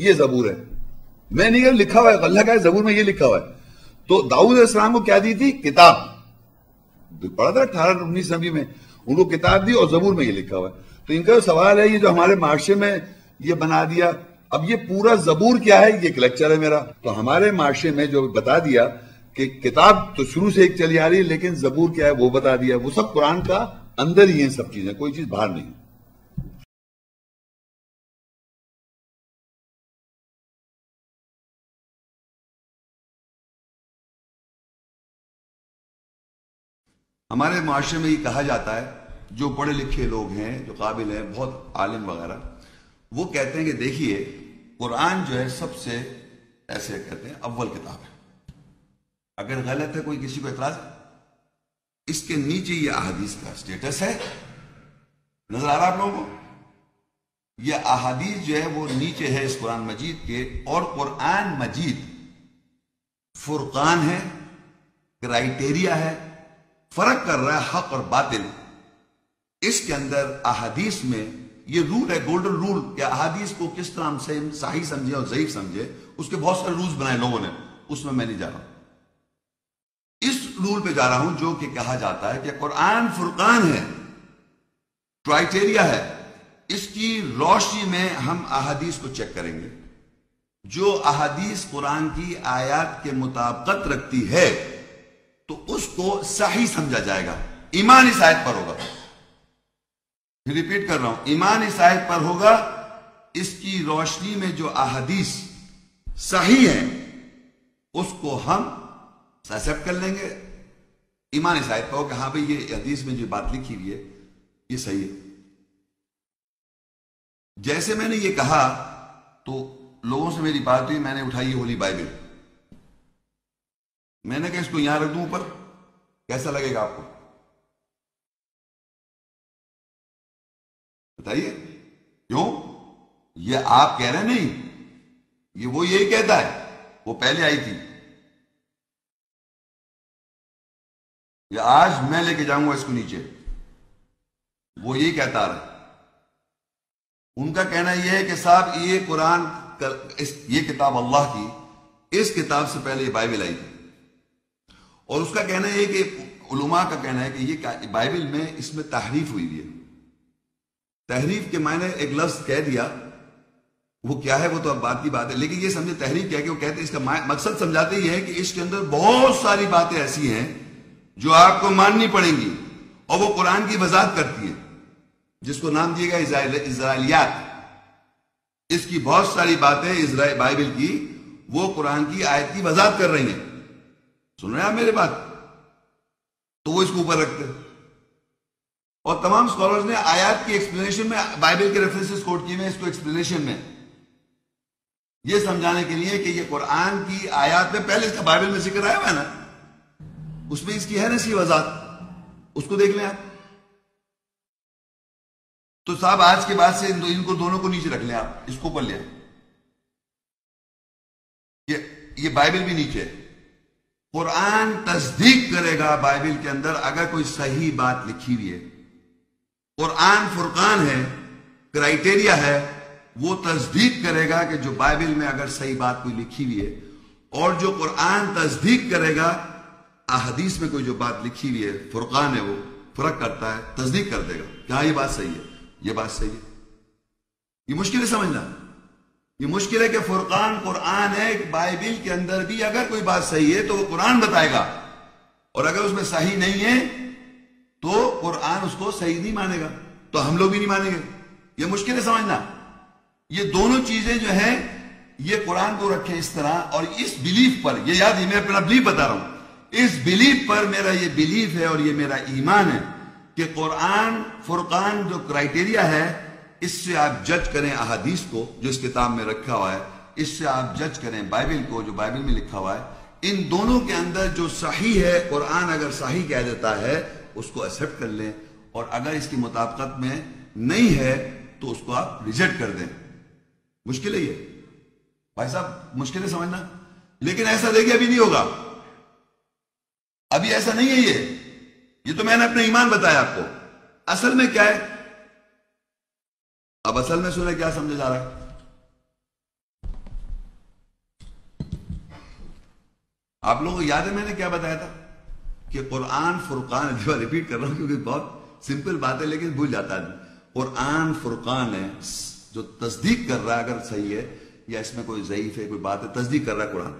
ये जबूर है। मैंने ये लिखा हुआ है, अल्लाह का जबूर में ये लिखा हुआ है। तो दाऊद अलैहिस्सलाम को क्या दी थी किताब, पढ़ा था 18-19 सदी में, उनको किताब दी और जबूर में ये लिखा हुआ है। तो इनका जो सवाल है ये जो हमारे माशरे में ये बना दिया, अब ये पूरा जबूर क्या है, ये एक लेक्चर है मेरा। तो हमारे माशरे में जो बता दिया कि किताब तो शुरू से एक चली आ रही है, लेकिन जबूर क्या है वो बता दिया। वो सब कुरान का अंदर ही है, सब चीजें, कोई चीज बाहर नहीं। हमारे माशरे में ये कहा जाता है, जो पढ़े लिखे लोग हैं, जो काबिल हैं, बहुत आलिम वगैरह, वो कहते हैं कि देखिए कुरान जो है सबसे, ऐसे कहते हैं, अव्वल किताब है। अगर गलत है कोई, किसी को एतराज है? इसके नीचे ये अहादीस का स्टेटस है, नजर आ रहा आप लोगों को? ये अहादीस जो है वो नीचे है इस कुरान मजीद के, और कुरान मजीद फुरकान है, क्राइटेरिया है, फर्क कर रहा है हक और बातिल। इसके अंदर अहादीस में ये रूल है, गोल्डन रूल, कि अहादीस को किस तरह से सही समझे और ज़ईफ समझे, उसके बहुत सारे रूल्स बनाए लोगों ने, उसमें मैं नहीं जा रहा हूं। इस रूल पे जा रहा हूं जो कि कहा जाता है कि कुरान फुरकान है, क्राइटेरिया है। इसकी रोशनी में हम अहादीस को चेक करेंगे। जो अहादीस कुरान की आयात के मुताबिकत रखती है तो उसको सही समझा जाएगा। ईमान इस आयत पर होगा, रिपीट कर रहा हूं, ईमान इस आयत पर होगा। इसकी रोशनी में जो अहादीस सही है उसको हम एक्सेप्ट कर लेंगे। ईमान इस आयत पर होगा, हाँ भाई ये हदीस में जो बात लिखी हुई है ये सही है। जैसे मैंने ये कहा तो लोगों से मेरी बात हुई, मैंने उठाई होली बाइबल, मैंने कहा इसको यहां रख दूं ऊपर, कैसा लगेगा आपको बताइए? क्यों? ये आप कह रहे नहीं, ये वो यही कहता है, वो पहले आई थी। ये आज मैं लेके जाऊंगा इसको नीचे, वो यही कहता रहा। उनका कहना यह है कि साहब ये कुरान ये किताब अल्लाह की, इस किताब से पहले ये बाइबल आई थी। और उसका कहना है कि उलमा का कहना है कि ये बाइबल में इसमें तहरीफ हुई है। तहरीफ के मायने एक लफ्ज कह दिया, वो क्या है वो तो अब बात की बात है, लेकिन ये समझे तहरीफ क्या है कि वो कहते हैं इसका मकसद समझाते ही है कि इसके अंदर बहुत सारी बातें ऐसी हैं जो आपको माननी पड़ेंगी, और वो कुरान की वजाहत करती है, जिसको नाम दिएगा इसराइलियात। इसकी बहुत सारी बातें बाइबल की वो कुरान की आयत की वजाहत कर रही है, सुन रहे हैं आप मेरी बात? तो वो इसको ऊपर रखते। और तमाम स्कॉलर्स ने आयत की एक्सप्लेनेशन में बाइबल के रेफरेंसेस कोट किए हैं, इसको एक्सप्लेनेशन में ये समझाने के लिए कि ये कुरान की आयत में पहले इसका बाइबल में जिक्र आया हुआ है ना, उसमें इसकी है ना इसकी वजाहत, उसको देख लें आप। तो साहब आज के बाद से इनको दोनों को नीचे रख लें आप, इसको पढ़ लें। ये बाइबल भी नीचे है। कुरान तस्दीक करेगा बाइबल के अंदर अगर कोई सही बात लिखी हुई है। कुरान फुरकान है, क्राइटेरिया है, वो तस्दीक करेगा कि जो बाइबल में अगर सही बात कोई लिखी हुई है। और जो कुरान तस्दीक करेगा अहदीस में कोई जो बात लिखी हुई है, फुरकान है, वो फर्क करता है, तस्दीक कर देगा क्या ये बात सही है, ये बात सही है। ये मुश्किल है समझना, ये मुश्किल है कि फुरकान कुरान है, बाइबिल के अंदर भी अगर कोई बात सही है तो वो कुरान बताएगा, और अगर उसमें सही नहीं है तो कुरान उसको सही नहीं मानेगा, तो हम लोग भी नहीं मानेंगे। ये मुश्किल है समझना। ये दोनों चीजें जो है, ये कुरान को रखे इस तरह, और इस बिलीफ पर, ये याद ही मैं अपना बिलीफ बता रहा हूं, इस बिलीफ पर मेरा ये बिलीफ है और ये मेरा ईमान है कि कुरान फुरकान जो क्राइटेरिया है, इससे आप जज करें अहादीस को जो इस किताब में रखा हुआ है, इससे आप जज करें बाइबिल को जो बाइबिल में लिखा हुआ है। इन दोनों के अंदर जो सही है, कुरान अगर सही कह देता है उसको एक्सेप्ट कर लें, और अगर इसकी मुताबिकत में नहीं है तो उसको आप रिजेक्ट कर दें। मुश्किल है ये भाई साहब, मुश्किल है समझना। लेकिन ऐसा देखिए अभी नहीं होगा, अभी ऐसा नहीं है। ये तो मैंने अपना ईमान बताया आपको, असल में क्या है। अब असल में सुने क्या समझा जा रहा है। आप लोगों को याद है मैंने क्या बताया था कि कुरान फुरकान, जो रिपीट कर रहा हूं क्योंकि बहुत सिंपल बात है लेकिन भूल जाता है। कुरान फुरकान है जो तस्दीक कर रहा है अगर सही है, या इसमें कोई ज़ईफ है कोई बात है, तस्दीक कर रहा है कुरान,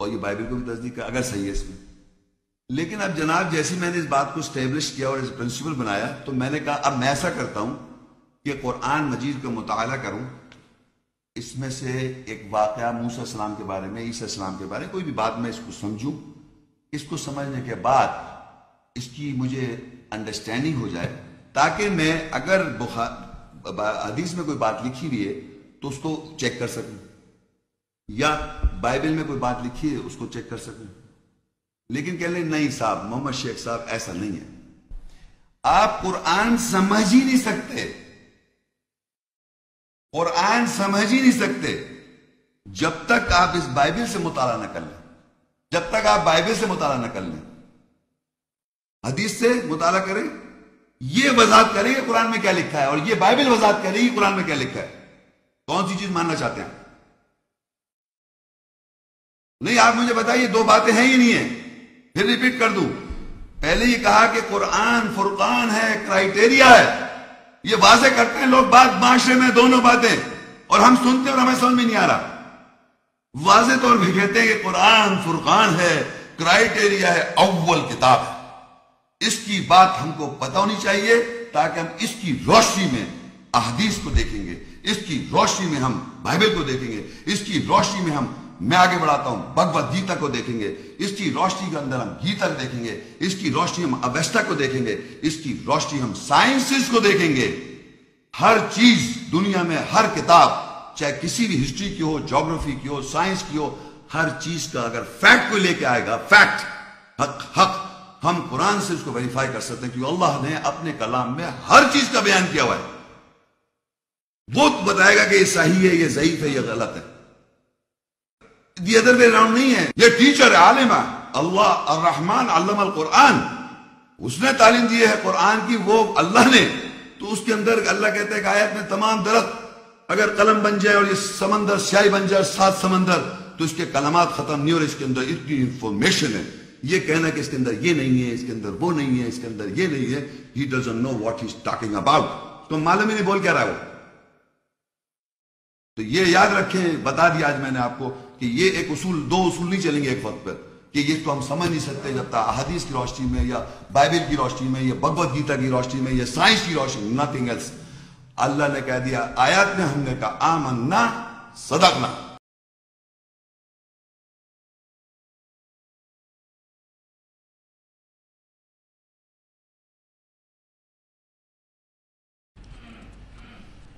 और ये बाइबल को भी तस्दीक कर अगर सही है इसमें। लेकिन अब जनाब जैसे मैंने इस बात को स्टेब्लिश किया और इस प्रिंसिपल बनाया, तो मैंने कहा अब मैं ऐसा करता हूं कि कुरान मजीद का मुताला करूं, इसमें से एक वाक़या मूसा सलाम के बारे में, ईसा सलाम के बारे में कोई भी बात मैं इसको समझूं, इसको समझने के बाद इसकी मुझे अंडरस्टैंडिंग हो जाए, ताकि मैं अगर हदीस में कोई बात लिखी हुई है तो उसको चेक कर सकूं, या बाइबल में कोई बात लिखी है उसको चेक कर सकूं। लेकिन कह ले नहीं साहब, मोहम्मद शेख साहब ऐसा नहीं है, आप कुरान समझ ही नहीं सकते, कुरान समझ ही नहीं सकते जब तक आप इस बाइबल से मुताला ना कर लें, जब तक आप बाइबल से मुताला ना कर लें, हदीस से मुताला करें, ये वजाहत करेगी कुरान में क्या लिखा है, और ये बाइबल वजाहत करेगी कुरान में क्या लिखा है, कौन सी चीज मानना चाहते हैं। नहीं आप मुझे बताइए, दो बातें हैं ही नहीं है। फिर रिपीट कर दूं, पहले ही कहा कि कुरान फुरकान है, क्राइटेरिया है, ये वाजे करते हैं लोग बात माशरे में दोनों बातें, और हम सुनते और हमें समझ में नहीं आ रहा। वाजे तौर पर कहते हैं कि कुरान फुरकान है, क्राइटेरिया है, अव्वल किताब है, इसकी बात हमको पता होनी चाहिए, ताकि हम इसकी रोशनी में अहदीस को देखेंगे, इसकी रोशनी में हम बाइबल को देखेंगे, इसकी रोशनी में हम, मैं आगे बढ़ाता हूं, भगवद गीता को देखेंगे, इसकी रोशनी के अंदर हम गीता देखेंगे, इसकी रोशनी हम अवेस्ता को देखेंगे, इसकी रोशनी हम साइंसेस को देखेंगे। हर चीज दुनिया में, हर किताब, चाहे किसी भी हिस्ट्री की हो, ज्योग्राफी की हो, साइंस की हो, हर चीज का अगर फैक्ट को लेकर आएगा, फैक्ट, हक, हक, हम कुरान से उसको वेरीफाई कर सकते हैं, क्योंकि अल्लाह ने अपने कलाम में हर चीज का बयान किया हुआ है। वो तो बताएगा कि ये सही है, ये ज़ईफ है, ये गलत है, दी अदर वे राउंड नहीं है। ये टीचर है, आलिम है, अल्लाह अर्रहमान अल्लम अल कुरान, उसने तालीम दी है कुरान की, वो अल्लाह ने, तो उसके अंदर अल्लाह कहते हैं कि आयत में तमाम दरख्त अगर कलम बन जाए और ये समंदर स्याही बन जाए, सात समंदर, तो इसके कलमात खत्म नहीं, और इसके अंदर इतनी इंफॉर्मेशन है। ये कहना कि इसके अंदर ये नहीं है, इसके अंदर वो नहीं है, इसके अंदर ये नहीं है, he doesn't know what he's talking about, तो मालूम ही नहीं बोल क्या रहा है वो। तो ये याद रखें, बता दिया आज मैंने आपको कि ये एक उसूल, दो उसूल नहीं चलेंगे एक वक्त पर, कि ये तो हम समझ नहीं सकते जब तक अहादीस की रोशनी में, या बाइबल की रोशनी में, या भगवद गीता की रोशनी में, या साइंस की रोशनी, नथिंग एल्स। अल्लाह ने कह दिया आयत में, हमने कहा आमन्ना सदकना।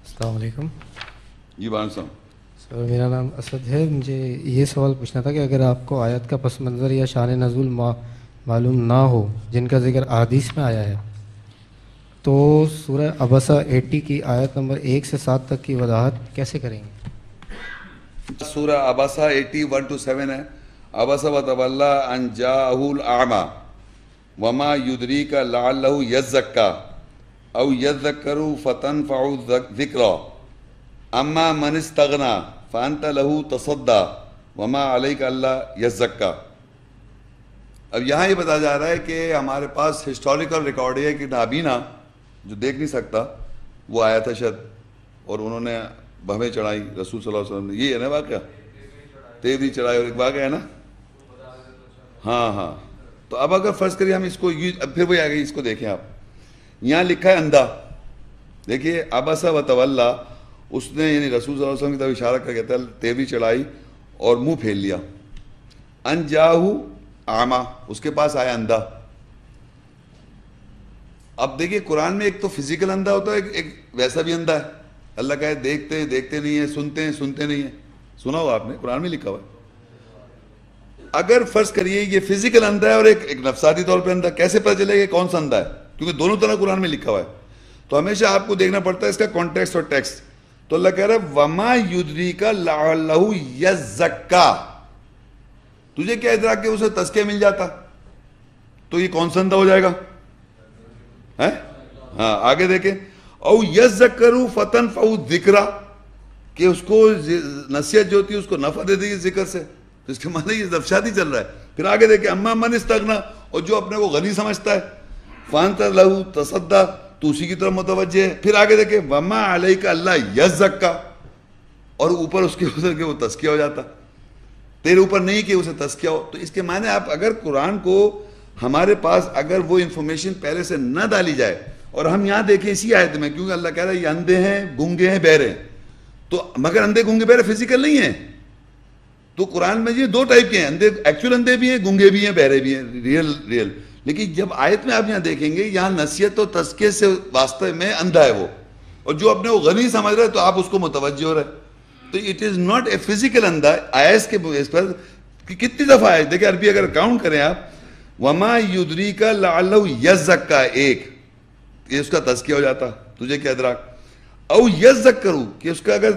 अस्सलाम वालेकुम। जी वालेकुम सलाम। और मेरा नाम असद है। मुझे ये सवाल पूछना था कि अगर आपको आयत का पस मंज़र या शान नज़ुल मालूम ना हो जिनका ज़िक्र अहादीस में आया है, तो सूरह अबसा 80 की आयत नंबर 1 से 7 तक की वजाहत कैसे करेंगे? सूरह अबसा 80:1-7 है। अबसा व तवल्ला अन जाहुल आमा वमा युद्रीका लअल्लहु यज़्ज़क्का औ यज़्ज़करु फतनफ़उ ज़िक्रा अम्मा मन इस्तग़ना फ़अन्त लहू तसद्दा वमा अलैका अल्ला यज़्ज़क्का। अब यहाँ ये बताया जा रहा है कि हमारे पास हिस्टोरिकल रिकॉर्ड है कि नाबीना जो देख नहीं सकता वो आया था शद और उन्होंने भवें चढ़ाई रसूल सल्लल्लाहु अलैहि वसल्लम ने। ये है ना वाक़या तेवरी चढ़ाई और एक वाक़या है ना। हाँ, तो अब अगर फ़र्ज़ करिए हम इसको फिर वही आ गई। इसको देखें आप, यहाँ लिखा है अंधा। देखिए अबसा व तवल्ला, उसने यानी रसूल सल्लल्लाहु अलैहि वसल्लम की तरफ इशारा कर कहता है तेवरी चढ़ाई और मुंह फेर लिया। अन जाहू आमा, उसके पास आया अंधा। अब देखिए कुरान में एक तो फिजिकल अंधा होता है, एक वैसा भी अंधा है। अल्लाह कहे देखते देखते नहीं है, सुनते हैं सुनते नहीं है। सुना हो आपने, कुरान में लिखा हुआ है। अगर फर्ज करिए ये फिजिकल अंधा है और एक नफसाती तौर पर अंधा, कैसे पता चलेगा कौन सा अंधा है? क्योंकि दोनों तरह कुरान में लिखा हुआ है। तो हमेशा आपको देखना पड़ता है इसका कॉन्टेक्स्ट और टेक्स्ट। तो अल्लाह कह रहा है वमा युद्रीका लअल्लहु यज़्ज़क्का, तुझे क्या इदराक कि उसे तस्किया मिल जाता, तो ये कौन सा अंधा हो जाएगा? हैं? हाँ, आगे देखें। औ यज़्ज़करु फतनफ़उ ज़िक्रा, कि उसको नसीहत जो होती है उसको नफ़ा दे देगी जिक्र से। तो इसके माने ये दफशाती चल रहा है। फिर आगे देखें अम्मा मन इस्तग़ना, और जो अपने को गनी समझता है फ़अन्त लहू तसद्दा, तो उसी की तरफ मुतवज्जे है। फिर आगे देखें वमा अलैका अल्ला यज़्ज़क्का, और ऊपर उसके उतर के वो तस्किया हो जाता, तेरे ऊपर नहीं कि उसे तस्किया हो। तो इसके माने आप अगर कुरान को हमारे पास अगर वो इन्फॉर्मेशन पहले से ना डाली जाए, और हम यहाँ देखें इसी आयत में, क्योंकि अल्लाह कह रहा है ये अंधे हैं, गूंगे हैं, बहरे हैं। तो मगर अंधे गूंगे बहरे फिजिकल नहीं है। तो कुरान में ये दो टाइप के हैं, अंधे एक्चुअल अंधे भी हैं, गूंगे भी हैं, बहरे भी हैं, रियल। लेकिन जब आयत में आप यहाँ देखेंगे यहाँ नसीहत और तस्किया से वास्तव में अंधा है वो, और जो अपने वो गनी समझ रहा है तो आप उसको मुतवज्जो हो रहे हैं। तो it is not a physical अंधा। आयस के बेस पर कितनी दफ़ा आयस देखिए अरबी अगर काउंट करें आप, वमा युद्रीका लअल्लहु यज़्ज़क्का, एक ये उसका तस्किया हो जाता, तुझे क्या इदराक। औ यज़्ज़करू, कि उसका अगर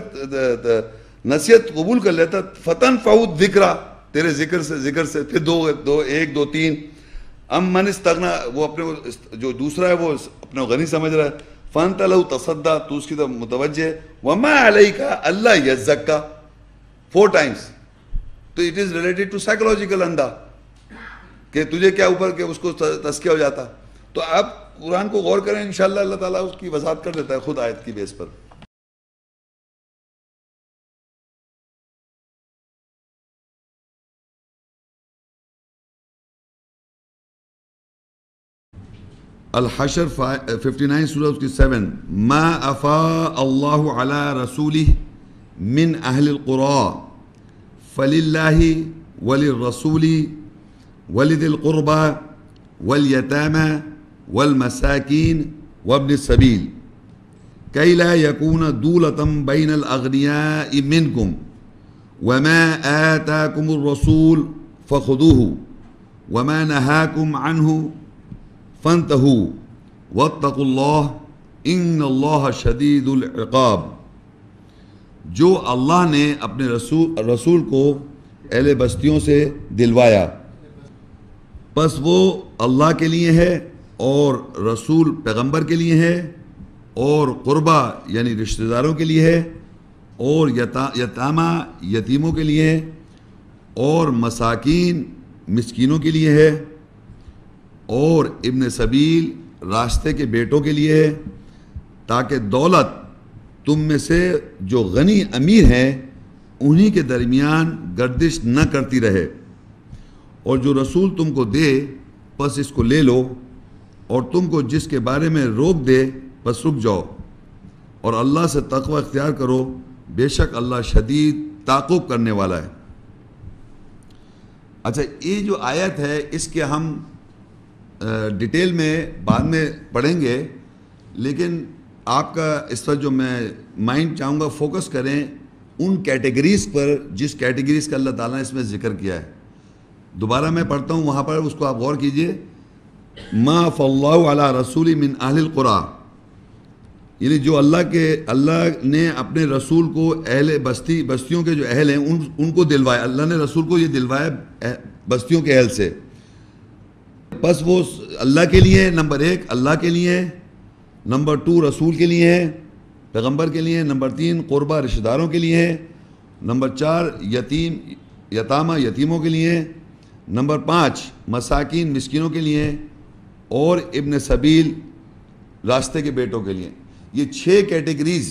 नसीहत कबूल कर लेता, फतनफ़उ ज़िक्रा, तेरे जिक्र से। फिर दो, एक, दो, तीन। अम्मन इस्तग़ना, वो अपने को जो दूसरा है वो अपने को गनी समझ रहा है। फ़अन्त लहू तसद्दा, तो उसकी तरफ मुतवज्जे। वमा अलैका अल्ला यज़्ज़क्का 4 times। तो it is related to psychological अंधा, कि तुझे क्या ऊपर के उसको तस्किया हो जाता। तो आप कुरान को गौर करें, इंशाअल्लाह अल्लाह ताला उसकी वजाहत कर देता है खुद आयत की बेस पर। अल-हशर 59 सूरह उसकी 7। मा अफ़ा अल्लाहु अला रसूलिह मिन अहलिल क़ुरा फलिल्लाहि वलिर्रसूलि वलिदिल क़ुरबा वलयतामा वलमसाकीन वब्निस्सबील कै ला यकून दूलतम बैनल अग़नियाइ मिनकुम वमा आताकुमुर रसूल फ़ख़ुदूहु वमा नहाकुम अन्हु फंतहू वत्तकुल्लाह इन्नल्लाह शदीदुल इक़ाब। जो अल्लाह ने अपने रसूल को अहले बस्तियों से दिलवाया, बस वो अल्लाह के लिए है, और रसूल पैगंबर के लिए है, और क़ुरबा यानी रिश्तेदारों के लिए है, और यतामा यतीमों के लिए है, और मसाकीन मिस्कीनों के लिए है, और इब्न सबील रास्ते के बेटों के लिए है, ताकि दौलत तुम में से जो गनी अमीर हैं उन्हीं के दरमियान गर्दिश न करती रहे, और जो रसूल तुमको दे बस इसको ले लो, और तुमको जिसके बारे में रोक दे बस रुक जाओ, और अल्लाह से तक़वा इख्तियार करो, बेशक अल्लाह शदीद ताक़ुब करने वाला है। अच्छा, ये जो आयत है इसके हम डिटेल में बाद में पढ़ेंगे, लेकिन आपका इस पर जो मैं माइंड चाहूँगा फोकस करें उन कैटेगरीज़ पर जिस कैटेगरीज़ का अल्लाह ताला ने इसमें ज़िक्र किया है। दोबारा मैं पढ़ता हूँ, वहाँ पर उसको आप गौर कीजिए, मा फ़ल्लाहु अला रसूली मिन अहलिल क़ुरा, यानी जो अल्लाह ने अपने रसूल को अहले बस्तियों के जो अहल हैं उनको दिलवाया, अल्लाह ने रसूल को ये दिलवाया बस्तियों के अहल से। बस वो अल्लाह के लिए नंबर एक, अल्लाह के लिए नंबर टू, रसूल के लिए है, पैगम्बर के लिए, नंबर तीन क़ुरबा रिश्तेदारों के लिए है, नंबर चार यतीमों के लिए, नंबर पाँच मसाकिन मिस्किनों के लिए और इब्न सबील रास्ते के बेटों के लिए। ये छः कैटेगरीज,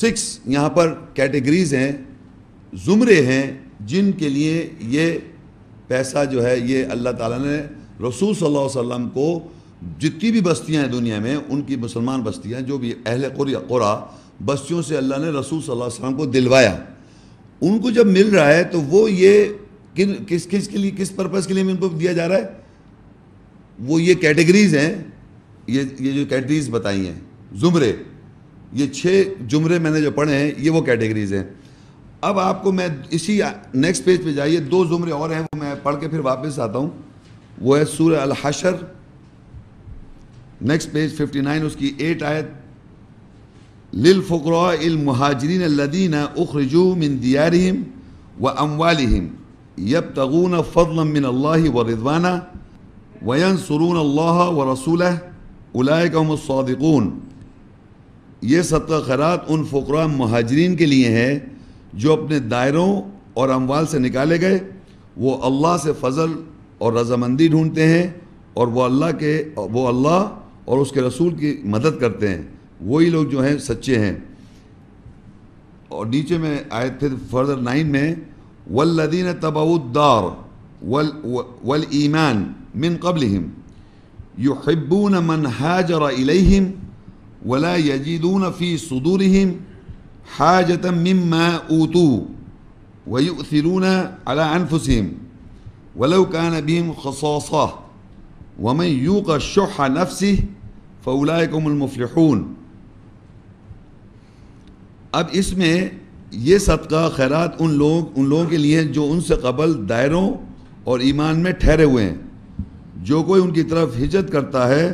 सिक्स यहाँ पर कैटेगरीज हैं, ज़ुमरे हैं जिनके लिए ये पैसा जो है ये अल्लाह ताला ने रसूल सल्लल्लाहु अलैहि वसल्लम को जितनी भी बस्तियाँ हैं दुनिया में, उनकी मुसलमान बस्तियाँ जो भी अहले क़ुरा बस्तियों से अल्लाह ने रसूल सल्लल्लाहु अलैहि वसल्लम को दिलवाया, उनको जब मिल रहा है तो वो ये किस किस के लिए, किस पर्पज़ के लिए इनको दिया जा रहा है? वो ये कैटेगरीज़ हैं, ये जो कैटेगरीज़ बताई हैं ज़ुमरे, ये छः जुमरे मैंने जो पढ़े हैं ये वो कैटेगरीज़ हैं। अब आपको मैं इसी नेक्स्ट पेज पे जाइए, दो जुमरे और हैं वो मैं पढ़ के फिर वापस आता हूँ। वो है सूरह अल हशर, नेक्स्ट पेज 59, उसकी 8 आयत, लिल फुक़रा इल मुहाजिरीन लदीना उखरजू मिन दियारिहिम व अमवालिहिम यब्तगून फ़ज़लन मिन अल्लाह व रिज़वाना व यंसुरून अल्लाह व रसूलह उलाइका हुमुस सादिकून। ये सदक़ा खैरात उन फ़ुक़रा मुहाजिरीन के लिए है जो अपने दायरों और अमवाल से निकाले गए, वो अल्लाह से फजल और रजामंदी ढूंढते हैं और वो अल्लाह और उसके रसूल की मदद करते हैं, वही लोग जो हैं सच्चे हैं। और नीचे में आए थे फर्दर 9 में, वल्लदीन तबउद्दार वल ईमान मिन क़ब्लिहिम युहिब्बून मन हाजर इलैहिम वला यजीदून फ़ी सुदूरिहिम हाजतम मिम्मा ऊतू वयुअसिरून अला अनफुसिहिम वलौ कान बिहिम खसासा वमन यूक़ शुह नफ्सिहि फ़उलाइकुमुल मुफ़्लिहून। अब इसमें ये सदका खैरात उन लोगों के लिए जो उनसे कबल दायरों और ईमान में ठहरे हुए हैं। जो कोई उनकी तरफ हिजरत करता है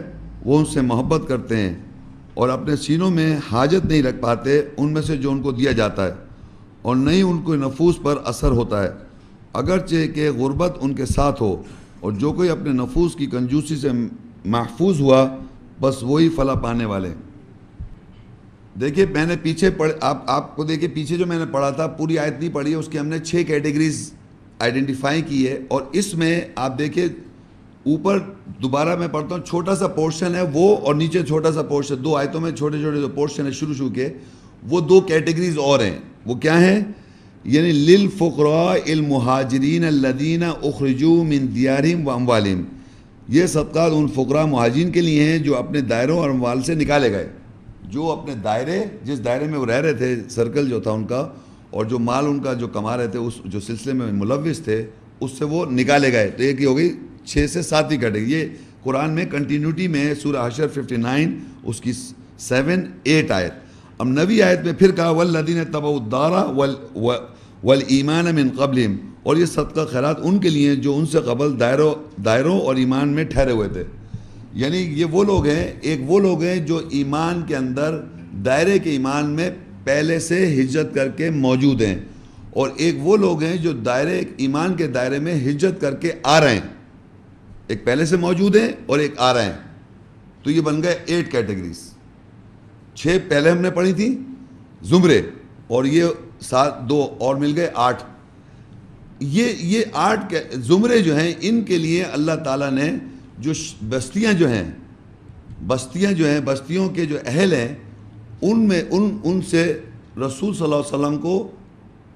वो उनसे मोहब्बत करते हैं और अपने सीनों में हाजत नहीं रख पाते उनमें से जो उनको दिया जाता है, और न ही उनको नफूस पर असर होता है अगरचे कि गुर्बत उनके साथ हो। और जो कोई अपने नफूस की कंजूसी से महफूज हुआ बस वही फला पाने वाले। देखिए मैंने पीछे आपको देखिए पीछे जो मैंने पढ़ा था, पूरी आयत नहीं पढ़ी है, उसकी हमने 6 कैटेगरीज आइडेंटिफाई की है। और इसमें आप देखिए ऊपर दोबारा मैं पढ़ता हूँ, छोटा सा पोर्शन है वो, और नीचे छोटा सा पोर्शन, दो आयतों में छोटे छोटे जो पोर्शन है शुरू के, वो दो कैटेगरीज और हैं। वो क्या हैं? यानी लिल फुक़रा इल मुहाजिरीन अल्लदीना उखरजू मिन दियारिहिम व अमवालिहिम, ये सदक़ात उन फुक़रा मुहाजिरीन के लिए हैं जो अपने दायरों और अमवाल से निकाले गए। जो अपने दायरे, जिस दायरे में वो रह रहे थे, सर्कल जो था उनका, और जो माल उनका जो कमा रहे थे, उस जो सिलसिले में मुलविस थे, उससे वो निकाले गए। तो एक ही हो गई 6 से 7 ही कैटेगरी। ये कुरान में कंटिन्यूटी में सूरह हशर 59 उसकी 7-8 आयत। अब नवी आयत में फिर कहा वल्लदीन तबउद्दारा वल ईमान मिन क़ब्लिहिम, और ये सदका खैरात उनके लिए जो उनसे कबल दायरों और ईमान में ठहरे हुए थे। यानी ये वो लोग हैं, एक वो लोग हैं जो ईमान के अंदर, दायरे के ईमान में पहले से हिजरत करके मौजूद हैं, और एक वो लोग हैं जो दायरे ईमान के दायरे में हिजरत करके आ रहे हैं। एक पहले से मौजूद हैं और एक आ रहे हैं। तो ये बन गए 8 कैटेगरीज, 6 पहले हमने पढ़ी थी जुमरे, और ये 7-2 और मिल गए 8। ये 8 जुमरे जो हैं, इनके लिए अल्लाह ताला ने जो बस्तियां जो हैं बस्तियों के जो अहल हैं, उनमें उनसे रसूल सल्लल्लाहु अलैहि वसल्लम को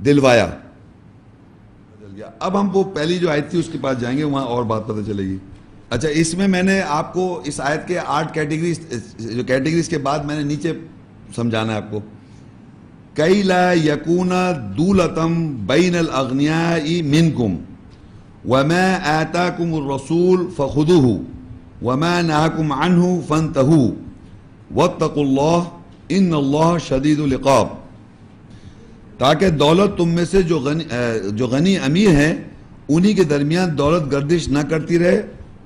दिलवाया। अब हम वो पहली जो आयत थी उसके पास जाएंगे, वहाँ और बात पता चलेगी। अच्छा, इसमें मैंने आपको इस आयत के 8 कैटेगरीज, जो कैटेगरीज के बाद मैंने नीचे समझाना है आपको। कई ला यकूना दूलतम बैनल अग्नियाई मिनकुम वमा आताकुमुर रसूल फखुदुहु वमा नहाकुम अन्हु फंतहु वत्तकुल्लाह इन्नल्लाह शदीदुल इक़ाब। ताकि दौलत तुम में से जो गनी अमीर हैं उन्हीं के दरमियान दौलत गर्दिश ना करती रहे,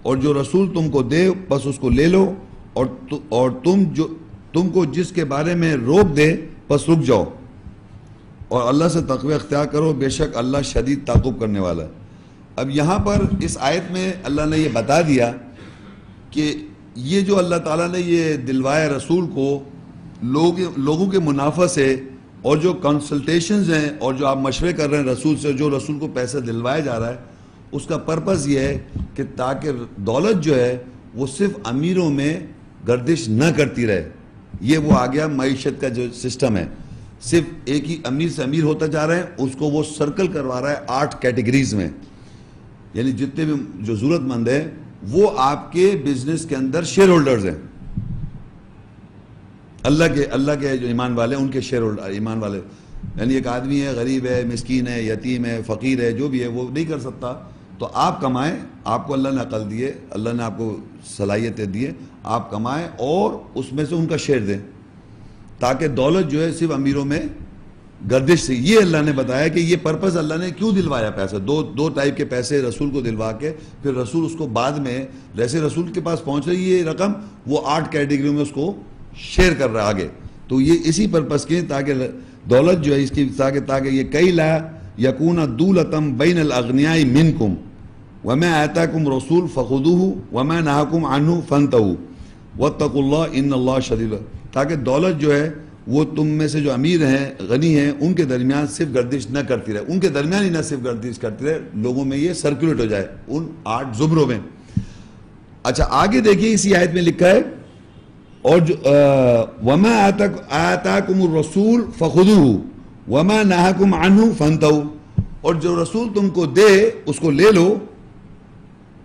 और जो रसूल तुमको दे बस उसको ले लो, और तुमको जिसके बारे में रोक दे बस रुक जाओ, और अल्लाह से तक़वा अख्तियार करो, बेशक अल्लाह शदीद ताक़ुब करने वाला है। अब यहाँ पर इस आयत में अल्लाह ने ये बता दिया कि ये जो अल्लाह ताला ने ये दिलवाया रसूल को लोगों के मुनाफा से, और जो कंसल्टेशंस हैं और जो आप मशवरे कर रहे हैं रसूल से, जो रसूल को पैसा दिलवाया जा रहा है, उसका पर्पज़ ये है कि ताकि दौलत जो है वो सिर्फ अमीरों में गर्दिश ना करती रहे। ये वो आ गया मईशत का जो सिस्टम है, सिर्फ एक ही अमीर से अमीर होता जा रहा है, उसको वो सर्कल करवा रहा है 8 कैटेगरीज़ में, यानी जितने भी जो ज़रूरतमंद है वो आपके बिजनेस के अंदर शेयर होल्डर्स हैं, अल्लाह के जो ईमान वाले हैं उनके शेयर होल्डर ईमान वाले, यानी एक आदमी है, गरीब है, मिस्कीन है, यतीम है, फ़कीर है, जो भी है वो नहीं कर सकता, तो आप कमाएं, आपको अल्लाह ने अकल दिए, अल्लाह ने आपको सलाहियतें दी, आप कमाएं और उसमें से उनका शेयर दें, ताकि दौलत जो है सिर्फ अमीरों में गर्दिश से। ये अल्लाह ने बताया कि ये पर्पज़ अल्लाह ने क्यों दिलवाया पैसा, दो टाइप के पैसे रसूल को दिलवा के, फिर रसूल उसको बाद में जैसे रसूल के पास पहुँच रही ये रकम वो 8 कैटेगरी में उसको शेयर कर रहा है आगे। तो ये इसी पर्पज़ के ताकि दौलत जो है इसकी ताकि ये कई ला यकून दूलतम बैन अगनियाई मिनकुम व मैं आताकुम रसूल फ़खुदूहू व मैं नहाकुम अनहू फंतहू वत्तकुल्लाह इन्नल्लाह शदीद, ताकि दौलत जो है वो तुम में से जो अमीर हैं, गनी हैं, उनके दरमियान सिर्फ गर्दिश न करती रहे, उनके दरमियान ही ना सिर्फ गर्दिश करती रहे, लोगों में ये सर्कुलेट हो जाए उन 8 जुमरों में। अच्छा, आगे देखिए इसी आयत में लिखा है, और जो वमा आताकुमुर रसूल फखुदूहू वमा नहाकुम अन्हु फंतहू, और जो रसूल तुमको दे उसको ले लो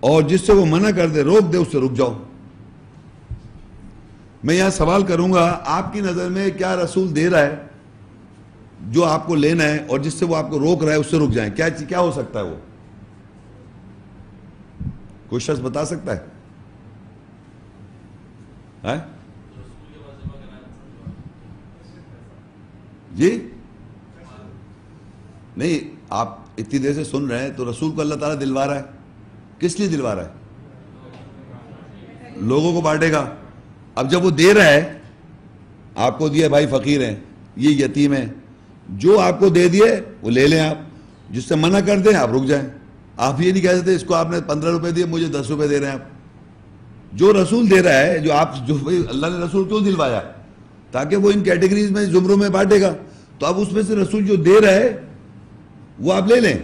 और जिससे वो मना कर दे, रोक दे, उससे रुक जाओ। मैं यहाँ सवाल करूँगा, आपकी नज़र में क्या रसूल दे रहा है जो आपको लेना है और जिससे वो आपको रोक रहा है उससे रुक जाए? क्या क्या हो सकता है वो? कोई शख्स बता सकता है? जी नहीं, आप इतनी देर से सुन रहे हैं, तो रसूल को अल्लाह ताला दिलवा रहा है, किस लिए दिलवा रहा है? लोगों को बांटेगा। अब जब वो दे रहा है, आपको दिया भाई फ़कीर हैं, ये यतीम हैं, जो आपको दे दिए वो ले लें आप, जिससे मना कर दें आप रुक जाएं। आप ये नहीं कह सकते इसको आपने 15 रुपए दिए, मुझे 10 रुपए दे रहे हैं आप। जो रसूल दे रहा है, जो आप जो भाई अल्लाह ने रसूल क्यों दिलवाया? ताकि वो इन कैटेगरीज में जुमरों में बांटेगा, तो अब उसमें से रसूल जो दे रहा है वो आप ले लें,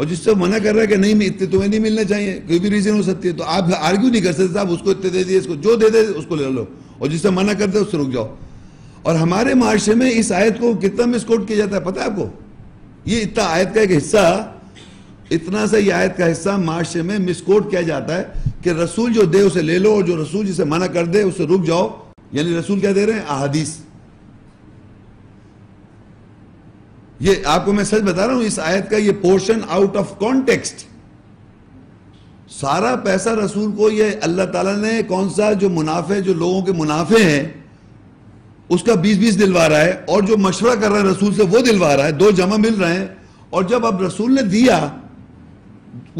और जिससे मना कर रहा है कि नहीं इतने तुम्हें नहीं मिलना चाहिए, कोई भी रीज़न हो सकती है, तो आप आर्ग्यू नहीं कर सकते साहब उसको इतने दे दिए, इसको जो दे दे उसको ले लो और जिससे मना कर दे उससे रुक जाओ। और हमारे माशरे में इस आयत को कितना मिसकोट किया जाता है पता है आपको? ये इतना आयत का एक हिस्सा, इतना सा ये आयत का हिस्सा माशरे में मिसकोट किया जाता है कि रसूल जो दे उसे ले लो और जो रसूल जिसे मना कर दे उससे रुक जाओ। यानी रसूल क्या दे रहे हैं? अहादीस। ये आपको मैं सच बता रहा हूं, इस आयत का ये पोर्शन आउट ऑफ कॉन्टेक्स्ट, सारा पैसा रसूल को ये अल्लाह ताला ने कौन सा जो मुनाफे, जो लोगों के मुनाफे हैं उसका 20-20 दिलवा रहा है, और जो मशवरा कर रहा है रसूल से वो दिलवा रहा है, 2 जमा मिल रहे हैं। और जब अब रसूल ने दिया,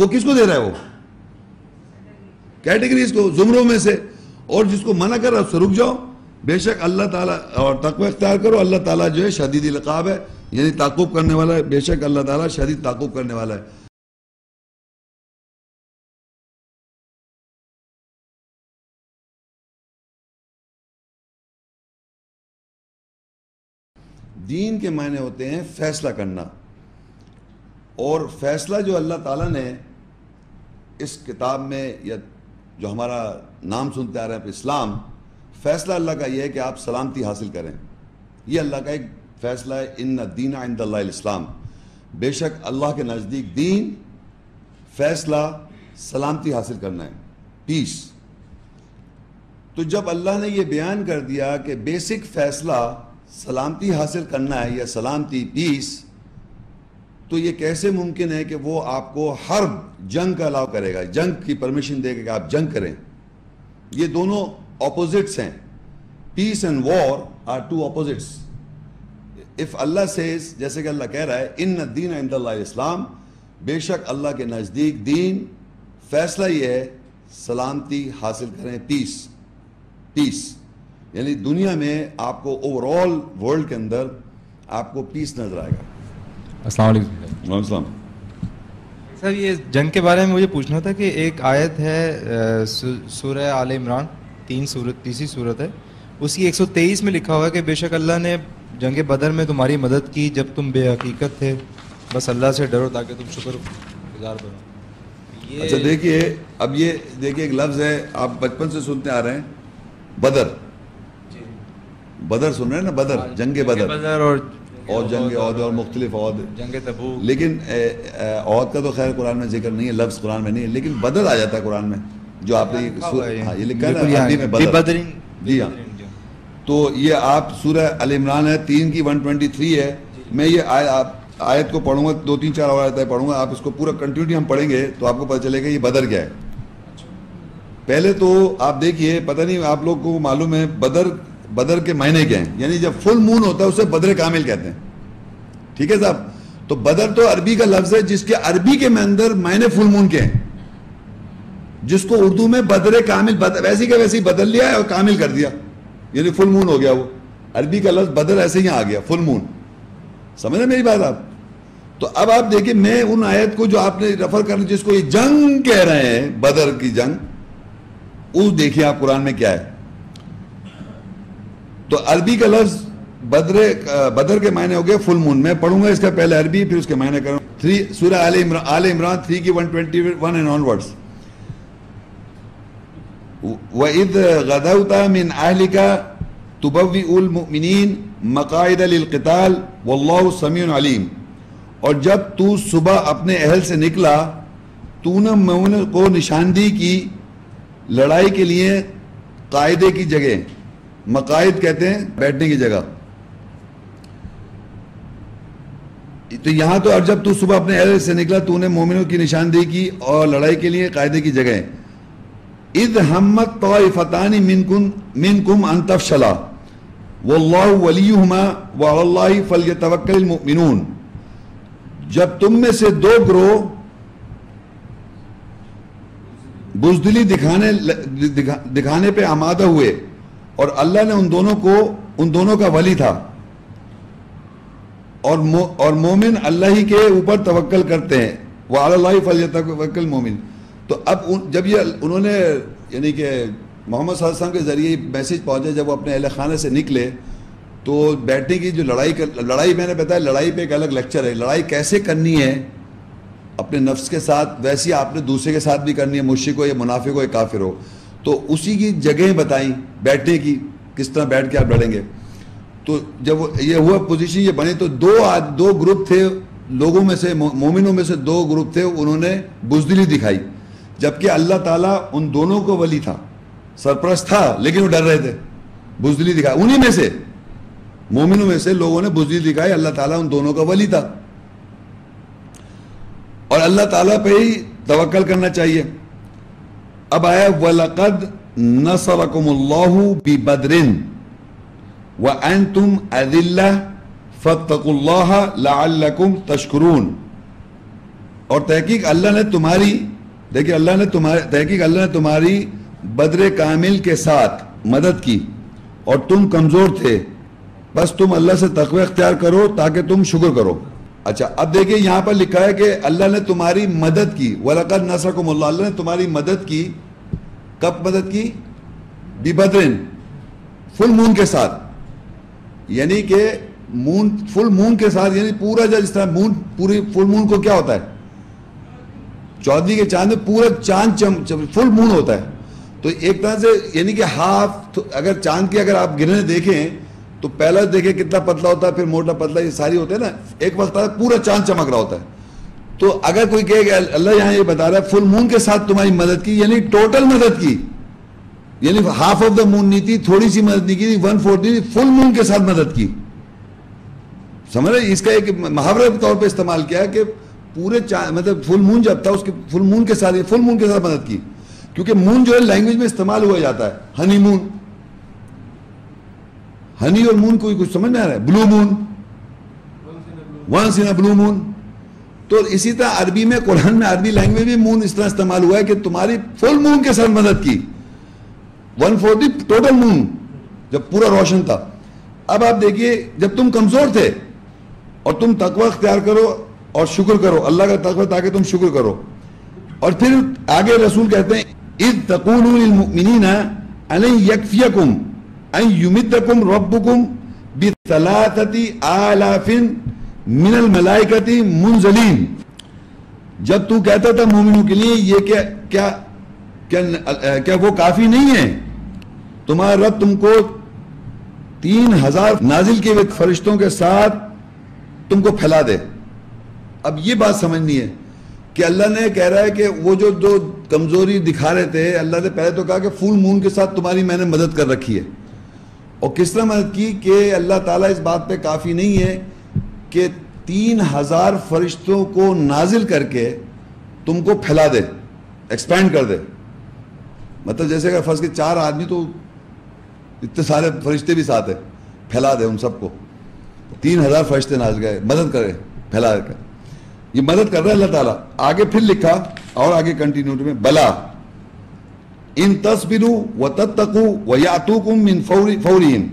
वो किसको दे रहा है? वो कैटेगरीज को, जुमरों में से, और जिसको मना कर रहा है उससे रुक जाओ, बेशक अल्लाह ताला, और तक़वा इख्तियार करो, अल्लाह ताला जो है शदीद इलक़ाब है, यानी ताक़ुब करने वाला है, बेशक अल्लाह ताला शदीद ताक़ुब करने वाला है। दीन के मायने होते हैं फैसला करना, और फैसला जो अल्लाह ताला ने इस किताब में, या जो हमारा नाम सुनते आ रहे हैं इस्लाम, फैसला अल्लाह का ये है कि आप सलामती हासिल करें, ये अल्लाह का एक फैसला है। इन्ना दीना इंदल्लाहिल इस्लाम, बेशक अल्लाह के नज़दीक दीन, फैसला, सलामती हासिल करना है, पीस। तो जब अल्लाह ने यह बयान कर दिया कि बेसिक फैसला सलामती हासिल करना है या सलामती, पीस, तो ये कैसे मुमकिन है कि वो आपको हर जंग का अलाउ करेगा, जंग की परमिशन देगा कि आप जंग करें? ये दोनों ऑपोजिट्स हैं, peace and war are two opposites. If Allah says, जैसे कि अल्लाह कह रहा है इन्ना दीन इंदल्लाहिल इस्लाम, बेशक अल्लाह के नज़दीक दीन फैसला ये है सलामती हासिल करें, पीस। पीस यानी दुनिया में आपको ओवरऑल वर्ल्ड के अंदर आपको पीस नजर आएगा। अस्सलाम वालेकुम सर, ये जंग के बारे में मुझे पूछना था कि एक आयत है सूरह आल इमरान, तीसरी सूरत है, उसकी 123 में लिखा हुआ है कि बेशक अल्लाह ने जंग बदर में तुम्हारी मदद की जब तुम बेहकीकत थे, बस अल्लाह से डरो ताकि तुम शुक्रगुजार बनो। अच्छा देखिए, अब ये देखिए एक लफ्ज़ है आप बचपन से सुनते आ रहे हैं, बदर। बदर सुन रहे हैं ना, बदर, जंग बदर और जंग औद और मुख्तलिफ औद, जंग तबूक। लेकिन औद का तो खैर कुरान में जिक्र नहीं है, लफ्ज़ कुरान में नहीं है, लेकिन बदर आ जाता है कुरान में, जो आपने लिखा है बदर। जी हाँ, तो ये आप सूरह अल इमरान है 3 की 123 है। मैं ये आयत को पढ़ूंगा, 2-3-4 और आयतें पढ़ूंगा, आप इसको पूरा कंटिन्यूटी हम पढ़ेंगे तो आपको पता चलेगा ये बदर क्या है। पहले तो आप देखिए, पता नहीं आप लोग को मालूम है बदर के मायने क्या हैं, यानी जब फुल मून होता है उसे बदर कामिल कहते हैं। ठीक है साहब, तो बदर तो अरबी का लफ्ज़ है जिसके अरबी के अंदर मायने फुल मून के हैं, जिसको उर्दू में बदर कामिल वैसी का वैसी बदल लिया है और कामिल कर दिया, यानी फुल मून हो गया। वो अरबी का लफ्ज़ बदर ऐसे ही आ गया, फुल मून। समझ रहे मेरी बात आप? तो अब आप देखिए, मैं उन आयत को जो आपने रेफर करना, जिसको ये जंग कह रहे हैं, बदर की जंग, उस देखिए आप कुरान में क्या है। तो अरबी का लफ्ज़ बदर के मायने हो गया फुल मून। मैं पढ़ूंगा इसका पहले अरबी, फिर उसके मायने करूँगा। सूरह आले इमरान 3 की 121 एंड ऑनवर्ड्स। वइद गदौता मिन अहलिका तुबव्विउल मुमिनीन मकाइद लिलकिताल वल्लाहु समीउन अलीम। और जब तू सुबह अपने अहल से निकला, तूने मोमिनों को निशानदी की लड़ाई के लिए कायदे की जगह, मकाइद कहते हैं बैठने की जगह। तो यहाँ तो, और जब तू सुबह अपने अहल से निकला तूने मोमिनों की निशानदी की और लड़ाई के लिए कायदे की जगह। इद हम्मत तौइफतानी मिनकुम अन तफशला वल्लाहु वलियुहुमा वअलल्लाहि फलयतवक्कलिल मुमिनून। जब तुम में से दो ग्रोह बुजदिली दिखाने पे आमादा हुए और अल्लाह ने उन दोनों का वली था, और मोमिन अल्लाह ही के ऊपर तवक्कल करते हैं, वअलल्लाहि फलयतवक्कलिल मुमिन। तो अब जब ये उन्होंने, यानी कि मोहम्मद सल्लल्लाहु अलैहि वसल्लम के ज़रिए मैसेज पहुंचा, जब वो अपने अहल खाने से निकले तो बैठने की जो लड़ाई मैंने बताया, लड़ाई पे एक अलग लेक्चर है, लड़ाई कैसे करनी है अपने नफ्स के साथ, वैसी आपने दूसरे के साथ भी करनी है, मुश्रिक हो या मुनाफिक हो या काफिर हो। तो उसी की जगह बताई बैठने की, किस तरह बैठ के आप लड़ेंगे। तो जब ये हुआ पोजिशन ये बने, तो दो ग्रुप थे लोगों में से, मोमिनों में से दो ग्रुप थे, उन्होंने बुजदिली दिखाई, जबकि अल्लाह ताला उन दोनों को वली था, सरपरस्त था, लेकिन वो डर रहे थे, बुजदिली दिखाई। उन्हीं में से, मोमिनों में से लोगों ने बुजदिली दिखाई, अल्लाह ताला उन दोनों का वली था, और अल्लाह ताला पे ही तवक्कल करना चाहिए। अब आया वलकद नसरकुमुल्लाहु बिबद्रिन व अंतुम अज़िल्ला फत्तकुल्लाहा लअल्लकुम तशकुरून। और तहकीक अल्लाह ने तुम्हारी बदर कामिल के साथ मदद की और तुम कमज़ोर थे, बस तुम अल्लाह से तक़वा अख्तियार करो ताकि तुम शुक्र करो। अच्छा, अब देखिए यहाँ पर लिखा है कि अल्लाह ने तुम्हारी मदद की, वलक़द नसरकुमुल्लाह, अल्लाह ने तुम्हारी मदद की। कब मदद की? बिबद्रिन, फुल मून के साथ, यानी कि मून, फुल मून के साथ, यानी पूरा, जिस तरह मून, पूरी फुल मून को क्या होता है, चौधरी के चांद में पूरा चांद फुल मून होता है, तो एक तरह से यानी कि हाफ, अगर चांद की अगर आप गिरने देखें तो पहला देखें कितना पतला होता है, फिर मोटा पतला, ये सारी होते हैं ना, एक वक्त पूरा चांद चमक रहा होता है। तो अगर कोई कहे अल्लाह यहाँ ये बता रहा है फुल मून के साथ तुम्हारी मदद की, यानी टोटल मदद की, यानी हाफ ऑफ द मून नहीं थी, थोड़ी सी मदद नहीं की, 1/4 नहीं, फुल मून के साथ मदद की। समझ रहे, इसका एक मुहावरे के तौर पर इस्तेमाल किया है कि पूरे चांद, मतलब फुल मून जब था उसके फुल मून के साथ मदद की, क्योंकि मून जो है लैंग्वेज में इस्तेमाल हुआ जाता है, हनी मून, हनी और मून, कोई कुछ समझ में आ रहा है, ब्लू मून, वहाँ से अबलूमून। तो इसी तरह अरबी में, कुरान में अरबी लैंग्वेज में मून इस तरह इस्तेमाल हुआ है कि तुम्हारी फुल मून के साथ मदद की, 140 टोटल मून जब पूरा रोशन था। अब आप देखिए जब तुम कमज़ोर थे और तुम तकवा अख्तियार करो और शुक्र करो अल्लाह का तकवा, ताकि तुम शुक्र करो। और फिर आगे रसूल कहते हैं इद तक़ूलूना लिल मुमिनीना अलै यकफ़ियकुम अन युमिद्दकुम रब्बुकुम बिसलासति आलाफिन मिनल मलाइकति मुंज़लीन। जब तू कहता था मोमिनों के लिए ये क्या क्या क्या, क्या क्या वो काफ़ी नहीं है, तुम्हारा रब तुमको 3000 नाजिल किए हुए फरिश्तों के साथ तुमको फैला दे। अब ये बात समझनी है कि अल्लाह ने कह रहा है कि वो जो जो कमज़ोरी दिखा रहे थे, अल्लाह ने पहले तो कहा कि फुल मून के साथ तुम्हारी मैंने मदद कर रखी है। और किस तरह मदद की कि अल्लाह ताला इस बात पे काफ़ी नहीं है कि 3000 फरिश्तों को नाजिल करके तुमको फैला दे, एक्सपेंड कर दे। मतलब जैसे अगर फर्ज के 4 आदमी तो इतने सारे फरिश्ते भी साथ हैं, फैला दे उन सबको, 3000 फरिश्ते नाज़िल गए मदद करे फैला कर। ये मदद कर रहा है अल्लाह ताला। आगे फिर लिखा और आगे कंटिन्यूटी में बला इन तस्बिरू व तत्तकू व यातूकुम मिन फौरीहिम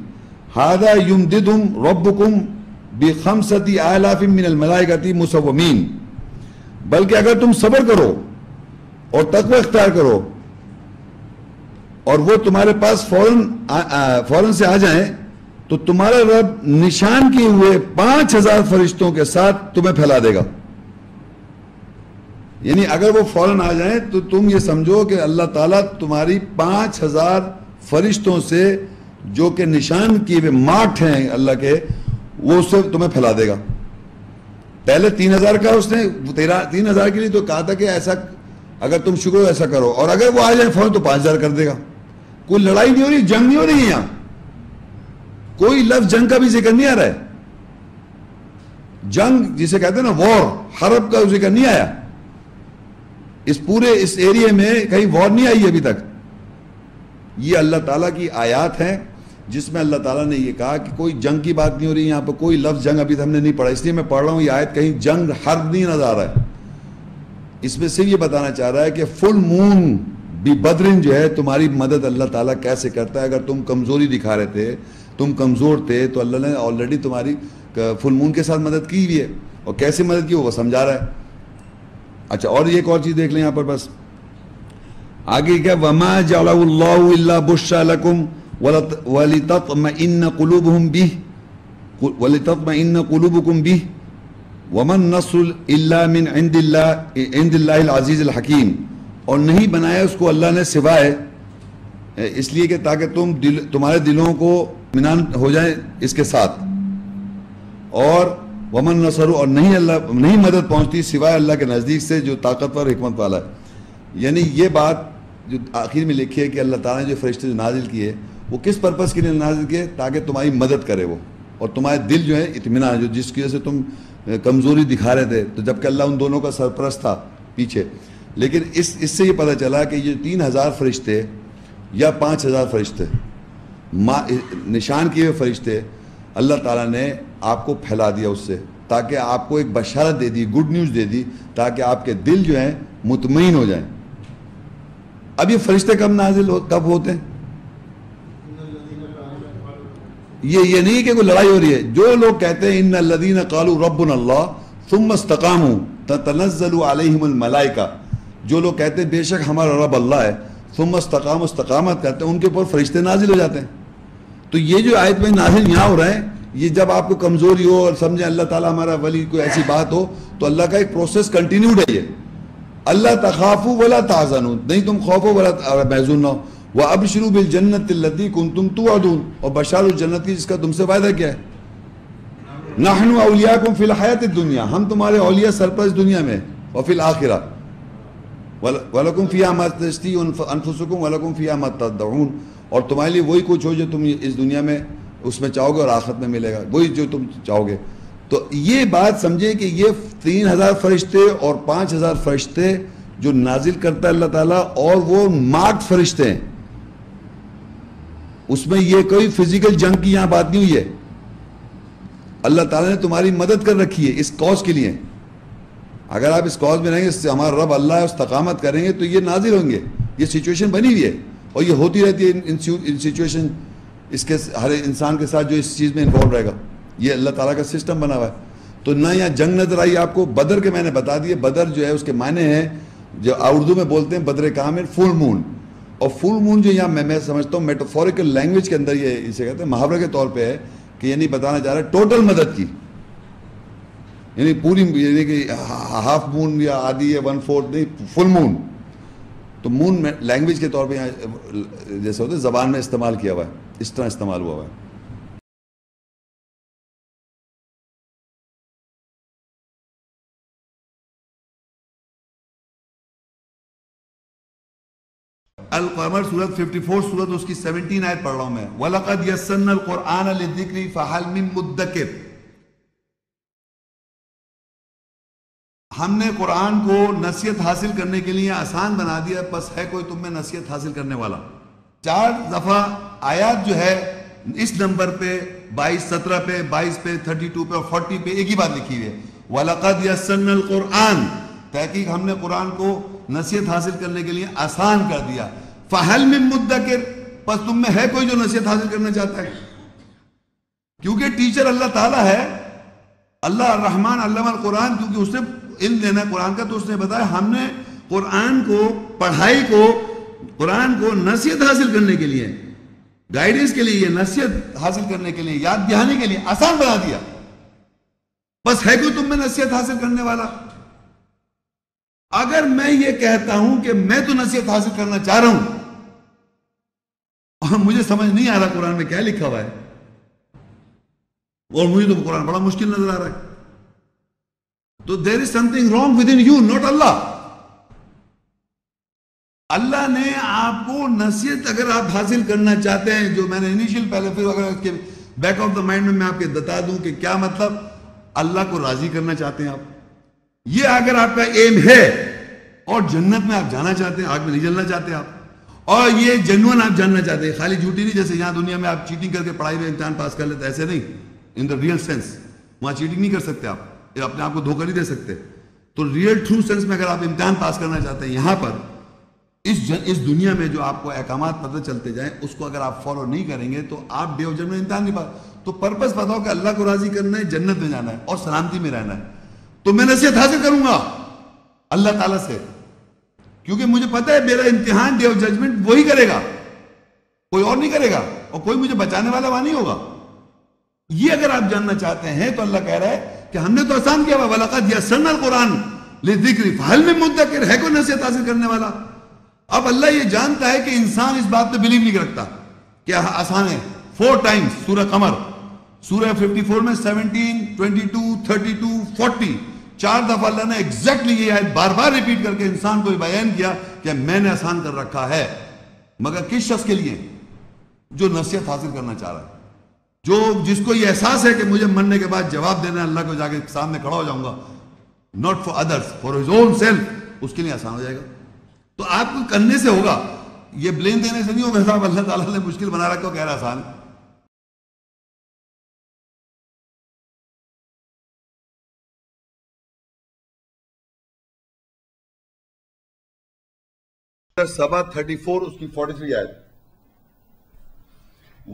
हादा युमदिदुम रब्बुकुम बि खमसति आलाफिम मिनल मलाइकति मुसव्वमीन। बल्कि अगर तुम सब्र करो और तकवा इख्तियार करो और वो तुम्हारे पास फौरन से आ जाए तो तुम्हारा रब निशान किए हुए 5000 फरिश्तों के साथ तुम्हें फैला देगा। यानी अगर वो फौरन आ जाए तो तुम ये समझो कि अल्लाह ताला तुम्हारी 5000 फरिश्तों से जो कि निशान किए हुए मार्क्ड हैं अल्लाह के, वो उससे तुम्हें फैला देगा। पहले 3000 का उसने 3000 के लिए तो कहा था कि ऐसा अगर तुम शुक्र ऐसा करो, और अगर वो आ जाए फौरन तो 5000 कर देगा। कोई लड़ाई नहीं हो रही, जंग नहीं हो रही, यहाँ कोई लफ्ज जंग का भी जिक्र नहीं आ रहा है। जंग जिसे कहते हैं ना वॉर, हरब का जिक्र नहीं आया इस पूरे इस एरिया में, कहीं वॉर नहीं आई अभी तक। ये अल्लाह ताला की आयत है जिसमें अल्लाह ताला ने ये कहा कि कोई जंग की बात नहीं हो रही, यहाँ पर कोई लफ्ज जंग अभी तक हमने नहीं पढ़ा, इसलिए मैं पढ़ रहा हूँ ये आयत, कहीं जंग हरब नहीं नजर आ रहा है। इसमें सिर्फ ये बताना चाह रहा है कि फुल मून भी बदरिन जो है तुम्हारी मदद अल्लाह ताला कैसे करता है। अगर तुम कमज़ोरी दिखा रहे थे, तुम कमज़ोर थे, तो अल्लाह ने ऑलरेडी तुम्हारी फुल मून के साथ मदद की हुई है। और कैसे मदद की वो समझा रहा है। अच्छा, और एक और चीज़ देख लें यहाँ पर बस। आगे क्या, वमा जअलहुल्लाहु इल्ला बुश्रा लकुम वलितत्मइन्न कुलूबुकुम बिह वमन नस्रु इल्ला मिन इंदिल्लाहिल अज़ीज़िल हकीम। और नहीं बनाया उसको अल्लाह ने सिवाय इसलिए कि ताकि तुम्हारे दिलों को इत्मीनान हो जाए इसके साथ। और वमन नसर, और नहीं मदद पहुंचती सिवाय अल्लाह के नज़दीक से जो ताकतवर हिकमत वाला है। यानी ये बात जो आखिर में लिखी है कि अल्लाह ताला ने जो फरिश्ते नाजिल किए वो किस पर्पज़ के लिए नाजिल किए, ताकि तुम्हारी मदद करे वो, और तुम्हारे दिल जो है इत्मीनान, जो जिसकी वजह से तुम कमज़ोरी दिखा रहे थे, तो जबकि अल्लाह उन दोनों का सरपरस्त था पीछे। लेकिन इससे ये पता चला कि ये 3000 फरिश्ते या 5000 फरिश्ते निशान किए हुए फरिश्ते, अल्लाह ताला ने आपको फैला दिया उससे, ताकि आपको एक बशारत दे दी, गुड न्यूज़ दे दी, ताकि आपके दिल जो हैं मुतमईन हो जाएं। अब ये फरिश्ते कब कब होते हैं? ये नहीं कि कोई लड़ाई हो रही है। जो लोग कहते हैं इन्नल लज़ीना क़ालू रब्बुना अल्लाह सुम्मा इस्तक़ामू ततनज़्ज़लु अलैहिमुल मलाइका, जो लोग कहते हैं बेशक हमारा रब अल्लाह है, सुम्मा इस्तक़ामू इस्तक़ामत कहते हैं, उनके ऊपर फरिश्ते नाजिल हो जाते हैं। तो ये जो आयत में नाजिल यहाँ हो रहा है, ये जब आपको कमज़ोरी हो और समझे अल्लाह ताला हमारा वली, कोई ऐसी बात हो तो अल्लाह का एक प्रोसेस कंटिन्यूड है ये। अल्लाह तखाफ़ू वला ताज़नू, नहीं तुम खौफो वला महजून ना हो। व अबशरू बिल जन्नत लती कुंतुम तुअदून, और बशार उस जन्नत की जिसका तुमसे वादा किया है। नहनु औलियाकुम फिल हयातिद दुनिया, हम तुम्हारे औलिया सरपरस्त दुनिया में, और फिल आखिरा वलकुम फ़िहा मा तश्तहून अनफुसकुम वलकुम फ़िहा मा तदऊन, और तुम्हारे लिए वही कुछ हो जो तुम इस दुनिया में उसमें चाहोगे और आखिरत में मिलेगा वही जो तुम चाहोगे। तो ये बात समझे कि ये 3000 फरिश्ते और 5000 फरिश्ते जो नाजिल करता है अल्लाह ताला, और वो मार्क्ड फरिश्ते हैं, उसमें ये कोई फिजिकल जंग की यहाँ बात नहीं हुई है। अल्लाह ताला ने तुम्हारी मदद कर रखी है इस कॉज के लिए। अगर आप इस कॉज में रहेंगे, इससे हमारा रब अल्लाह है, इस्तकामत करेंगे तो ये नाजिल होंगे। ये सिचुएशन बनी हुई है और ये होती रहती है इन सिचुएशन, इसके हर इंसान के साथ जो इस चीज़ में इन्वॉल्व रहेगा। ये अल्लाह ताला का सिस्टम बना हुआ है। तो ना यहाँ जंग नजर आई आपको। बदर के मैंने बता दिए, बदर जो है उसके मायने हैं, जो उर्दू में बोलते हैं बदर कामिल, फुल मून। और फुल मून जो यहाँ मैं समझता हूँ मेटाफोरिकल लैंग्वेज के अंदर ये इसे कहते हैं, मुहावरे के तौर पे है कि यानी बताना चाह रहा है टोटल मदद की, यानी पूरी, यानी कि हाफ मून या आधी या 1/4 नहीं, फुल मून। तो मून में लैंग्वेज के तौर पे यहाँ जैसे होता है ज़बान में इस्तेमाल किया हुआ है, इस तरह इस्तेमाल हुआ है। अल-क़मर सूरत 54 सूरत उसकी 17 आयत पढ़ रहा हूं मैं। वलक़द यस्सन्नल क़ुरआन लिज़िक्रि फ़हल मिन मुद्दकिर। हमने कुरान को नसीहत हासिल करने के लिए आसान बना दिया, बस है कोई तुम में नसीहत हासिल करने वाला। 4 दफा आयत जो है इस नंबर पे 22, 17 पे, 22 पे, 32 पे और 40 पे एक ही बात लिखी हुई है, वलक़द यस्सन्नल क़ुरआन, तहकीक हमने कुरान को नसीहत हासिल करने के लिए आसान कर दिया। फ़हल मिन मुद्दकिर, बस तुम में है कोई जो नसीहत हासिल करना चाहता है? क्योंकि टीचर अल्लाह ताला है, अल्लाह रहमान अल्लामा कुरान, क्योंकि उसने इल्म देना है कुरान का, तो उसने बताया हमने कुरान को, पढ़ाई को, कुरान को नसीहत हासिल करने के लिए, गाइडेंस के लिए, नसीहत हासिल करने के लिए, याद दिहाने के लिए आसान बना दिया। बस है कोई तुम में नसीहत हासिल करने वाला? अगर मैं ये कहता हूं कि मैं तो नसीहत हासिल करना चाह रहा हूं और मुझे समझ नहीं आ रहा कुरान में क्या लिखा हुआ है, और मुझे तो कुरान बड़ा मुश्किल नजर आ रहा है, तो there is something wrong with in you, not Allah. अल्लाह ने आपको नसीहत, अगर आप हासिल करना चाहते हैं, जो मैंने इनिशियल पहले, फिर अगर बैक ऑफ द माइंड में मैं आपके बता दूं कि क्या मतलब, अल्लाह को राजी करना चाहते हैं आप, ये अगर आपका एम है, और जन्नत में आप जाना चाहते हैं, आग में नहीं जलना चाहते आप, और ये जेन्युइन आप जानना चाहते हैं, खाली झूठी नहीं, जैसे यहाँ दुनिया में आप चीटिंग करके पढ़ाई में इंसान पास कर लेते, ऐसे नहीं, इन द रियल सेंस, वहाँ चीटिंग नहीं कर सकते आप, अपने आप को धोखा नहीं दे सकते। तो रियल ट्रू सेंस में अगर आप इम्तिहान पास करना चाहते हैं यहाँ पर, इस दुनिया में जो आपको अहकामात पता चलते जाएं, उसको अगर आप फॉलो नहीं करेंगे तो आप बे वजह में इम्तिहान नहीं पास। तो पर्पज़ बताओ कि अल्लाह को राज़ी करना है, जन्नत में जाना है और सलामती में रहना है, तो मैं नसीहत हासिल करूंगा अल्लाह ताला से, क्योंकि मुझे पता है मेरा इम्तिहान, डे ऑफ जजमेंट वही करेगा, कोई और नहीं करेगा, और कोई मुझे बचाने वाला वहां नहीं होगा। ये अगर आप जानना चाहते हैं तो अल्लाह कह रहा है कि हमने तो आसान किया, वलक़द यस्सरना कुरान लिज़िक्रि फ़हल मिन मुद्दकिर, है कोई नसीहत हासिल करने वाला? अब अल्लाह ये जानता है कि इंसान इस बात पर बिलीव नहीं रखता क्या आसान है। 4 टाइम्स सूरह कमर, सूरह 54 में 17, 22, 32, 40, 4 दफा अल्लाह ने एग्जैक्टली ये आयत बार बार रिपीट करके इंसान को बयान किया कि मैंने आसान कर रखा है, मगर किस शख्स के लिए? जो नसीहत हासिल करना चाह रहा है, जो जिसको ये एहसास है कि मुझे मरने के बाद जवाब देना है, अल्लाह को जाके सामने खड़ा हो जाऊंगा, not for others, for his own self, उसके लिए आसान हो जाएगा। तो आपको करने से होगा, ये ब्लेम देने से नहीं होगा, साहब अल्लाह ताला ने मुश्किल बना रखा कह रहा आसान। सबा 34 उसकी 43 आयत,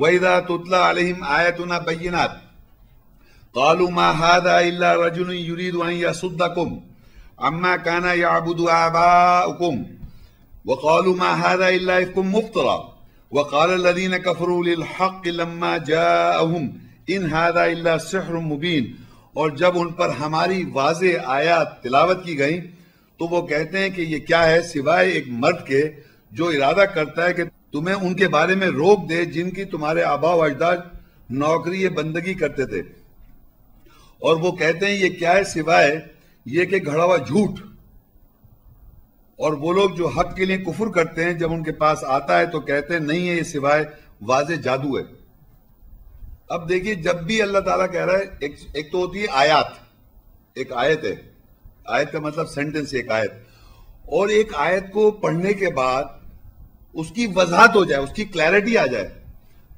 वइज़ा तुतला अलैहिम आयतुना बय्यिनात क़ालू मा हाज़ा इल्ला रजुलुन युरीदु अन यसुद्दकुम अम्मा काना याबुदु आबाउकुम व क़ालू मा हाज़ा इल्ला इफ्कुम मुफ्तरा व क़ाला अल्लज़ीना कफ़रू लिल हक़्क़ि लम्मा जाअहुम इन हाज़ा इल्ला सिहरुम मुबीन। और जब उन पर हमारी वाज़ेह आयत तिलावत की गई तो वो कहते हैं कि ये क्या है सिवाय एक मर्द के जो इरादा करता है कि तुम्हें उनके बारे में रोक दे जिनकी तुम्हारे आबा व अजदाद नौकरी बंदगी करते थे। और वो कहते हैं ये क्या है सिवाय ये कि घड़ा हुआ झूठ। और वो लोग जो हक के लिए कुफर करते हैं जब उनके पास आता है तो कहते हैं नहीं है ये सिवाय वाजे जादू है। अब देखिए, जब भी अल्लाह ताला कह रहा है, एक तो होती है आयात, एक आयत है, आयत का मतलब सेंटेंस, एक आयत, और एक आयत को पढ़ने के बाद उसकी वजाहत हो जाए, उसकी क्लैरिटी आ जाए।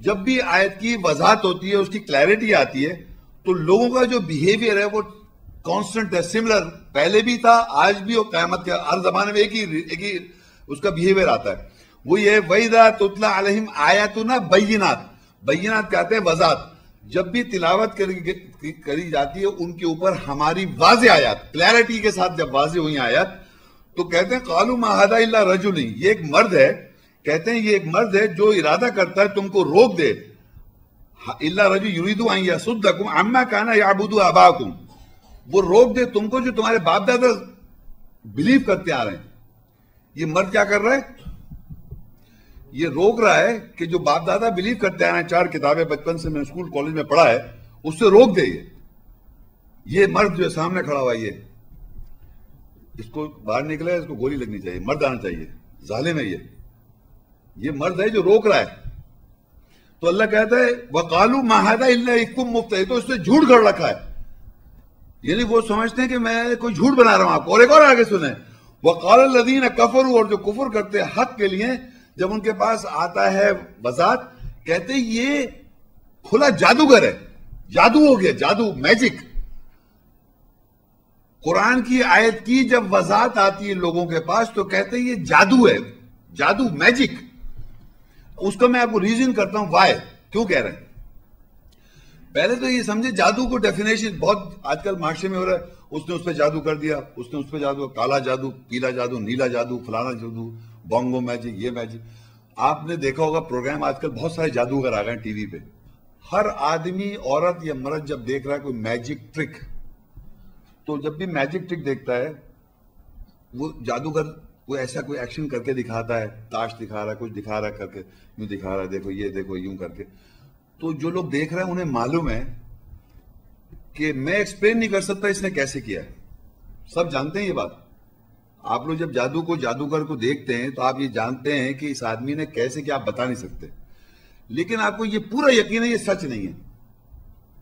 जब भी आयत की वजाहत होती है, उसकी क्लैरिटी आती है, तो लोगों का जो बिहेवियर है वो कांस्टेंट है, सिमिलर पहले भी था, आज भी, और क़यामत के हर जमाने में एक ही उसका बिहेवियर आता है। वो ये वईदा तुतला अलैहिम आयातुना बय्यिनात, बय्यिनात कहते हैं वजात, जब भी तिलावत करी जाती है उनके ऊपर हमारी वाज़े आयात, क्लैरिटी के साथ जब वाज़े हुई आयात तो कहते हैं कालू मा हादा इल्ला रजुली, ये एक मर्द है, कहते हैं ये एक मर्द है जो इरादा करता है तुमको रोक दे, इल्ला रजू युरीदु अन यसुद्दकुम अम्मा काना याबुदु आबाकुम, वो रोक दे तुमको जो तुम्हारे बाप दादा बिलीव करते आ रहे हैं। ये मर्द क्या कर रहा है, ये रोक रहा है कि जो बाप दादा बिलीव करते आ रहे हैं, चार किताबें बचपन से मैंने स्कूल कॉलेज में पढ़ा है, उससे रोक दे। ये मर्द जो सामने खड़ा हुआ, ये इसको बाहर निकला है, इसको गोली लगनी चाहिए, मर्द आना चाहिए, जालिम है ये मर्द है जो रोक रहा है। तो अल्लाह कहता है वकालू माहदा इल्ला इक्कुम मुफ्त, तो इसने झूठ गढ़ रखा है, यानी वो समझते हैं कि मैं कोई झूठ बना रहा हूं आपको। और एक और आगे सुने, वकाल लदीन कफरू, और जो कुफर करते हैं हक के लिए जब उनके पास आता है वजात, कहते ये खुला जादूगर है, जादू हो गया, जादू मैजिक। कुरान की आयत की जब वजात आती है लोगों के पास तो कहते ये जादू है, जादू मैजिक। उसका मैं आपको रीजन करता हूं वाई, क्यों कह रहे हैं। पहले तो ये समझे जादू को डेफिनेशन, बहुत आजकल मार्शे में हो रहा है, उसने उस पर जादू कर दिया, उसने उस पर जादू, काला जादू, पीला जादू, नीला जादू, फलाना जादू, बोंगो मैजिक, ये मैजिक। आपने देखा होगा प्रोग्राम, आजकल बहुत सारे जादूगर आ गए टीवी पे, हर आदमी औरत या मर्द जब देख रहा है कोई मैजिक ट्रिक, तो जब भी मैजिक ट्रिक देखता है वो जादूगर वो ऐसा कोई एक्शन करके दिखाता है, ताश दिखा रहा है, कुछ दिखा रहा है करके, यूं दिखा रहा है, देखो ये देखो यूं करके, तो जो लोग देख रहे हैं उन्हें मालूम है कि मैं एक्सप्लेन नहीं कर सकता इसने कैसे किया है, सब जानते हैं ये बात। आप लोग जब जादू को, जादूगर को देखते हैं तो आप ये जानते हैं कि इस आदमी ने कैसे किया, आप बता नहीं सकते, लेकिन आपको ये पूरा यकीन है ये सच नहीं है,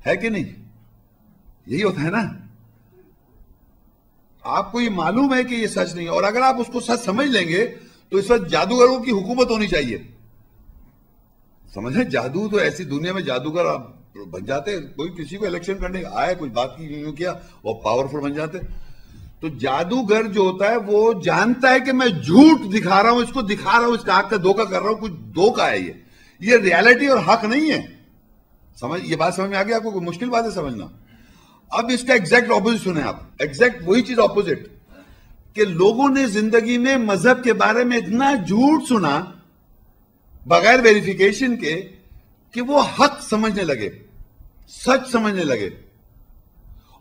है कि नहीं, यही होता है ना। आपको ये मालूम है कि ये सच नहीं है, और अगर आप उसको सच समझ लेंगे तो इस वक्त जादूगरों की हुकूमत होनी चाहिए, समझे। जादू तो ऐसी दुनिया में जादूगर आप बन जाते, कोई किसी को इलेक्शन करने आया, कोई बात की किया और पावरफुल बन जाते। तो जादूगर जो होता है वो जानता है कि मैं झूठ दिखा रहा हूं, इसको दिखा रहा हूं, इसका आंख का धोखा कर रहा हूं, कुछ धोखा है ये रियलिटी और हक नहीं है, समझ। ये बात समझ में आ गई आपको, कोई मुश्किल बात है समझना। अब इसका एग्जैक्ट ऑपोजिशन है, आप एग्जैक्ट वही चीज ऑपोजिट, कि लोगों ने जिंदगी में मजहब के बारे में इतना झूठ सुना बगैर वेरिफिकेशन के कि वो हक समझने लगे, सच समझने लगे,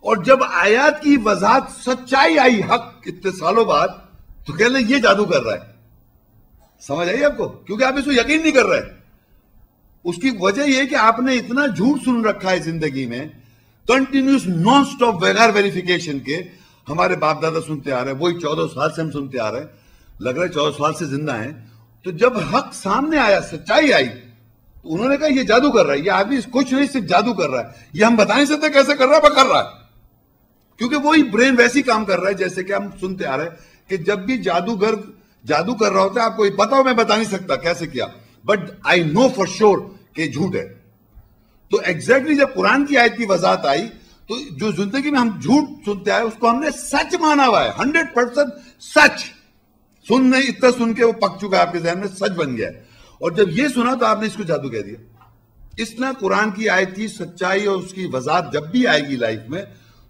और जब आयात की वजाहत सच्चाई आई हक इतने सालों बाद तो कहने ये जादू कर रहा है, समझ आई आपको, क्योंकि आप इसको यकीन नहीं कर रहे। उसकी वजह यह कि आपने इतना झूठ सुन रखा है जिंदगी में कंटिन्यूस नॉन स्टॉप बगैर वेरिफिकेशन के, हमारे बाप दादा सुनते आ रहे हैं, वही 14 साल से हम सुनते आ रहे हैं, लग रहा है 14 साल से जिंदा हैं। तो जब हक सामने आया, सच्चाई आई, तो उन्होंने कहा ये जादू कर रहा है, ये आदमी कुछ नहीं सिर्फ जादू कर रहा है, ये हम बता नहीं सकते कैसे कर रहा है, पर कर रहा है, क्योंकि वही ब्रेन वैसी काम कर रहा है जैसे कि हम सुनते आ रहे हैं कि जब भी जादूगर जादू कर रहा होता है आपको ये पता हो मैं बता नहीं सकता कैसे किया, but I know for sure कि झूठ है। तो एग्जैक्टली जब कुरान की आयत की वजाहत आई तो जो जिंदगी में हम झूठ सुनते आए उसको हमने सच माना हुआ है, 100% सच सुनने, इतना सुन के वो पक चुका है आपके जहन में, सच बन गया है, और जब ये सुना तो आपने इसको जादू कह दिया। इसलिए कुरान की आयत की सच्चाई और उसकी वजाहत जब भी आएगी लाइफ में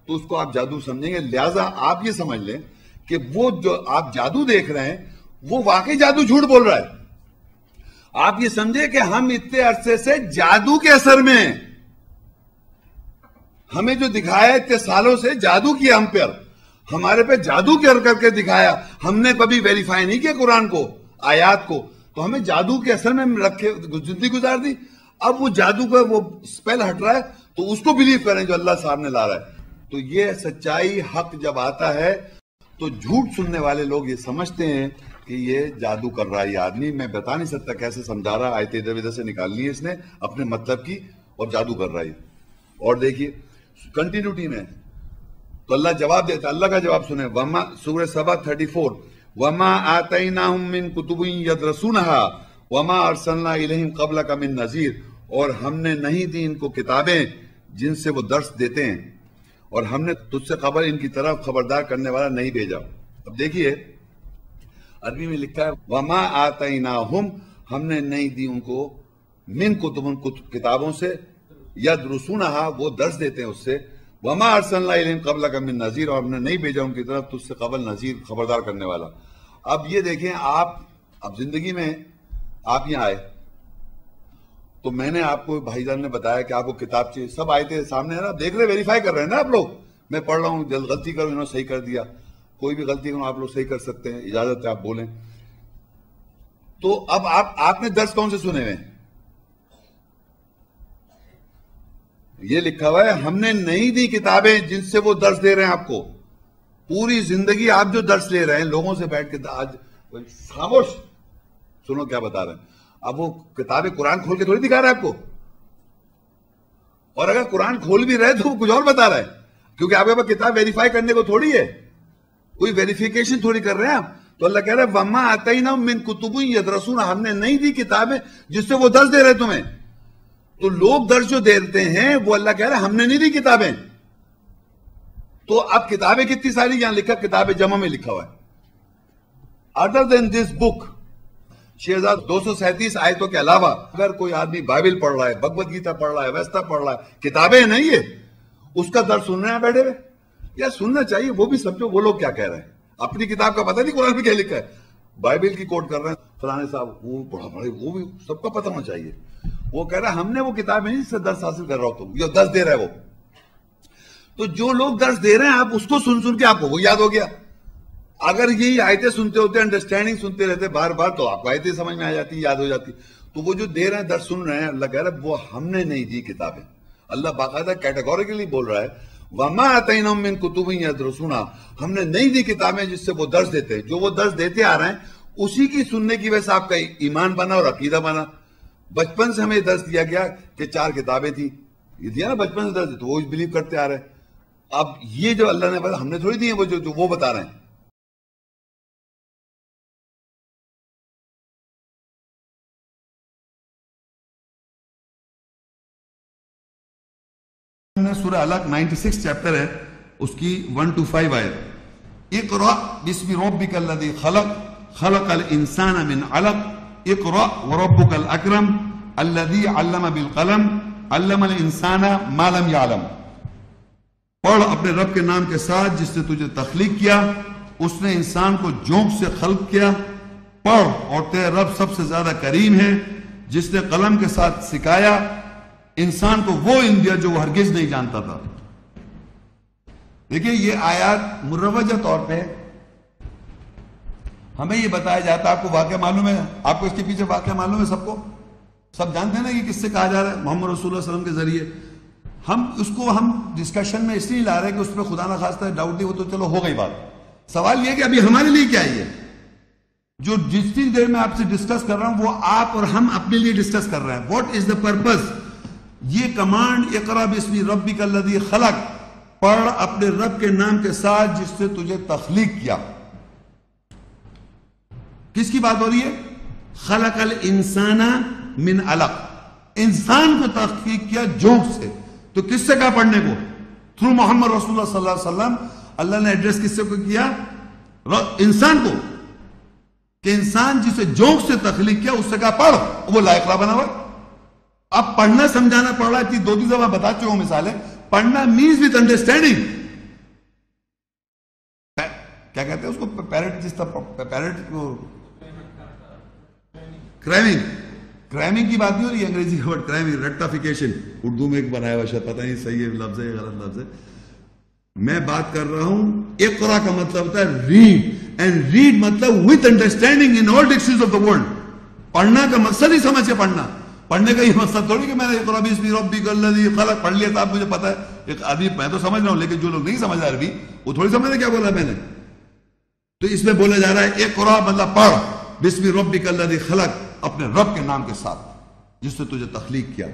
तो उसको आप जादू समझेंगे। लिहाजा आप ये समझ लें कि वो जो आप जादू देख रहे हैं वो वाकई जादू झूठ बोल रहा है। आप ये समझे कि हम इतने अरसे से जादू के असर में, हमें जो दिखाया इतने सालों से जादू किया हम पर, हमारे पे जादू करके दिखाया, हमने कभी वेरीफाई नहीं किया कुरान को, आयात को, तो हमें जादू के असर में रखे जिंदगी गुजार दी। अब वो जादू का वो स्पेल हट रहा है तो उसको बिलीव करें जो अल्लाह सामने ला रहा है। तो ये सच्चाई हक जब आता है तो झूठ सुनने वाले लोग ये समझते हैं कि ये जादू कर रहा है ये आदमी, मैं बता नहीं सकता कैसे समझा रहा है, आयतें इधर उधर से निकालनी है इसने अपने मतलब की, और जादू कर रहा है। और देखिए कंटिन्यूटी में तो अल्लाह जवाब देता, अल्लाह का जवाब सुने, वमा सूरह सबा 34 वमा आतैनाहुम मिन कुतुबिन यदरसूनहा वमा अरसलना इलैहिम क़ब्लक मिन नज़ीर, और हमने नहीं दी इनको किताबें जिनसे वो दर्स देते हैं, और हमने तुझसे खबर इनकी तरफ खबरदार करने वाला नहीं भेजा। अब देखिए अरबी में लिखा है वमा आतैनाहुम, हमने नहीं दी उनको मिन कुतुबुन किताबों से, यदरुसूनहा वो दर्स देते हैं उससे, वमा अरसलना इलैहिम क़ब्लक मिन नज़ीर, और हमने नहीं भेजा उनकी तरफ तुझसे कबल नज़ीर खबरदार करने वाला। अब ये देखें आप, अब जिंदगी में आप यहाँ आए तो मैंने आपको भाईजान ने बताया कि आपको किताब चाहिए, सब आए थे सामने है ना, देख रहे वेरीफाई कर रहे हैं ना आप लोग, मैं पढ़ रहा हूँ गलती करूँ इन्होंने सही कर दिया, कोई भी गलती करूँ आप लोग सही कर सकते हैं, इजाजत है आप बोलें। तो अब आपने दर्स कौन से सुने हुए? ये लिखा हुआ है हमने नहीं दी किताबें जिनसे वो दर्स दे रहे हैं आपको। पूरी जिंदगी आप जो दर्स ले रहे हैं लोगों से बैठ के, आज खामोश सुनो क्या बता रहे हैं। अब वो किताबें कुरान खोल के थोड़ी दिखा रहा है आपको, और अगर कुरान खोल भी रहे तो वो कुछ और बता रहा है, क्योंकि आपके पास किताब वेरीफाई करने को थोड़ी है, कोई वेरिफिकेशन थोड़ी कर रहे हैं आप। तो अल्लाह कह रहा है वमा आतैना मिन कुतुबुन यदरसूना, हमने नहीं दी किताबें जिससे वो दर्स दे रहे तुम्हें। तो लोग दर्स जो देते हैं वो अल्लाह कह रहा है हमने नहीं दी किताबें। तो अब किताबें कितनी सारी, यहां लिखा किताबें जमा में लिखा हुआ है, अदर देन दिस बुक 6237 आयतों के अलावा अगर कोई आदमी बाइबल पढ़ रहा है, भगवत गीता पढ़ रहा है, वेस्ता पढ़ रहा है, किताबें नहीं है, उसका दर्द सुन रहे हैं बैठे हुए, या सुनना चाहिए वो भी समझो वो लोग क्या कह रहे हैं, अपनी किताब का पता नहीं कुरान में क्या लिखा है, बाइबल की कोट कर रहे हैं फलाने साहब, वो बड़ा बड़े वो भी सबका पता होना चाहिए। वो कह रहा है हमने वो किताब नहीं जिससे दर्द हासिल कर रहा हो तुम, ये दर्स दे रहे हो। तो जो लोग दर्स दे रहे हैं आप उसको सुन सुन के आपको वो याद हो गया, अगर यही आयतें सुनते होते, अंडरस्टैंडिंग सुनते रहते बार बार, तो आपको आयतें समझ में आ जाती, याद हो जाती। तो वो जो दे रहे हैं दर्स सुन रहे हैं, अल्लाह कह रहा है वो हमने नहीं दी किताबें। अल्लाह बाकायदा कैटेगोरिकली बोल रहा है वमा आतैना मिन कुतुबिन यदरुसूना, हमने नहीं दी किताबें जिससे वो दर्स देते हैं। जो वो दर्स देते आ रहे हैं उसी की सुनने की वजह से आपका ईमान बना और अकीदा बना। बचपन से हमें दर्स दिया गया कि चार किताबें थी, ये दिया ना बचपन से दर्स, तो वो बिलीव करते आ रहे हैं। अब ये जो अल्लाह ने बताया हमने थोड़ी दी है, वो जो वो बता रहे हैं। सूरह अलक 96 चैप्टर है उसकी 1 to 5 आयत, इक़रा बिस्मि रब्बिकल लज़ी खलक़ खलक़ल इंसान मिन अलक़ इक़रा व रब्बुकल अकरम अल्लज़ी अल्लम बिल क़लम अल्लमल इंसाना मा लम यअलम। पढ़ अपने रब के नाम के साथ जिसने तुझे तख्लीक किया, उसने इंसान को जोंक से खल्क किया। पढ़ और तेरा रब सबसे ज्यादा करीम है जिसने कलम के साथ सिखाया इंसान को वो इल्म दिया जो हरगिज नहीं जानता था। देखिए ये आयत मुरवजा तौर पे हमें ये बताया जाता है, आपको वाकया मालूम है, आपको इसके पीछे वाकया मालूम है, सबको सब जानते हैं ना कि किससे कहा जा रहा है, मोहम्मद रसूलुल्लाह सल्लल्लाहु अलैहि वसल्लम के जरिए। हम उसको डिस्कशन में इसलिए ला रहे हैं कि उसमें खुदा ना खास्ता डाउट नहीं, वो तो चलो हो गई बात। सवाल यह कि अभी हमारे लिए क्या है, जो जितनी देर में आपसे डिस्कस कर रहा हूं वो आप और हम अपने लिए डिस्कस कर रहे हैं। What is the purpose? ये कमांड इक़रा बिस्मि रब्बिकल लज़ी खलक़, पढ़ अपने रब के नाम के साथ जिससे तुझे तख्लीक किया। किसकी बात हो रही है? खलक़ल इंसाना मिन अलक़, इंसान को तख्लीक किया जोंक से। तो किससे कहा पढ़ने को? थ्रू मोहम्मद रसूलुल्लाह सल्लल्लाहु अलैहि वसल्लम। अल्लाह ने एड्रेस किससे को किया? इंसान को, कि इंसान जिसे जोंक से तख्लीक किया उससे कहा पढ़, वो लायक़रा बना हुआ। अब पढ़ना समझाना पड़ रहा है, दो दफा बता चुका हूं मिसालें। पढ़ना मीन्स विद अंडरस्टैंडिंग, क्या कहते हैं उसको, पैरेट, जिस तरह पैरेट को क्रैमिंग, क्रैमिंग की बात नहीं हो रही, अंग्रेजी का वर्ड क्रैमिंग, रेक्टिफिकेशन उर्दू में एक बनाया हुआ शब्द, पता नहीं सही है लफ्ज है या गलत लफ्ज है, मैं बात कर रहा हूं। इक़रा का मतलब होता है रीड, एंड रीड मतलब with understanding in all dictionaries of the world. पढ़ना का मकसद ही समझ के पढ़ना, पढ़ने का ये मकसद थोड़ी कि मैंने इक़रा बिस्मि रब्बिकल लज़ी खलक़ पढ़ लिया था, आप मुझे पता है एक आदमी, मैं तो समझ रहा हूं, लेकिन जो लोग नहीं समझ रहे अभी वो थोड़ी समझ रहे क्या बोला मैंने। तो इसमें बोला जा रहा है इक़रा मतलब पढ़, बिस्मि रब्बिकल लज़ी खलक़ अपने रब के नाम के साथ जिसने तुझे तख्लीक किया।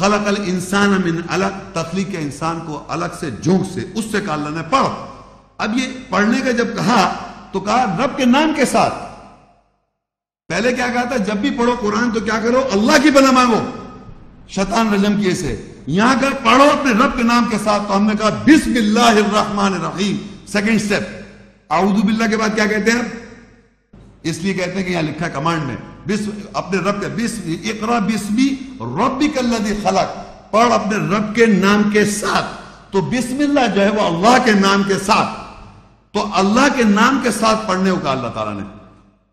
खलक़ल इंसान मिन अलक़, तख्लीक के इंसान को अलग से जोंक से, उससे कहा अल्लाह ने पढ़। अब ये पढ़ने का जब कहा तो कहा रब के नाम के साथ। पहले क्या कहा था? जब भी पढ़ो कुरान तो क्या करो, अल्लाह की पनाह मांगो, शैतान रजम किए से। यहां अगर पढ़ो अपने रब के नाम के साथ, तो हमने कहा बिस्मिल्लाहिर्रहमानिर्रहीम, सेकंड स्टेप। आऊदु बिल्लाह के बाद क्या कहते हैं? इसलिए कहते हैं कि यहां लिखा कमांड में अपने रब के, बिस्मि इकरा बिस्मि रब्बिकल्लज़ी खलक, पढ़ अपने रब के नाम के साथ। तो बिस्मिल्लाह जो है वो अल्लाह के नाम के साथ, तो अल्लाह के नाम के साथ पढ़ने को कहा अल्लाह ताला ने।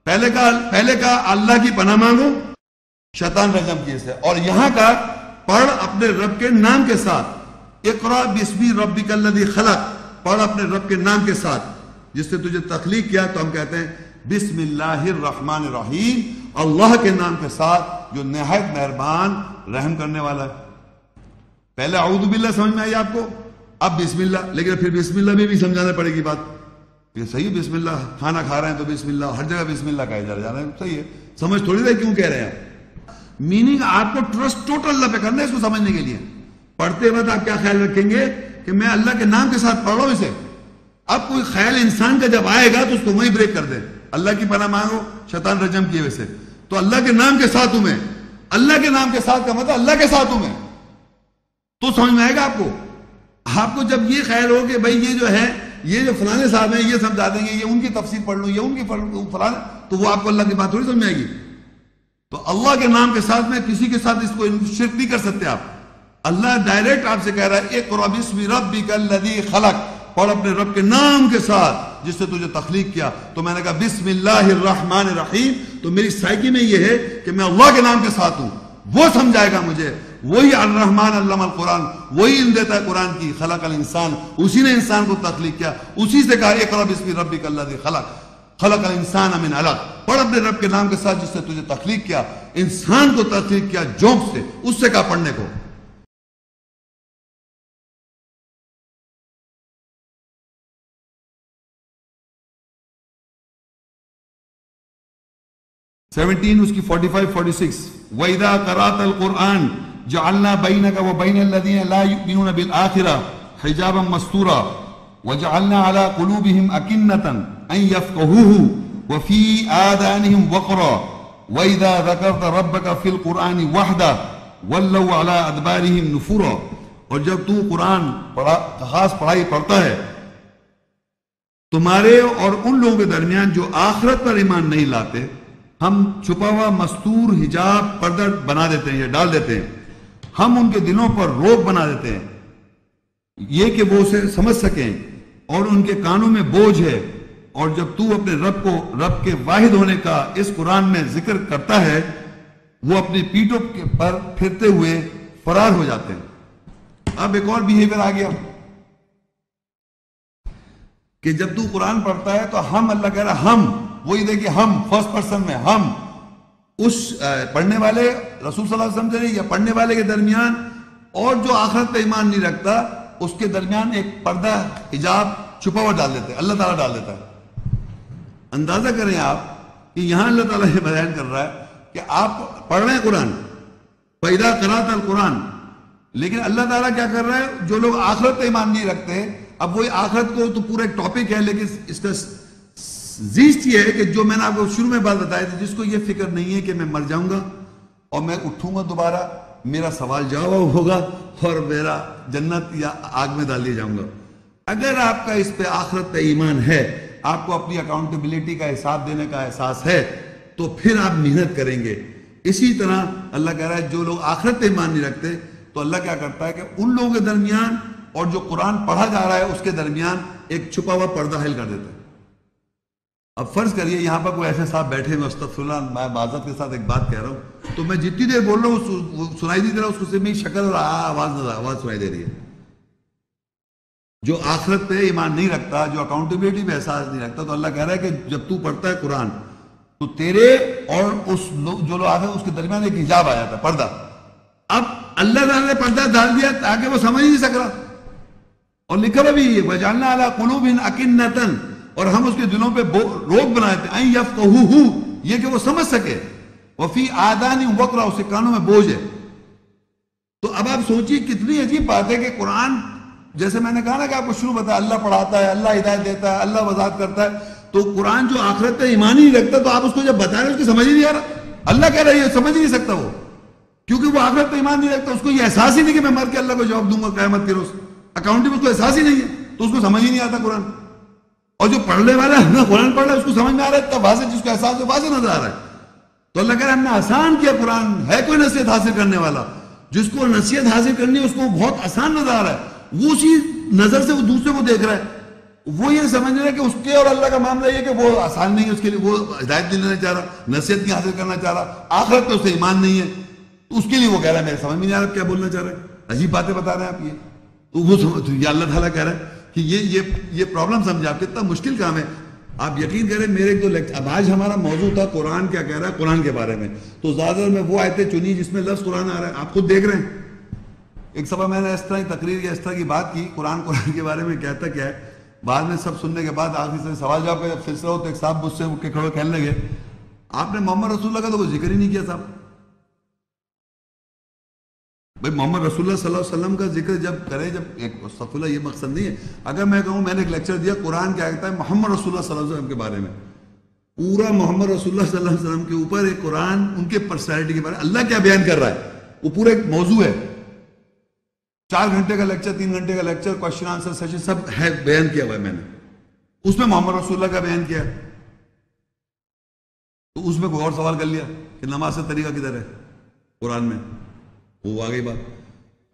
पहले कहा अल्लाह की पनाह मांगो शैतान रजम की से, और यहां का पढ़ अपने रब के नाम के साथ, इकरा बिस्मि रब्बिकल्लज़ी खलक, पढ़ अपने रब के नाम के साथ जिससे तुझे तख्लीक किया। तो हम कहते हैं बिस्मिल्लाहिर्रहमानिर्रहीम, अल्लाह के नाम के साथ जो नहायत मेहरबान रहम करने वाला है। पहले आऊदु बिल्लाह समझ में आई आपको, अब बिस्मिल्लाह, लेकिन फिर बिस्मिल्लाह में भी समझाना पड़ेगी बात। ये सही है बिस्मिल्लाह, खाना खा रहे हैं तो बिस्मिल्लाह, हर जगह बिस्मिल्लाह का इधर जा रहे हैं, सही है, समझ थोड़ी रहे क्यों कह रहे हैं। मीनिंग आपको ट्रस्ट टोटल अल्लाह पे करना है। इसको समझने के लिए पढ़ते वक्त आप क्या ख्याल रखेंगे कि मैं अल्लाह के नाम के साथ पढ़ो इसे। अब कोई ख्याल इंसान का जब आएगा तो उसको वहीं ब्रेक कर दे, अल्लाह की पनाह मांगो शैतान रजम किए वैसे। तो अल्लाह के नाम के साथ हूं मैं, अल्लाह के नाम के साथ का मतलब अल्लाह के साथ हूं मैं, तो समझ में आएगा आपको। आपको जब ये ख्याल हो कि भाई ये जो है, ये जो फलाने साहब हैं ये समझा देंगे, ये उनकी तफसीर पढ़ लो, ये उनकी फलाने, तो वो आपको अल्लाह की बात थोड़ी समझ में आएगी। तो अल्लाह के नाम के साथ में किसी के साथ इसको शिर्क नहीं कर सकते आप। अल्लाह डायरेक्ट आपसे कह रहा है इक़रा बिस्मि रब्बिकल्लज़ी खलक, पढ़ अपने रब के नाम के साथ जिससे तुझे तख्लीक किया। तो मैंने कहा बिस्मिल्लाहिर्रहमानिर्रहीम, तो मेरी साइकी में यह है कि मैं अल्लाह के नाम के साथ हूं, वो समझाएगा मुझे, वही अर्रहमान अल्लमा अल कुरान, वही इल्म देता है कुरान की, खलक़ल इंसान, उसी ने इंसान को तख्लीक किया, उसी से कहा इक़रा बिस्मि रब्बिकल्लज़ी खलक, खलक़ल इंसान मिन अलक़, पढ़ अपने रब के नाम के साथ जिससे तुझे तख्लीक किया, इंसान को तख्लीक किया जोंक से, उससे कहा पढ़ने को। उसकी 45, 46 वइदा क़राअतल क़ुरआन जअलना बैनक व बैनल्लज़ीना ला युमिनून बिल आखिरह हिजाबन मस्तूरा वजअलना अला क़ुलूबिहिम अकिन्नतन अन यफ़क़हुहु वफी आदानिहिम वक़रा वइज़ा ज़करत रब्बका फ़िल क़ुरआनि वहदह वल्लौ अला अदबारिहिम नुफ़ुरा। और जब तू कुरान पढ़ा, खास पढ़ाई पढ़ता है, तुम्हारे और उन लोगों के दरमियान जो आखिरत पर ईमान नहीं लाते, हम छुपा हुआ मस्तूर हिजाब पर्दा बना देते हैं या डाल देते हैं, हम उनके दिलों पर रोक बना देते हैं, ये कि वो उसे समझ सकें, और उनके कानों में बोझ है। और जब तू अपने रब को, रब के वाहिद होने का इस कुरान में जिक्र करता है, वो अपनी पीठों पर फिरते हुए फरार हो जाते हैं। अब एक और बिहेवियर आ गया कि जब तू कुरान पढ़ता है तो हम, अल्लाह कह रहा हम, वही देखिए हम फर्स्ट पर्सन में, हम उस पढ़ने वाले रसूल सल्लल्लाहु अलैहि वसल्लम से या पढ़ने वाले के दरमियान और जो आखिरत पे ईमान नहीं रखता उसके दरमियान एक पर्दा हिजाब छुपा हुआ डाल देते हैं, अल्लाह ताला डाल देता है। अंदाजा करें आप कि यहां अल्लाह ताला ये बयान कर रहा है कि आप पढ़ रहे हैं कुरान, पैदा करात अल कुरान, लेकिन अल्लाह ताला क्या कर रहा है, जो लोग आखिरत पे ईमान नहीं रखते, अब वही आखिरत को तो पूरा एक टॉपिक है, लेकिन इसका जीत ये है कि जो मैंने आपको शुरू में बात बताई थी, जिसको ये फिक्र नहीं है कि मैं मर जाऊंगा और मैं उठूंगा दोबारा, मेरा सवाल जवाब होगा और मेरा जन्नत या आग में डाल दिया जाऊंगा। अगर आपका इस पे आखिरत पे ईमान है, आपको अपनी अकाउंटेबिलिटी का हिसाब देने का एहसास है, तो फिर आप मेहनत करेंगे। इसी तरह अल्लाह कह रहा है जो लोग आखिरत पे ईमान नहीं रखते, तो अल्लाह क्या करता है कि उन लोगों के दरमियान और जो कुरान पढ़ा जा रहा है उसके दरमियान एक छुपा हुआ पर्दा हिल कर देता है। अब फर्ज करिए यहाँ पर कोई ऐसे साहब बैठे हैं, अस्तगफिरुल्लाह, मैं बाज़त के साथ एक बात कह रहा हूँ, तो मैं जितनी देर बोल रहा हूँ सुनाई नहीं दे रहा, उसको मेरी शक्ल और आवाज़ सुनाई दे रही है। जो आखिरत पे ईमान नहीं रखता, जो अकाउंटेबिलिटी पे एहसास नहीं रखता, तो अल्लाह कह रहा है कि जब तू पढ़ता है कुरान तो तेरे और उस जो लोग आते हैं उसके दरमियान एक हिजाब आ जाता है, पर्दा। अब अल्लाह ताला ने पर्दा डाल दिया ताकि वो समझ नहीं सक रहा, और लिखा भी ये वजाना अला कुलूबिन अकिन्नतन, और हम उसके दिलों पर रोक बनाते हैं आई यफ़क़हुहु, ये कि वो समझ सके, वफ़ी आदानिहिम वक़रा, उसके कानों में बोझ है। तो अब आप सोचिए कितनी अजीब बात है कि कुरान, जैसे मैंने कहा ना कि आपको शुरू बताया, अल्लाह पढ़ाता है, अल्लाह हिदायत देता है, अल्लाह वजात करता है, तो कुरान जो आखिरत पे ईमान ही नहीं रखता, तो आप उसको जब बता रहे उसकी समझ ही नहीं आ रहा, अल्लाह कह रहा है ये समझ ही नहीं सकता वो, क्योंकि वो आखिरत पे ईमान नहीं रखता, उसको ये एहसास ही नहीं कि मैं मर के अल्लाह को जवाब दूंगा क़यामत के रोज़, अकाउंटिंग उसको एहसास ही नहीं है, तो उसको समझ ही नहीं आता कुरान। और जो पढ़ने वाला है ना, कुरान पढ़ रहा है, उसको समझ में आ रहा है, तब वाज़ेह जिसको एहसास है वाज़ेह नजर आ रहा है। तो अल्लाह कह रहा है हमने आसान किया कुरान, है कोई नसीहत हासिल करने वाला? जिसको नसीहत हासिल करनी है उसको बहुत आसान नजर आ रहा है, वो उसी नज़र से वो दूसरे को देख रहा है, वो ये समझ रहा है कि उसके और अल्लाह का मामला ये कि वो आसान नहीं है उसके लिए, वो हिदायत नहीं लेना चाह रहा, नसीहत नहीं हासिल करना चाह रहा, आखिरत पे उससे ईमान नहीं है, उसके लिए वो कह रहा है मेरे समझ में नहीं आ रहा क्या बोलना चाह रहे हैं, अजीब बातें बता रहे हैं आप। ये तो वो समझ, अल्लाह ताला कह रहा है कि ये प्रॉब्लम समझे आप, कितना मुश्किल काम है। आप यकीन करें मेरे एक दो लेक्चर, अब आज हमारा मौजू था कुरान क्या कह रहा है, कुरान के बारे में, तो ज़्यादातर मैं वो आयतें चुनी जिसमें लफ्ज़ कुरान आ रहा है, आप खुद देख रहे हैं। एक सफा मैंने इस तरह की तकरीर या इस तरह की बात की, कुरान के बारे में कहता क्या है, बाद में सब सुनने के बाद आखिर से सवाल जवाब का सिलसिला हो, तो एक साहब मुझसे उठ के खड़े कहने लगे आपने मोहम्मद रसूलुल्लाह का तो कुछ जिक्र ही नहीं किया साहब। भाई मोहम्मद रसूलुल्लाह सल्लल्लाहो अलैहि वसल्लम का जिक्र जब करें, जब एक सफुल्ला, ये मकसद नहीं है। अगर मैं कहूँ मैंने एक लेक्चर दिया कुरान क्या कहता है मोहम्मद रसूलुल्लाह सल्लल्लाहो अलैहि वसल्लम के बारे में, पूरा मोहम्मद रसूलुल्लाह सल्लल्लाहो अलैहि वसल्लम के ऊपर एक कुरान, उनके पर्सनैलिटी के बारे में अल्लाह क्या बयान कर रहा है, वो पूरा एक मौजू है। 4 घंटे का लेक्चर, 3 घंटे का लेक्चर, क्वेश्चन आंसर सेशन सब है, बयान किया हुआ है मैंने, उसमें मोहम्मद रसूलुल्लाह का बयान किया, तो उसमें कोई और सवाल कर लिया कि नमाज का तरीका किधर है कुरान में, वो आ गई बात।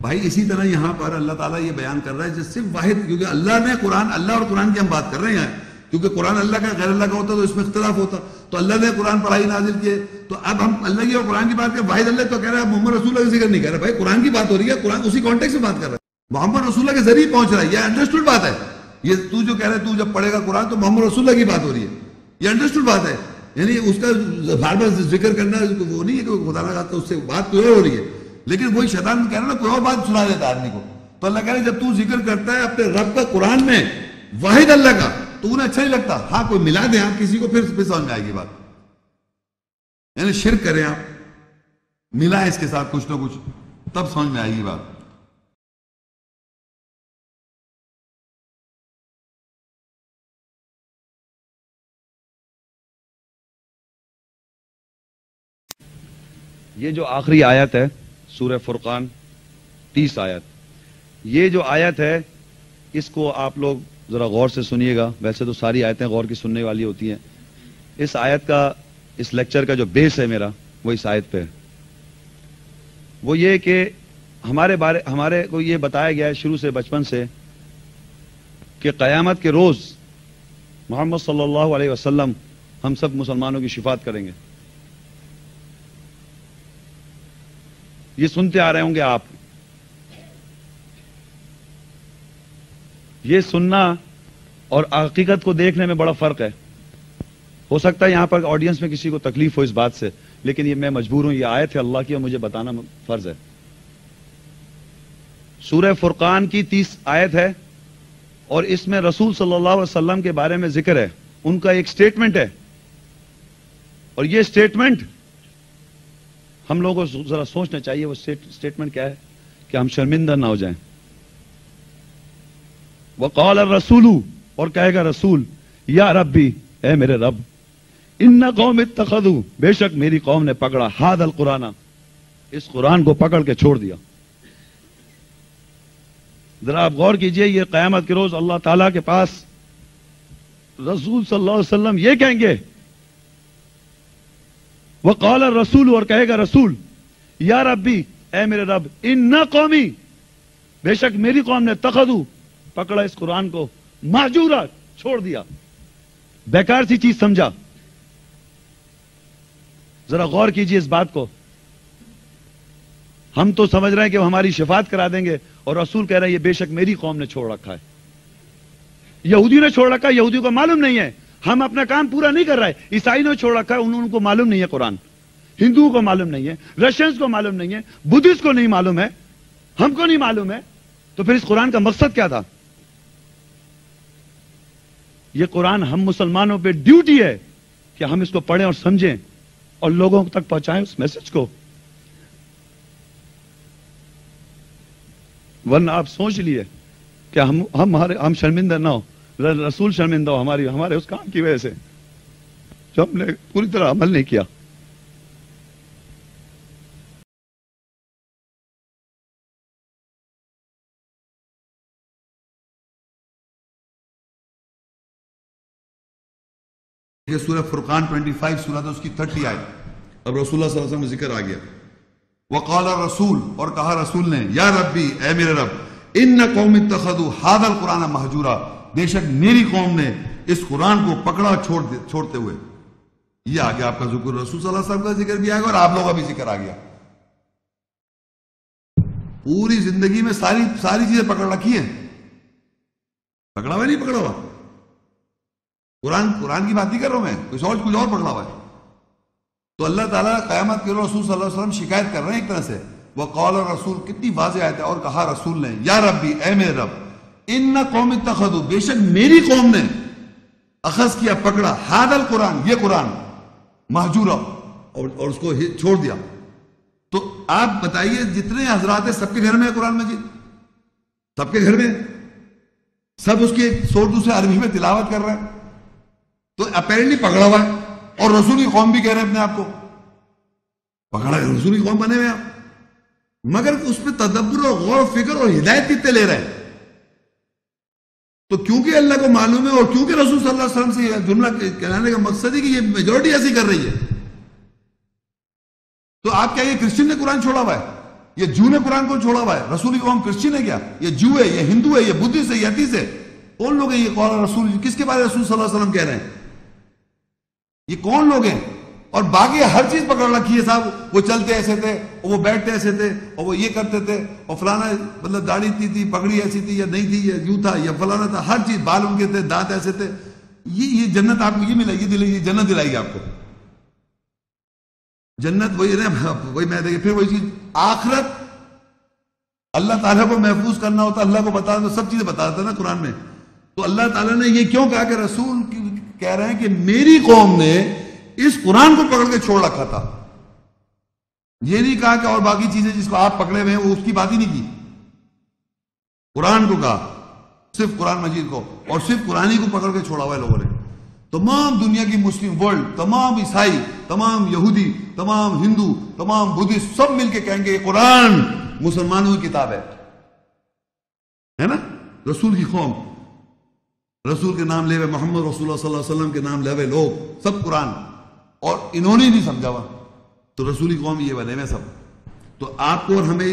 भाई इसी तरह यहाँ पर अल्लाह ताला ये बयान कर रहा है सिर्फ वाहिद, क्योंकि अल्लाह ने कुरान, अल्लाह और कुरान की हम बात कर रहे हैं, क्योंकि कुरान अल्लाह का गैर अल्लाह का होता तो इसमें इख्तिलाफ होता, तो अल्लाह ने कुरान पढ़ाई नाजिल किए, तो अब हम अल्लाह की और कुरान की बात कर, वाहिद अल्लाह तो कह रहा है, मोहम्मद रसूलुल्लाह का जिक्र नहीं कर रहा, भाई कुरान की बात हो रही है, कुरान उसी कॉन्टेक्स्ट में बात कर रहा है, मोहम्मद रसूलुल्लाह के जरिए पहुंच रहा है, यह अंडरस्टूड बात है। ये तू जो कह रहा है तू जब पढ़ेगा कुरान तो मोहम्मद रसूलुल्लाह की बात हो रही है, ये अंडरस्टूड बात है, यानी उसका बार बार जिक्र करना वो नहीं है कि खुदा ना खास्ता उससे बात तो हो रही है, लेकिन वही शैतान कह रहा ना कोई और बात सुना देता आदमी को। तो अल्लाह कह रहे जब तू जिक्र करता है अपने रब का कुरान में वाहिद अल्लाह का, तो उन्हें अच्छा नहीं लगता। हाँ कोई मिला दें आप किसी को फिर समझ में आएगी बात, यानी शिर्क करें आप, मिलाएं इसके साथ कुछ ना कुछ, तब समझ में आएगी बात। ये जो आखिरी आयत है सूरह फुरकान 30 आयत, ये जो आयत है इसको आप लोग ज़रा गौर से सुनिएगा, वैसे तो सारी आयतें गौर की सुनने वाली होती हैं, इस आयत का, इस लेक्चर का जो बेस है मेरा वो इस आयत पे है। वो ये कि हमारे को ये बताया गया है शुरू से, बचपन से, कि क़यामत के रोज़ मोहम्मद सल्लल्लाहु अलैहि वसल्लम हम सब मुसलमानों की शिफात करेंगे। ये सुनते आ रहे होंगे आप, ये सुनना और हकीकत को देखने में बड़ा फर्क है। हो सकता है यहां पर ऑडियंस में किसी को तकलीफ हो इस बात से, लेकिन ये मैं मजबूर हूं, ये आयत है अल्लाह की और मुझे बताना फर्ज है। सूरह फुरकान की 30 आयत है और इसमें रसूल सल्लल्लाहु अलैहि वसल्लम के बारे में जिक्र है, उनका एक स्टेटमेंट है और ये स्टेटमेंट हम लोगों को जरा सोचना चाहिए। वो स्टेटमेंट क्या है कि हम शर्मिंदा ना हो जाएं। वक़ाल रसूलू, और कहेगा रसूल, या रब्बी, ए मेरे रब, इन्ना कौम इत्तखदू, बेशक मेरी कौम ने पकड़ा, हादल कुराना, इस कुरान को पकड़ के छोड़ दिया। जरा आप गौर कीजिए, ये क़यामत के रोज अल्लाह ताला के पास रसूल सल्लल्लाहु अलैहि वसल्लम ये कहेंगे, वक़ाल रसूल, और कहेगा रसूल, या रब्बी, ए मेरे रब, इन्ना कौमी, बेशक मेरी कौम ने तखदू, पकड़ा, इस कुरान को माजूरा, छोड़ दिया, बेकार सी चीज समझा। जरा गौर कीजिए इस बात को, हम तो समझ रहे हैं कि वो हमारी शिफात करा देंगे और रसूल कह रहे हैं ये बेशक मेरी कौम ने छोड़ रखा है। यहूदी ने छोड़ रखा है, यहूदी को मालूम नहीं है हम अपना काम पूरा नहीं कर रहे हैं। ईसाई ने छोड़ रखा है, उनको मालूम नहीं है कुरान। हिंदुओं को मालूम नहीं है, रशियंस को मालूम नहीं है, बुद्धिस्ट को नहीं मालूम है, हमको नहीं मालूम है। तो फिर इस कुरान का मकसद क्या था? ये कुरान हम मुसलमानों पे ड्यूटी है कि हम इसको पढ़ें और समझें और लोगों तक पहुंचाएं उस मैसेज को, वरना आप सोच लिए कि हम शर्मिंदा ना हो, रसूल शर्मिंदा हो हमारे उस काम की वजह से जो हमने पूरी तरह अमल नहीं किया। सूरह फुरकान 25 सूरह था, उसकी 30 आयत। अब रसूलुल्लाह सल्लल्लाहु अलैहि वसल्लम का जिक्र आ गया। वक़ाला रसूल, और कहा रसूल ने, या रब्बी, ए मेरे रब, इन्न कौमी तखदू हादल कुरान महजूरा, बेशक मेरी कौम ने इस कुरान को पकड़ा छोड़ते हुए। यह आ गया आपका जिक्र, रसूल सल्लल्लाहु अलैहि वसल्लम का जिक्र भी आ गया और आप लोगों का भी जिक्र आ गया। पूरी जिंदगी में सारी चीजें पकड़ रखी है, पकड़ा हुआ नहीं पकड़ा हुआ, कुरान की बात नहीं कर रहा हूं मैं, कुछ और पकड़ा हुआ है। तो अल्लाह ताला क़यामत के रसूल सल्लल्लाहु अलैहि वसल्लम शिकायत कर रहे हैं एक तरह से। वह कौल और रसूल कितनी वाज़ेह आयत है। और कहा रसूल ने, या रब्बी, ए मेरे रब, इन्ना कौम इत्तखज़ू, बेशक मेरी कौम ने अखज़ किया, पकड़ा, हादल कुरान, ये कुरान महजूरा, और उसको छोड़ दिया। तो आप बताइए जितने हजरात हैं सबके घर में है कुरान मजीद, सबके घर में, सब उसके सोर दूसरे अरबी में तिलावत कर रहे हैं, तो अपेरेंटली पकड़ा हुआ है। और रसूल की कौम भी कह रहे हैं अपने आप को पकड़ा है, रसूल की कौम बने हुए आप, मगर उसमें तदब्बर और गौर फिक्र और हिदायत कितने ले रहे हैं। तो क्योंकि अल्लाह को मालूम है और क्योंकि रसूल सल्लल्लाहु अलैहि वसल्लम से जुमला कहलाने का मकसद है कि ये मेजोरिटी ऐसी कर रही है, तो आप क्या, ये क्रिश्चियन ने कुरान छोड़ा हुआ है, ये जू ने कुरान को छोड़ा हुआ है? रसूल की कौम क्रिश्चियन है क्या? ये जू है, ये हिंदू है, ये बुद्धिस्ट है, ये अतीस है, कौन लोग है ये? कौन रसूल, किसके बारे में रसूल सल्लल्लाहु अलैहि वसल्लम कह रहे हैं? ये कौन लोग हैं? और बाकी हर चीज पकड़ रखी है साहब, वो चलते ऐसे थे और वो बैठते ऐसे थे और वो ये करते थे और फलाना, मतलब दाढ़ी थी, पगड़ी ऐसी थी या नहीं थी, या यूं था या फलाना था, हर चीज, बाल उनके थे, दांत ऐसे थे। ये जन्नत आपको ये मिला, ये जन्नत दिलाएगी आपको, जन्नत वही ना, वही मैं देखिए फिर वही चीज। आखिरत अल्लाह ताला को महफूज करना होता, अल्लाह को बता दो, सब चीजें बता देता ना कुरान में। तो अल्लाह ताला ने ये क्यों कहा कि रसूल कह रहे हैं कि मेरी कौम ने इस कुरान को पकड़ के छोड़ रखा था, ये नहीं कहा कि और बाकी चीजें जिसको आप पकड़े हुए हैं वो, उसकी बात ही नहीं की, कुरान को कहा, सिर्फ कुरान मजीद को, और सिर्फ कुरान ही को पकड़ के छोड़ा हुआ है लोगों ने। तमाम दुनिया की मुस्लिम वर्ल्ड, तमाम ईसाई, तमाम यहूदी, तमाम हिंदू, तमाम बुद्धिस्ट, सब मिलकर कहेंगे कुरान मुसलमानों की किताब है ना? रसूल की कौम, रसूल के नाम ले हुए, मोहम्मद रसूलुल्लाह सल्लल्लाहु अलैहि वसल्लम के नाम ले हुए लोग, सब कुरान, और इन्होंने नहीं समझा हुआ, तो रसूली कौम ये बने हुए सब। तो आपको और हमें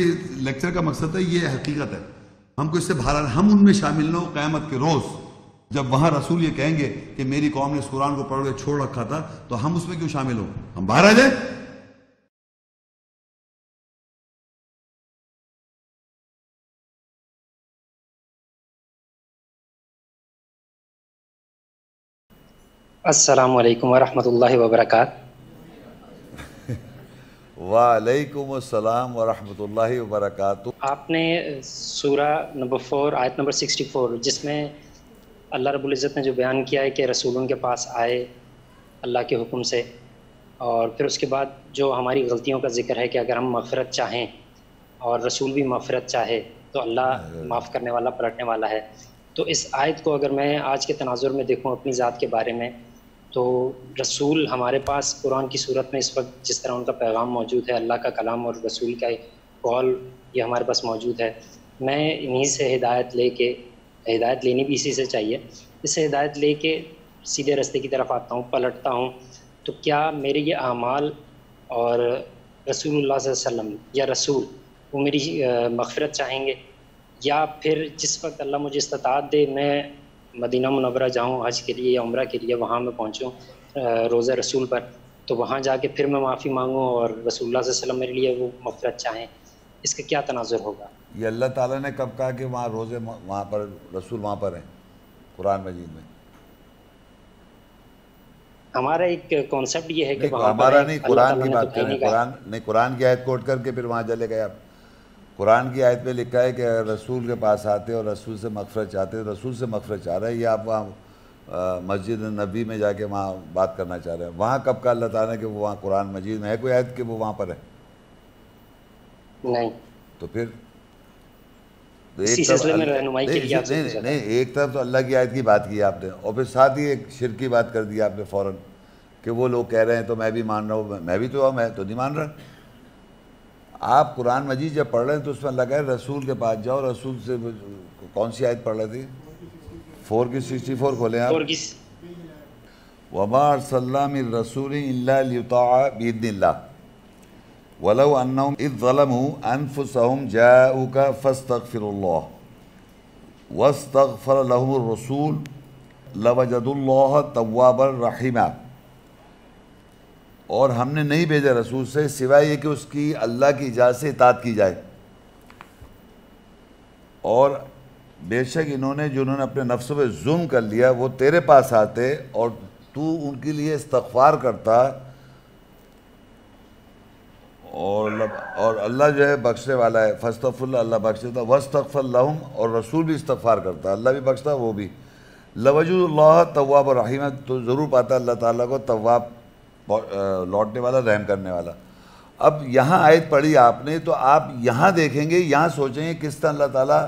लेक्चर का मकसद है, ये हकीकत है, हमको इससे बहरहाल हम उनमें शामिल न हो क़यामत के रोज़, जब वहाँ रसूल ये कहेंगे कि मेरी कौम ने इस कुरान को पढ़ के छोड़ रखा था, तो हम उसमें क्यों शामिल हो? हम बाहर आ जाए। अस्सलामु अलैकुम वरहमतुल्लाहि वबरकातुहु। वालेकुम अस्सलाम वरहमतुल्लाहि वबरकातुहु। आपने सूरा नंबर 4 आयत नंबर 64 जिसमें अल्लाह रब्बुल इज़्ज़त ने जो बयान किया है कि रसूल उनके पास आए अल्लाह के हुक्म से, और फिर उसके बाद जो हमारी गलतियों का जिक्र है कि अगर हम मग़फ़िरत चाहें और रसूल भी मग़फ़िरत चाहे तो अल्लाह माफ़ करने वाला, पलटने वाला है। तो इस आयत को अगर मैं आज के तनाजुर में देखूँ अपनी ज़ात के बारे में, तो रसूल हमारे पास कुरान की सूरत में इस वक्त जिस तरह उनका पैगाम मौजूद है, अल्लाह का कलाम और रसूल का कौल, ये हमारे पास मौजूद है। मैं इन्हीं से हिदायत लेनी भी इसी से चाहिए, इससे हिदायत लेके सीधे रास्ते की तरफ आता हूँ, पलटता हूँ। तो क्या मेरे ये अमाल और रसूलुल्लाह सल्लल्लाहु अलैहि वसल्लम या रसूल वो मेरी मग़फ़िरत चाहेंगे, या फिर जिस वक्त अल्लाह मुझे इस्तात दे मैं मदीना मुनव्वरा जाऊँ हज के लिए या उम्रा के लिए, वहाँ मैं पहुँचूँ रोज़ा रसूल पर, तो वहाँ जाके फिर मैं माफ़ी मांगूँ और रसूलुल्लाह सल्लल्लाहु अलैहि वसल्लम मेरे लिए वो मग़फ़िरत चाहें, इसका क्या तनाज़ुर होगा? ये अल्लाह ताला ने कब कहा कि वहाँ रोज़े, वहाँ पर रसूल वहाँ पर हैं? कुरान मजीद में हमारा एक कॉन्सेप्ट ये है कि हमारा नहीं, कुरान की बात करें, कुरान की आयत कोट करके फिर वहाँ चले गए आप। कुरान की आयत में लिखा है कि अगर रसूल के पास आते और रसूल से मग़फ़िरत चाहते, रसूल से मग़फ़िरत चाह रहे हैं, या आप वहाँ मस्जिद नबी में जाके वहाँ बात करना चाह रहे हैं, वहाँ कब का अल्लाह ताला ने कि वो वहाँ कुरान मजीद में है कोई आयत कि वो वहाँ पर है? नहीं। तो फिर तो एक तरफ तो अल्लाह की आयत की बात की आपने, और फिर साथ ही एक शिर्क की बात कर दी आपने फ़ौरन कि वो लोग कह रहे हैं तो मैं भी मान रहा हूँ, मैं भी तो मैं तो नहीं मान रहा। आप कुरान मजीद जब पढ़ रहे हैं तो उसमें लगा है रसूल के पास जाओ, रसूल से कौन सी आयत पढ़ रहे थे? 4 की 64 खोलें आप, वबार रसूल इल्ला वलो अन्फ़ुसहुम जाऊका फ़स्तग़फ़िरुल्लाह वस्तग़फ़र लहुमुर रसूल लवजदुल्लाह तव्वाबर रहीमा। और हमने नहीं भेजा रसूल से सिवाय ये कि उसकी अल्लाह की इजाज़त से इताअत की जाए। और बेशक इन्होंने जिन्होंने अपने नफ्स पे जुल्म कर लिया वो तेरे पास आते और तू उनके लिए इस्तग़फ़ार करता और अल्लाह जो है बख्शने वाला है। फ़स्तग़फ़िरुल्लाह अल्लाह बख्शता, वस्तग़फ़र लहुम और रसूल भी इस्तग़फ़ार करता, अल्लाह भी बख्शता वो भी। लवजदुल्लाह तव्वाब रहीम, तो ज़रूर पाता अल्लाह ताला को तव्वाब, लौटने वाला, रहम करने वाला। अब यहाँ आयत पढ़ी आपने तो आप यहाँ देखेंगे, यहाँ सोचेंगे किस तरह अल्लाह ताला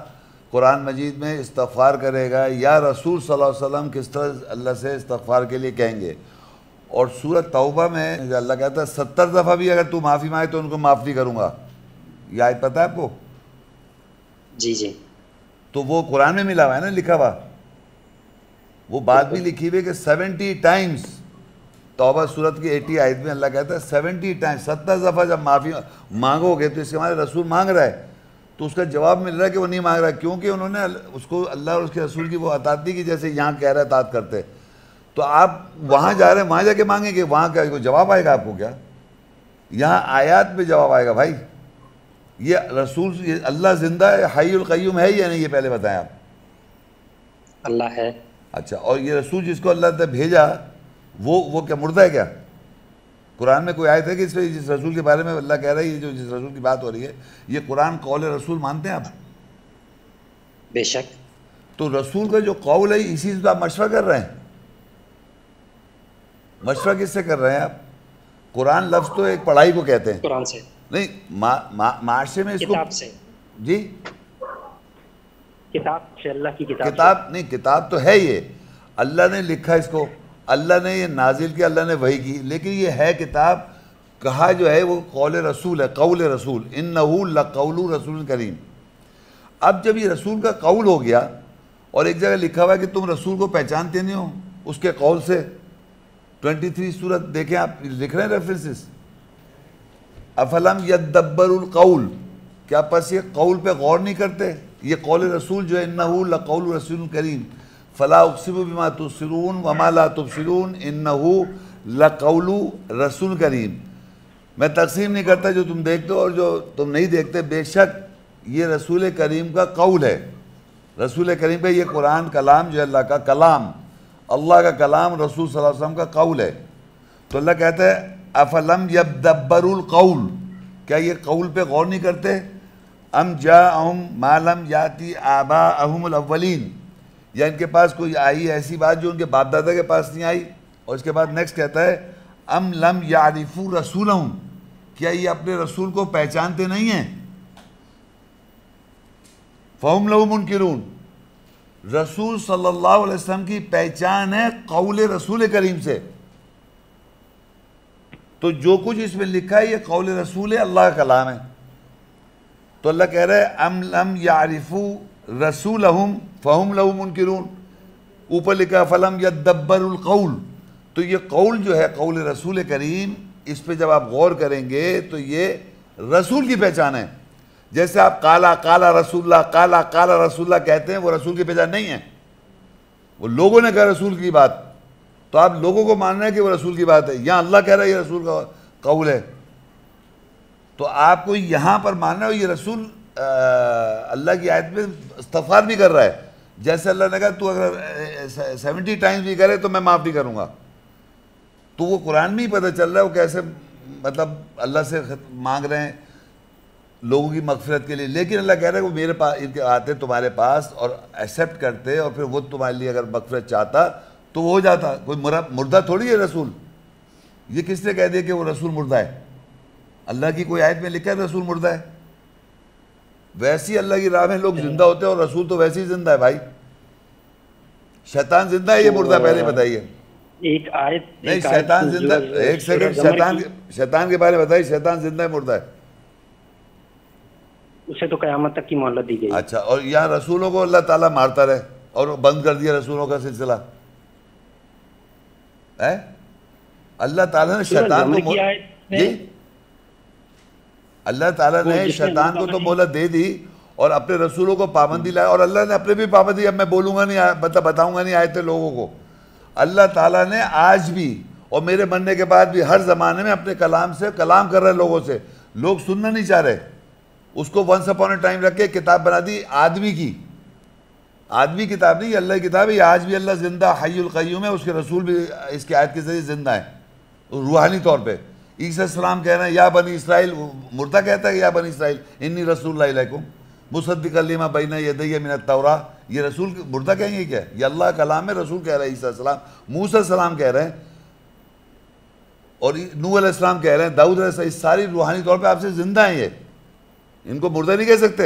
कुरान मजीद में इस्तग़फ़ार करेगा या रसूल सल्लल्लाहु अलैहि वसल्लम किस तरह अल्लाह से इस्तग़फ़ार के लिए कहेंगे। और सूरत तौबा में अल्लाह कहता है 70 दफ़ा भी अगर तू माफ़ी मांगे तो उनको माफ़ नहीं करूँगा, यह आयत पता है आपको? जी जी। तो वो कुरान में मिला हुआ है ना, लिखा हुआ, वो बात भी लिखी हुई है कि 70 टाइम्स तौबा सूरत की 80 आयत में अल्लाह कहता है 70 दफ़ा जब माफ़ी मांगोगे तो इसके हमारे रसूल मांग रहा है तो उसका जवाब मिल रहा है कि वो नहीं मांग रहा, क्योंकि उन्होंने उसको अल्लाह और उसके रसूल की वो अतात नहीं की जैसे यहाँ कह रहा है अतात करते। तो आप वहाँ जा रहे हैं, वहाँ जाके मांगेंगे, वहाँ क्या कोई जवाब आएगा आपको? क्या यहाँ आयात में जवाब आएगा भाई? ये रसूल, ये अल्लाह जिंदा है, हय्युल क़य्यूम है या नहीं, ये पहले बताएं आप। अल्लाह है। अच्छा, और ये रसूल जिसको अल्लाह ने भेजा वो क्या मुर्दा है? क्या कुरान में कोई आयत है कि इस पर जिस रसूल के बारे में अल्लाह कह रहा है, ये जो जिस रसूल की बात हो रही है, ये कुरान कौल रसूल मानते हैं आप? बेशक। तो रसूल का जो कौल है इसी से आप मशवरा कर रहे हैं। मशवरा किससे कर रहे हैं आप? कुरान लफ्ज़ तो एक पढ़ाई को कहते हैं, कुरान से नहीं, माशरे में इसको किताब से। जी, किताब से, अल्लाह की किताब, किताब नहीं, किताब तो है, ये अल्लाह ने लिखा, इसको अल्लाह ने ये नाजिल किया, अल्लाह ने वही की, लेकिन ये है किताब, कहा जो है वो कौल रसूल है, कौल रसूल, इन्नहु लक़ौलु रसूल करीम। अब जब ये रसूल का कौल हो गया और एक जगह लिखा हुआ है कि तुम रसूल को पहचानते नहीं हो उसके कौल से, 23 सूरत देखें आप, लिख रहे हैं रेफरेंसेस, अफलम यद्दब्बरुल कौल, क्या बस ये कौल पे गौर नहीं करते? ये कौल रसूल जो है, इन्नहु लक़ौलु रसूल करीम फ़ला उक़सिमु बिमा तुबसिरून वमा ला तुबसिरून इन्नहु लक़ौलु रसूल करीम, मैं तकसीम नहीं करता जो तुम देखते हो और जो तुम नहीं देखते, बेशक ये रसूल करीम का कौल है। रसूल करीम का ये कुरान कलाम जो अल्लाह का कलाम, अल्लाह का कलाम रसूल सल्लल्लाहु अलैहि वसल्लम का कौल है। तो अल्लाह कहता है अफ़लम यद्दब्बरुल कौल, क्या ये कौल पे गौर नहीं करते? अम जाअहुम मा लम याति आबाअहुमुल अव्वलीन, या इनके पास कोई आई ऐसी बात जो उनके बाप दादा के पास नहीं आई। और इसके बाद नेक्स्ट कहता है अम लम यारिफू रसूलहुम, क्या ये अपने रसूल को पहचानते नहीं हैं? फहुम लहु मुनकिरून, रसूल सल्लल्लाहु अलैहि वसल्लम की पहचान है कौल रसूल करीम से। तो जो कुछ इसमें लिखा है ये कौल रसूल है, अल्लाह का कलाम है। तो अल्लाह कह रहा है अम लम यारिफू रसूलहुम फ़हुम लहु मुनकिरून, ऊपर लिखा फ़लम यद्दब्बरुल कौल, तो ये कौल जो है कौल रसूल करीम, इस पर जब आप गौर करेंगे तो ये रसूल की पहचान है। जैसे आप काला काला रसूलुल्लाह, काला काला रसूलुल्लाह कहते हैं, वो रसूल की पहचान नहीं है, वो लोगों ने कहा रसूल की बात, तो आप लोगों को मानना है कि वो रसूल की बात है। यहाँ अल्लाह कह रहा है ये रसूल का कौल है, तो आपको यहाँ पर मानना है ये रसूल अल्लाह की आयत में इस्तग़फ़ार भी कर रहा है, जैसे अल्लाह ने कहा तू अगर 70 टाइम्स भी करे तो मैं माफ़ भी करूँगा। तो वो कुरान में ही पता चल रहा है वो कैसे, मतलब अल्लाह से मांग रहे हैं लोगों की मग़फ़िरत के लिए, लेकिन अल्लाह कह रहा है वो मेरे पास इनके आते तुम्हारे पास और एक्सेप्ट करते और फिर वो तुम्हारे लिए अगर मग़फ़िरत चाहता तो वो हो जाता। कोई मुर्दा थोड़ी है रसूल, ये किसने कह दिया कि वो रसूल मुर्दा है? अल्लाह की कोई आयत में लिखा है रसूल मुर्दा है? वैसी अल्लाह की राह में लोग जिंदा होते हैं और रसूल तो वैसे ही जिंदा है भाई, शैतान जिंदा है, ये मुर्दा, पहले बताइए। एक आयत नहीं, शैतान जिंदा, एक सेकंड, शैतान के बारे में बताइए, शैतान जिंदा है मुर्दा है? उसे तो कयामत तक की मोहलत दी गई। अच्छा, और यहाँ रसूलों को अल्लाह ताला मारता रहे और बंद कर दिया रसूलों का सिलसिला, है। अल्लाह ताला ने शैतान को तो मोहलत दे दी और अपने रसूलों को पाबंदी लाया, और अल्लाह ने अपने भी पाबंदी, अब मैं बोलूँगा नहीं, मतलब बताऊँगा नहीं आए थे लोगों को। अल्लाह ताला ने आज भी और मेरे मरने के बाद भी हर ज़माने में अपने कलाम से कलाम कर रहे लोगों से, लोग सुनना नहीं चाह रहे। उसको वंस अपॉन ए टाइम रख के किताब बना दी आदमी की, आदमी किताब नहीं, अल्लाह की किताब है। आज भी अल्लाह जिंदा हय्युल क़य्यूम है, उसके रसूल भी इसकी आयत के ज़रिए ज़िंदा है रूहानी तौर पर। ईसा सलाम कह रहे हैं या बनी इसराइल, मुर्दा कहता है या बनी इसराइल इन्नी रसूलुल्लाह इलैकुम मुसद्दिक़ लिमा बैना यदैया मिनत तौरा, ये रसूल मुर्दा कहेंगे क्या? ये अल्लाह कलाम है, रसूल कह रहा है, ईसा सलाम, मूसा सलाम कह रहे हैं और नूह अलैहिस्सलाम कह रहे हैं, दाऊद अलैहिस्सलाम, सारी रूहानी तौर पर आपसे ज़िंदा हैं ये, इनको मुर्दा नहीं कह सकते।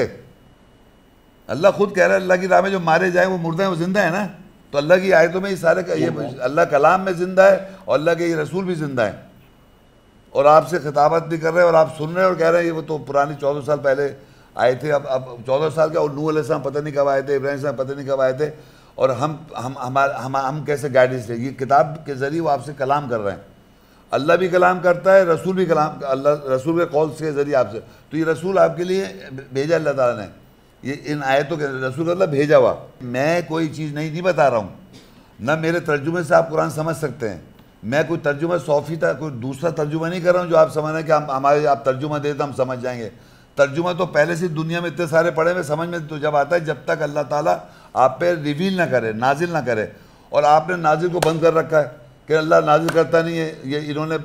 अल्लाह खुद कह रहा है अल्लाह की राह में जो मारे जाए वो मुर्दा है, वो जिंदा है ना। तो अल्लाह की आयतों में ये सारे, ये अल्लाह कलाम में ज़िंदा है और अल्लाह के ये रसूल भी ज़िंदा है और आपसे खिताबत भी कर रहे हैं और आप सुन रहे हैं और कह रहे हैं ये वो तो पुराने 14 साल पहले आए थे, अब 14 साल का, और नूह अलैहिस्सलाम पता नहीं कब आए थे, इब्राहिम अलैहिस्सलाम पता नहीं कब आए थे, और हम कैसे गाइडेंस लें? ये किताब के ज़रिए वो आपसे कलाम कर रहे हैं। अल्लाह भी कलाम करता है, रसूल भी कलाम, अल्लाह रसूल के कॉल के ज़रिए आपसे। तो ये रसूल आपके लिए भेजा अल्लाह ताला ने, ये इन आयतों के रसूल अल्लाह भेजा हुआ। मैं कोई चीज़ नहीं बता रहा हूँ, ना मेरे तर्जुमे से आप कुरान समझ सकते हैं। मैं कोई तर्जुमा सौफी था, कोई दूसरा तर्जुमा नहीं कर रहा हूँ जो आप समझ रहे हैं कि हम हमारे आप तर्जुमा दे तो हम समझ जाएंगे। तर्जुमा तो पहले से दुनिया में इतने सारे पड़े हुए, समझ में तो जब आता है जब तक अल्लाह ताला आप पे रिवील ना करे, नाजिल ना करे। और आपने नाजिल को बंद कर रखा है कि अल्लाह नाजिल करता नहीं है, ये इन्होंने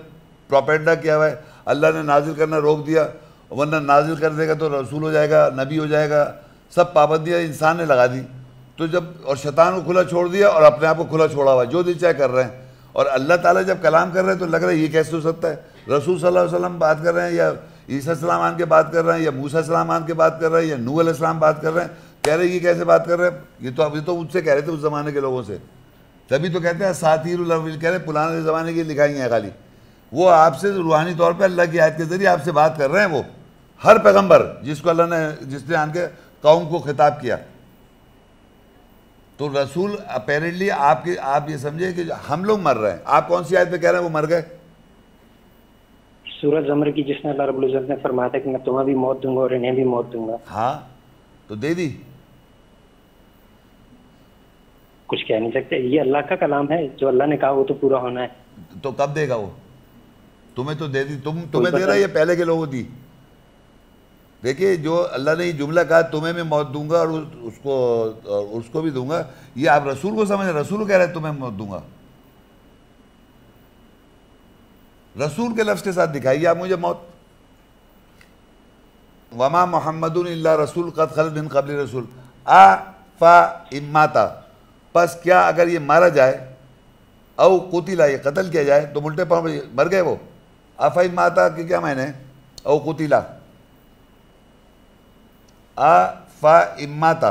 प्रोपेगेंडा किया हुआ है। अल्लाह ने नाजिल करना रोक दिया, वरना नाजिल कर देगा तो रसूल हो जाएगा, नबी हो जाएगा। सब पाबंदियाँ इंसान ने लगा दी, तो जब और शैतान को खुला छोड़ दिया और अपने आप को खुला छोड़ा हुआ, जो दिल चाहे कर रहे हैं। और अल्लाह ताला जब कलाम कर रहे हैं तो लग रहा है ये कैसे हो सकता है? रसूल सल्लल्लाहु अलैहि वसल्लम बात कर रहे हैं, या ईसा सलाम आन के बात कर रहे हैं, या मूसा सलाम आन के बात कर रहे हैं, या नूह अलैहिस्सलाम बात कर रहे हैं, कह रहे हैं ये कैसे बात कर रहे हैं? ये तो अभी तो उनसे कह रहे थे उस ज़माने के लोगों से, तभी तो कहते हैं सातिरुल अव्वल, कह रहे पुराने ज़माने की लिखाई है खाली। वो आपसे रूहानी तौर पर अल्लाह की आयत के ज़रिए आपसे बात कर रहे हैं। वो हर पैगम्बर जिसको अल्लाह ने, जिसने आन के कौम को खिताब किया, तो रसूल अपेरेंटली आपके, आप ये समझे कि हम लोग मर रहे हैं। आप कौन सी आयत पे कह रहे हैं वो मर गए? सूरह ज़मर की, जिसने अल्लाह रब्बुल इज़्ज़त ने फरमाया था कि मैं तुम्हें भी मौत दूंगा और इन्हें भी मौत दूंगा। हाँ, तो दे दी, कुछ कह नहीं सकते। ये अल्लाह का कलाम है, जो अल्लाह ने कहा वो तो पूरा होना है। तो कब देगा वो? तुम्हें तो दे दी, तुम्हें दे रहा है, ये पहले के लोगों दी। देखिए, जो अल्लाह ने ये जुमला कहा तुम्हें मैं मौत दूंगा और उसको भी दूंगा, ये आप रसूल को समझ, रसूल कह रहे हैं तुम्हें मौत दूंगा। रसूल के लफ्ज़ के साथ दिखाइए आप मुझे मौत। वमा मोहम्मदुन इल्ला रसूल क़द ख़लत मिन क़ब्लिही रसूल इम्माता, बस क्या अगर ये मारा जाए औ कुतिला, ये कत्ल किया जाए तो उल्टे पर मर गए वो। आफा इम्माता के क्या मायने? औ कुतिला, आफा इम्माता,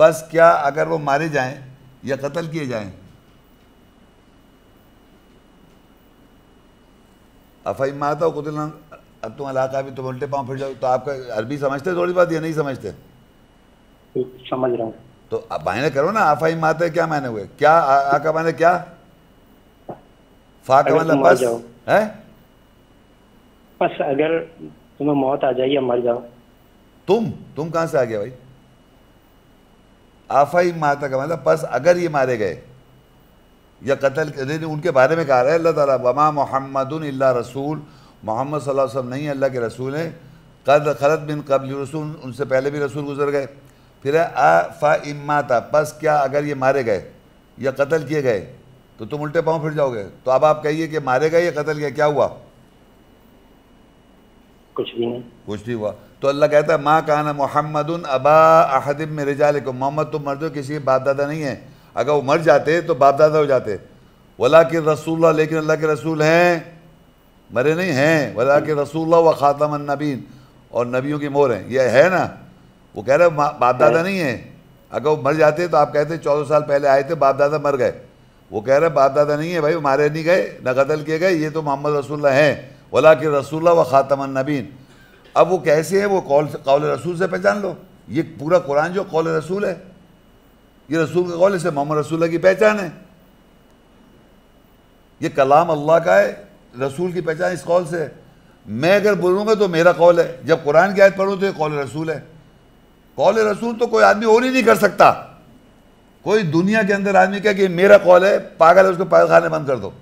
बस क्या अगर वो मारे जाएं या कत्ल किए जाएं? आफा इम्माता और कत्ल, अब तुम इलाका भी, तुम उल्टे पाँव फिर जाओ। तो आपका अरबी समझते थोड़ी बात, या नहीं समझते? समझ रहा हूँ। तो आप मायने करो ना, आफा इम्माता क्या मायने हुए? क्या आ का मायने क्या? फा का मतलब बस है, बस अगर तुम्हें मौत आ जाए या मर जाओ। तुम कहाँ से आ गया भाई? आफा इम्माता का मतलब बस अगर ये मारे गए या कत्ल, उनके बारे में कह रहा है अल्लाह ताला। वमा मोहम्मदुन इल्ला रसूल, मोहम्मद सल्लल्लाहु अलैहि वसल्लम नहीं अल्लाह के रसूल हैं। क़द ख़लत मिन क़ब्लिही रसूल, उनसे पहले भी रसूल गुजर गए। फिर आफा इम्माता, बस क्या अगर ये मारे गए या कत्ल किए गए तो तुम उल्टे पाँव फिर जाओगे। तो अब आप कहिए कि मारे गए या कत्ल किया, क्या हुआ? कुछ भी नहीं, कुछ भी हुआ। तो अल्लाह कहता है माँ काना मोहम्मदुन अबा अहदिम में रिजालिकुम, मोहम्मद तुम मर्द हो किसी के बाप दादा नहीं है। अगर वो मर जाते तो बाप दादा हो जाते। वला के रसूल, लेकिन अल्लाह के रसूल हैं, मरे नहीं हैं। वला के रसूल व ख़ातमन नबीन, और नबियों की मोहर हैं। ये है ना, वो कह रहे बाप दादा नहीं है। अगर वो मर जाते तो आप कहते 14 साल पहले आए थे, बाप दादा मर गए। वो कह रहे बाप दादा नहीं है भाई, वो मारे नहीं गए ना कत्ल किए गए, ये तो मोहम्मद रसूल हैं। वला के रसूल व ख़ातमन नबीन, अब वो कैसे है? वो कौल रसूल से पहचान लो। ये पूरा कुरान जो कौल रसूल है, ये रसूल का कौल, इसे मोहम्मद रसूल की पहचान है। ये कलाम अल्लाह का है, रसूल की पहचान इस कौल से है। मैं अगर बोलूँगा तो मेरा कौल है, जब कुरान की आयत पढ़ूँ तो ये कौल रसूल है। कौल रसूल तो कोई आदमी और ही नहीं कर सकता। कोई दुनिया के अंदर आदमी कहे कि मेरा कौल है, पागल है, उसको पागलखाने बंद कर दो।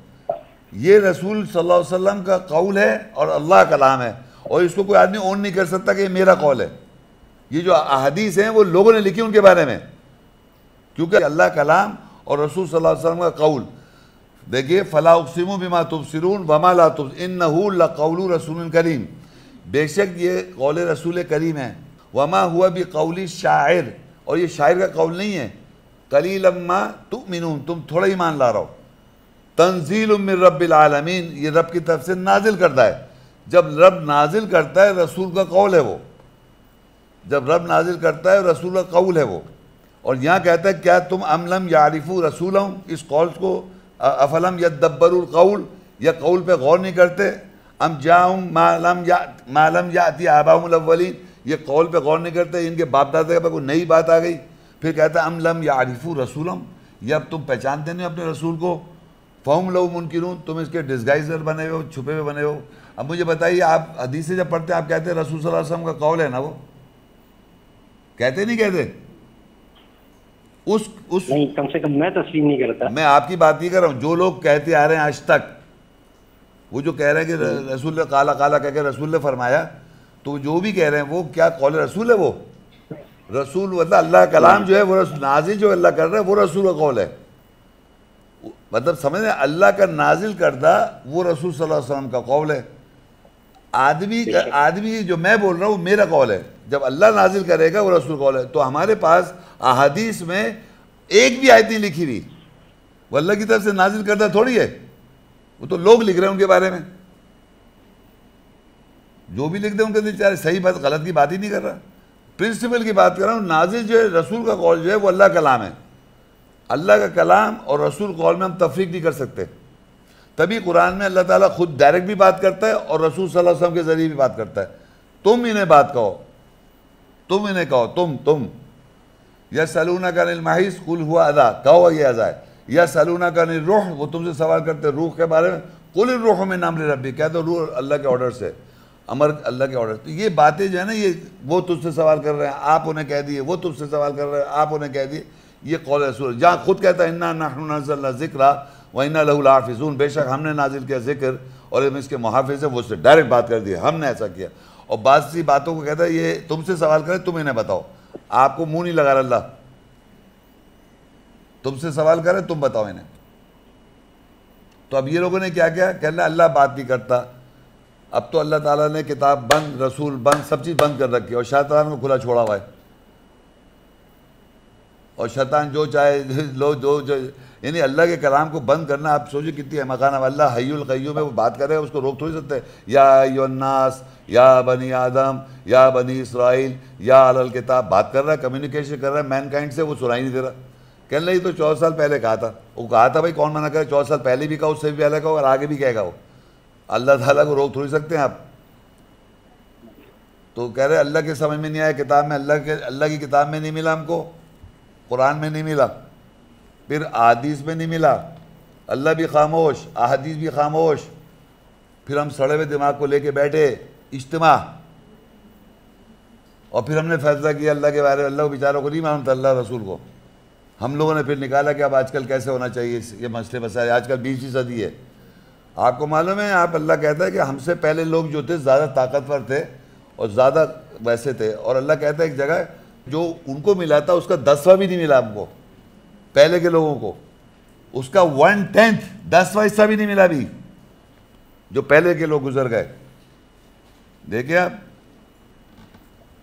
ये रसूल सल्लल्लाहु अलैहि वसल्लम का कौल है और अल्लाह का कलाम है, और इसको कोई आदमी ओन नहीं कर सकता कि ये मेरा कौल है। ये जो अहादीस हैं वो लोगों ने लिखी उनके बारे में, क्योंकि अल्लाह कलाम और रसूल सल्लल्लाहु अलैहि वसल्लम का कौल। देखिए, फला उक़सिमु बिमा तुबसिरून वमा ला तुबसिरून इन्नहु लक़ौलु रसूलिन करीम, बेशक ये कौल रसूल करीम है। वमा हुआ बिक़ौलि शायर, और ये शायर का कौल नहीं है। कलीलन मा तुमिनून, तुम थोड़ा ईमान ला रहे हो। तंजील मिन रब्बिल आलमीन, ये रब की तरफ से नाजिल करता है। जब रब नाजिल करता है रसूल का कौल है वो, जब रब नाजिल करता है रसूल का कौल है वो। और यहाँ कहता है क्या तुम अमलम यारिफू रसूलहुम, इस कौल को अफलम यदब्बरुल कौल, या कौल पे गौर नहीं करते। अम जाउम मालम याति आबाउल अव्वलीन, ये कौल पे गौर नहीं करते, इनके बाप दादा पे कोई नई बात आ गई। फिर कहता है अमलम यारिफू रसूलहुम, ये अब तुम पहचानते नहीं अपने रसूल को। फ़हुम लहू मुनकिरून, तुम इसके डिस्गाइजर बने हुए हो, छुपे हुए बने हो। अब मुझे बताइए, आप हदीसें जब पढ़ते हैं आप कहते हैं रसूल सल्लल्लाहु अलैहि वसल्लम का कौल है ना, वो कहते नहीं कहते? उस नहीं, कम से कम मैं तस्लीम नहीं करता। मैं आपकी बात नहीं कर रहा हूँ, जो लोग कहते आ रहे हैं आज तक, वो जो कह रहे हैं कि रसूल ने काला काला कह के रसूल ने फरमाया, तो जो भी कह रहे हैं वो क्या कौल रसूल है? वो रसूल मतलब अल्लाह कलाम जो है, वो नाजिल जो अल्लाह कर रहा है वो रसूल का कौल है। मतलब समझ रहे, अल्लाह का नाजिल करदा वो रसूल सल्लल्लाहु अलैहि वसल्लम का कौल है। आदमी जो मैं बोल रहा हूँ मेरा कौल है, जब अल्लाह नाजिल करेगा वो रसूल कौल है। तो हमारे पास अहादीस में एक भी आयत नहीं लिखी हुई, वो अल्लाह की तरफ से नाजिल करदा थोड़ी है, वो तो लोग लिख रहे हैं उनके बारे में। जो भी लिख दे उनके बेचारे, सही बात गलत की बात ही नहीं कर रहा, प्रिंसिपल की बात कर रहा हूँ। नाजिल जो है, रसूल का कौल जो है, वो अल्लाह कलाम है। अल्लाह का कलाम और रसूल कौल में हम तफरीक नहीं कर सकते। तभी कुरान में अल्लाह ताला खुद डायरेक्ट भी बात करता है और रसूल सल्लल्लाहु अलैहि वसल्लम के ज़रिए भी बात करता है। तुम इन्हें बात कहो, तुम इन्हें कहो, तुम या सलूना का अनिल माहिस, कुल हुआ अदा, कहो ये अदा है। या सलूना का अनिल रूह, वो तुमसे सवाल करते रूह के बारे में, कुल रूह में नाम ले रब्बी, कह दो रूह अल्लाह के ऑर्डर से, अमर अल्लाह के ऑर्डर। तो ये बातें जो है ना, ये वो तुझसे सवाल कर रहे हैं, आप उन्हें कह दिए, वो तुझसे सवाल कर रहे हैं, आप उन्हें कह दिए, ये कौल रसूल। जहाँ खुद कहता है इन्ना नहनु नज़्ज़लना ज़िक्रा व इन्ना लहु लहाफ़िज़ून, बेशक हमने नाजिल किया जिक्र और हम इसके मुहाफ़िज़ हैं, वो उससे डायरेक्ट बात कर दिया, हमने ऐसा किया। और बात सी बातों को कहता है ये तुमसे सवाल करे, तुम इन्हें बताओ, आपको मुँह नहीं लगा रहा अल्लाह, तुमसे सवाल करे तुम बताओ इन्हें। तो अब ये लोगों ने क्या किया, कहना अल्लाह बात नहीं करता। अब तो अल्लाह ताला ने किताब बंद, रसूल बंद, सब चीज़ बंद कर रखी, और शैतान को खुला छोड़ा हुआ है। और शैतान जो चाहे लोग जो यानी अल्लाह के कलाम को बंद करना, आप सोचिए कितनी है मकान। अल्लाह हय्युल क़य्यूम है, वो बात करे, उसको रोक थोड़ी सकते। या अय्युन्नास, या बनी आदम, या बनी इसराइल, या अहल किताब, बात कर रहा है, कम्युनिकेशन कर रहा है मैनकाइंड से, वो सुनाई नहीं दे रहा। कहने लगी तो 14 साल पहले कहा था, वो कहा था भाई कौन मना करे, 14 साल पहले भी कहा, उससे भी पहले कहा और आगे भी कहेगा। वो अल्लाह ताला को रोक थोड़ी सकते हैं आप। तो कह रहे अल्लाह के समझ में नहीं आया, किताब में अल्लाह की किताब में नहीं मिला हमको, कुरान में नहीं मिला, फिर अहादीस में नहीं मिला, अल्लाह भी खामोश, अहादीस भी खामोश। फिर हम सड़े हुए दिमाग को लेके बैठे इज्तिमा, और फिर हमने फैसला किया अल्लाह के बारे में, अल्लाह को बेचारों को नहीं मालूम था, अल्लाह रसूल को। हम लोगों ने फिर निकाला कि अब आजकल कैसे होना चाहिए ये मसले मसाइल। आजकल 20वीं सदी है, आपको मालूम है, आप अल्लाह कहता है कि हमसे पहले लोग जो थे ज़्यादा ताकतवर थे और ज़्यादा वैसे थे, और अल्लाह कहता है एक जगह जो उनको मिला था उसका 10वां भी नहीं मिला हमको, पहले के लोगों को उसका 1/10 10वां हिस्सा भी नहीं मिला भी, जो पहले के लोग गुजर गए। देखिए आप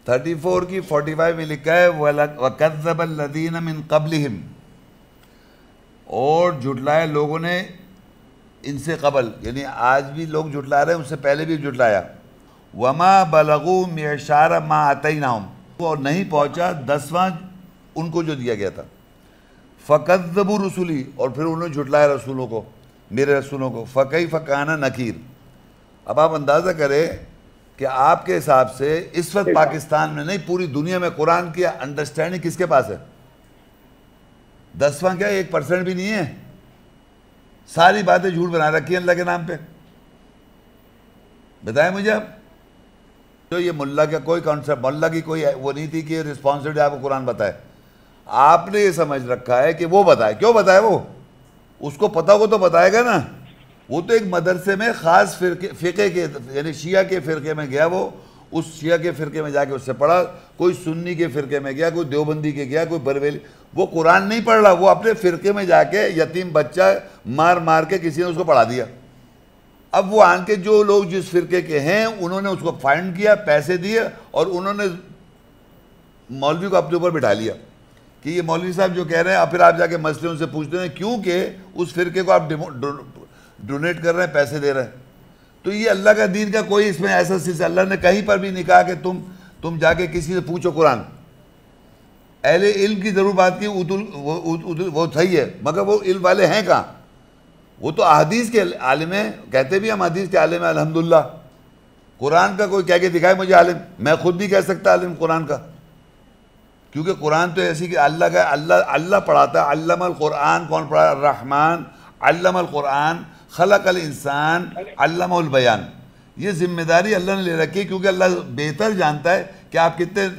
34 की 45 में लिखा है वकज़्ज़ब अल्लज़ीन मिन क़ब्लिहिम, और झुटलाया लोगों ने इनसे कबल, यानी आज भी लोग झुटला रहे हैं, उससे पहले भी झुटलाया। वमा बलगू मिशार मा आतैनाहुम, और नहीं पहुंचा 10वां उनको जो दिया गया था। फ़कज़्ज़बू रसूली, और फिर उन्होंने झुटलाया रसूलों को, मेरे रसूलों को। फ़कैफ़ काना नकीर, अब आप अंदाज़ा करें कि आपके हिसाब से इस वक्त पाकिस्तान में नहीं पूरी दुनिया में कुरान की अंडरस्टैंडिंग किसके पास है? 10वां क्या 1% भी नहीं है, सारी बातें झूठ बना रखी है अल्लाह के नाम पे। बताएं मुझे आप, तो ये मुल्ला का कोई कॉन्सेप्ट, मुल्ला की कोई वो नहीं थी कि रिस्पॉन्सिबिलिटी आपको कुरान बताए। आपने ये समझ रखा है कि वो बताए, क्यों बताए? वो उसको पता हो तो बताएगा ना। वो तो एक मदरसे में ख़ास फ़िक़े के यानी शिया के फ़िरके में गया, वो उस शिया के फ़िरके में जाके उससे पढ़ा, कोई सुन्नी के फ़िरके में गया, कोई देवबंदी के गया, कोई बरेलवी। वो कुरान नहीं पढ़ रहा, वो अपने फ़िरके में जाके यतीम बच्चा मार मार के किसी ने उसको पढ़ा दिया। अब वो आन के जो लोग जिस फ़िरके के हैं उन्होंने उसको फाइंड किया, पैसे दिए और उन्होंने मौलवी को अपने ऊपर बिठा लिया कि ये मौलवी साहब जो कह रहे हैं। अब फिर आप जाके मसले उनसे पूछते हैं, क्योंकि उस फ़िरके को आप डोनेट कर रहे हैं, पैसे दे रहे हैं। तो ये अल्लाह का दीन का कोई इसमें ऐसा सिलसिला, अल्लाह ने कहीं पर भी नहीं कहा कि तुम जाके किसी से पूछो कुरान। अहले इल्म की ज़रूर बात की, वो सही है, मगर वो इल्म वाले हैं कहाँ? वो तो अहदीस के आलिम हैं, कहते भी हम हदीस के आलिम हैं अल्हम्दुलिल्लाह। कुरान का कोई कह के दिखाए मुझे आलिम, मैं खुद नहीं कह सकता आलिम कुरान का, क्योंकि कुरान तो ऐसी कि अल्लाह का अल्लाह पढ़ाता है। अल्लमल कुरान कौन पढ़ा? रहमान अल्लमल कुरान, खलकल इंसान अल्लमहुल बयान। ये जिम्मेदारी अल्लाह ने ले रखी है, क्योंकि अल्लाह बेहतर जानता है कि आप कितने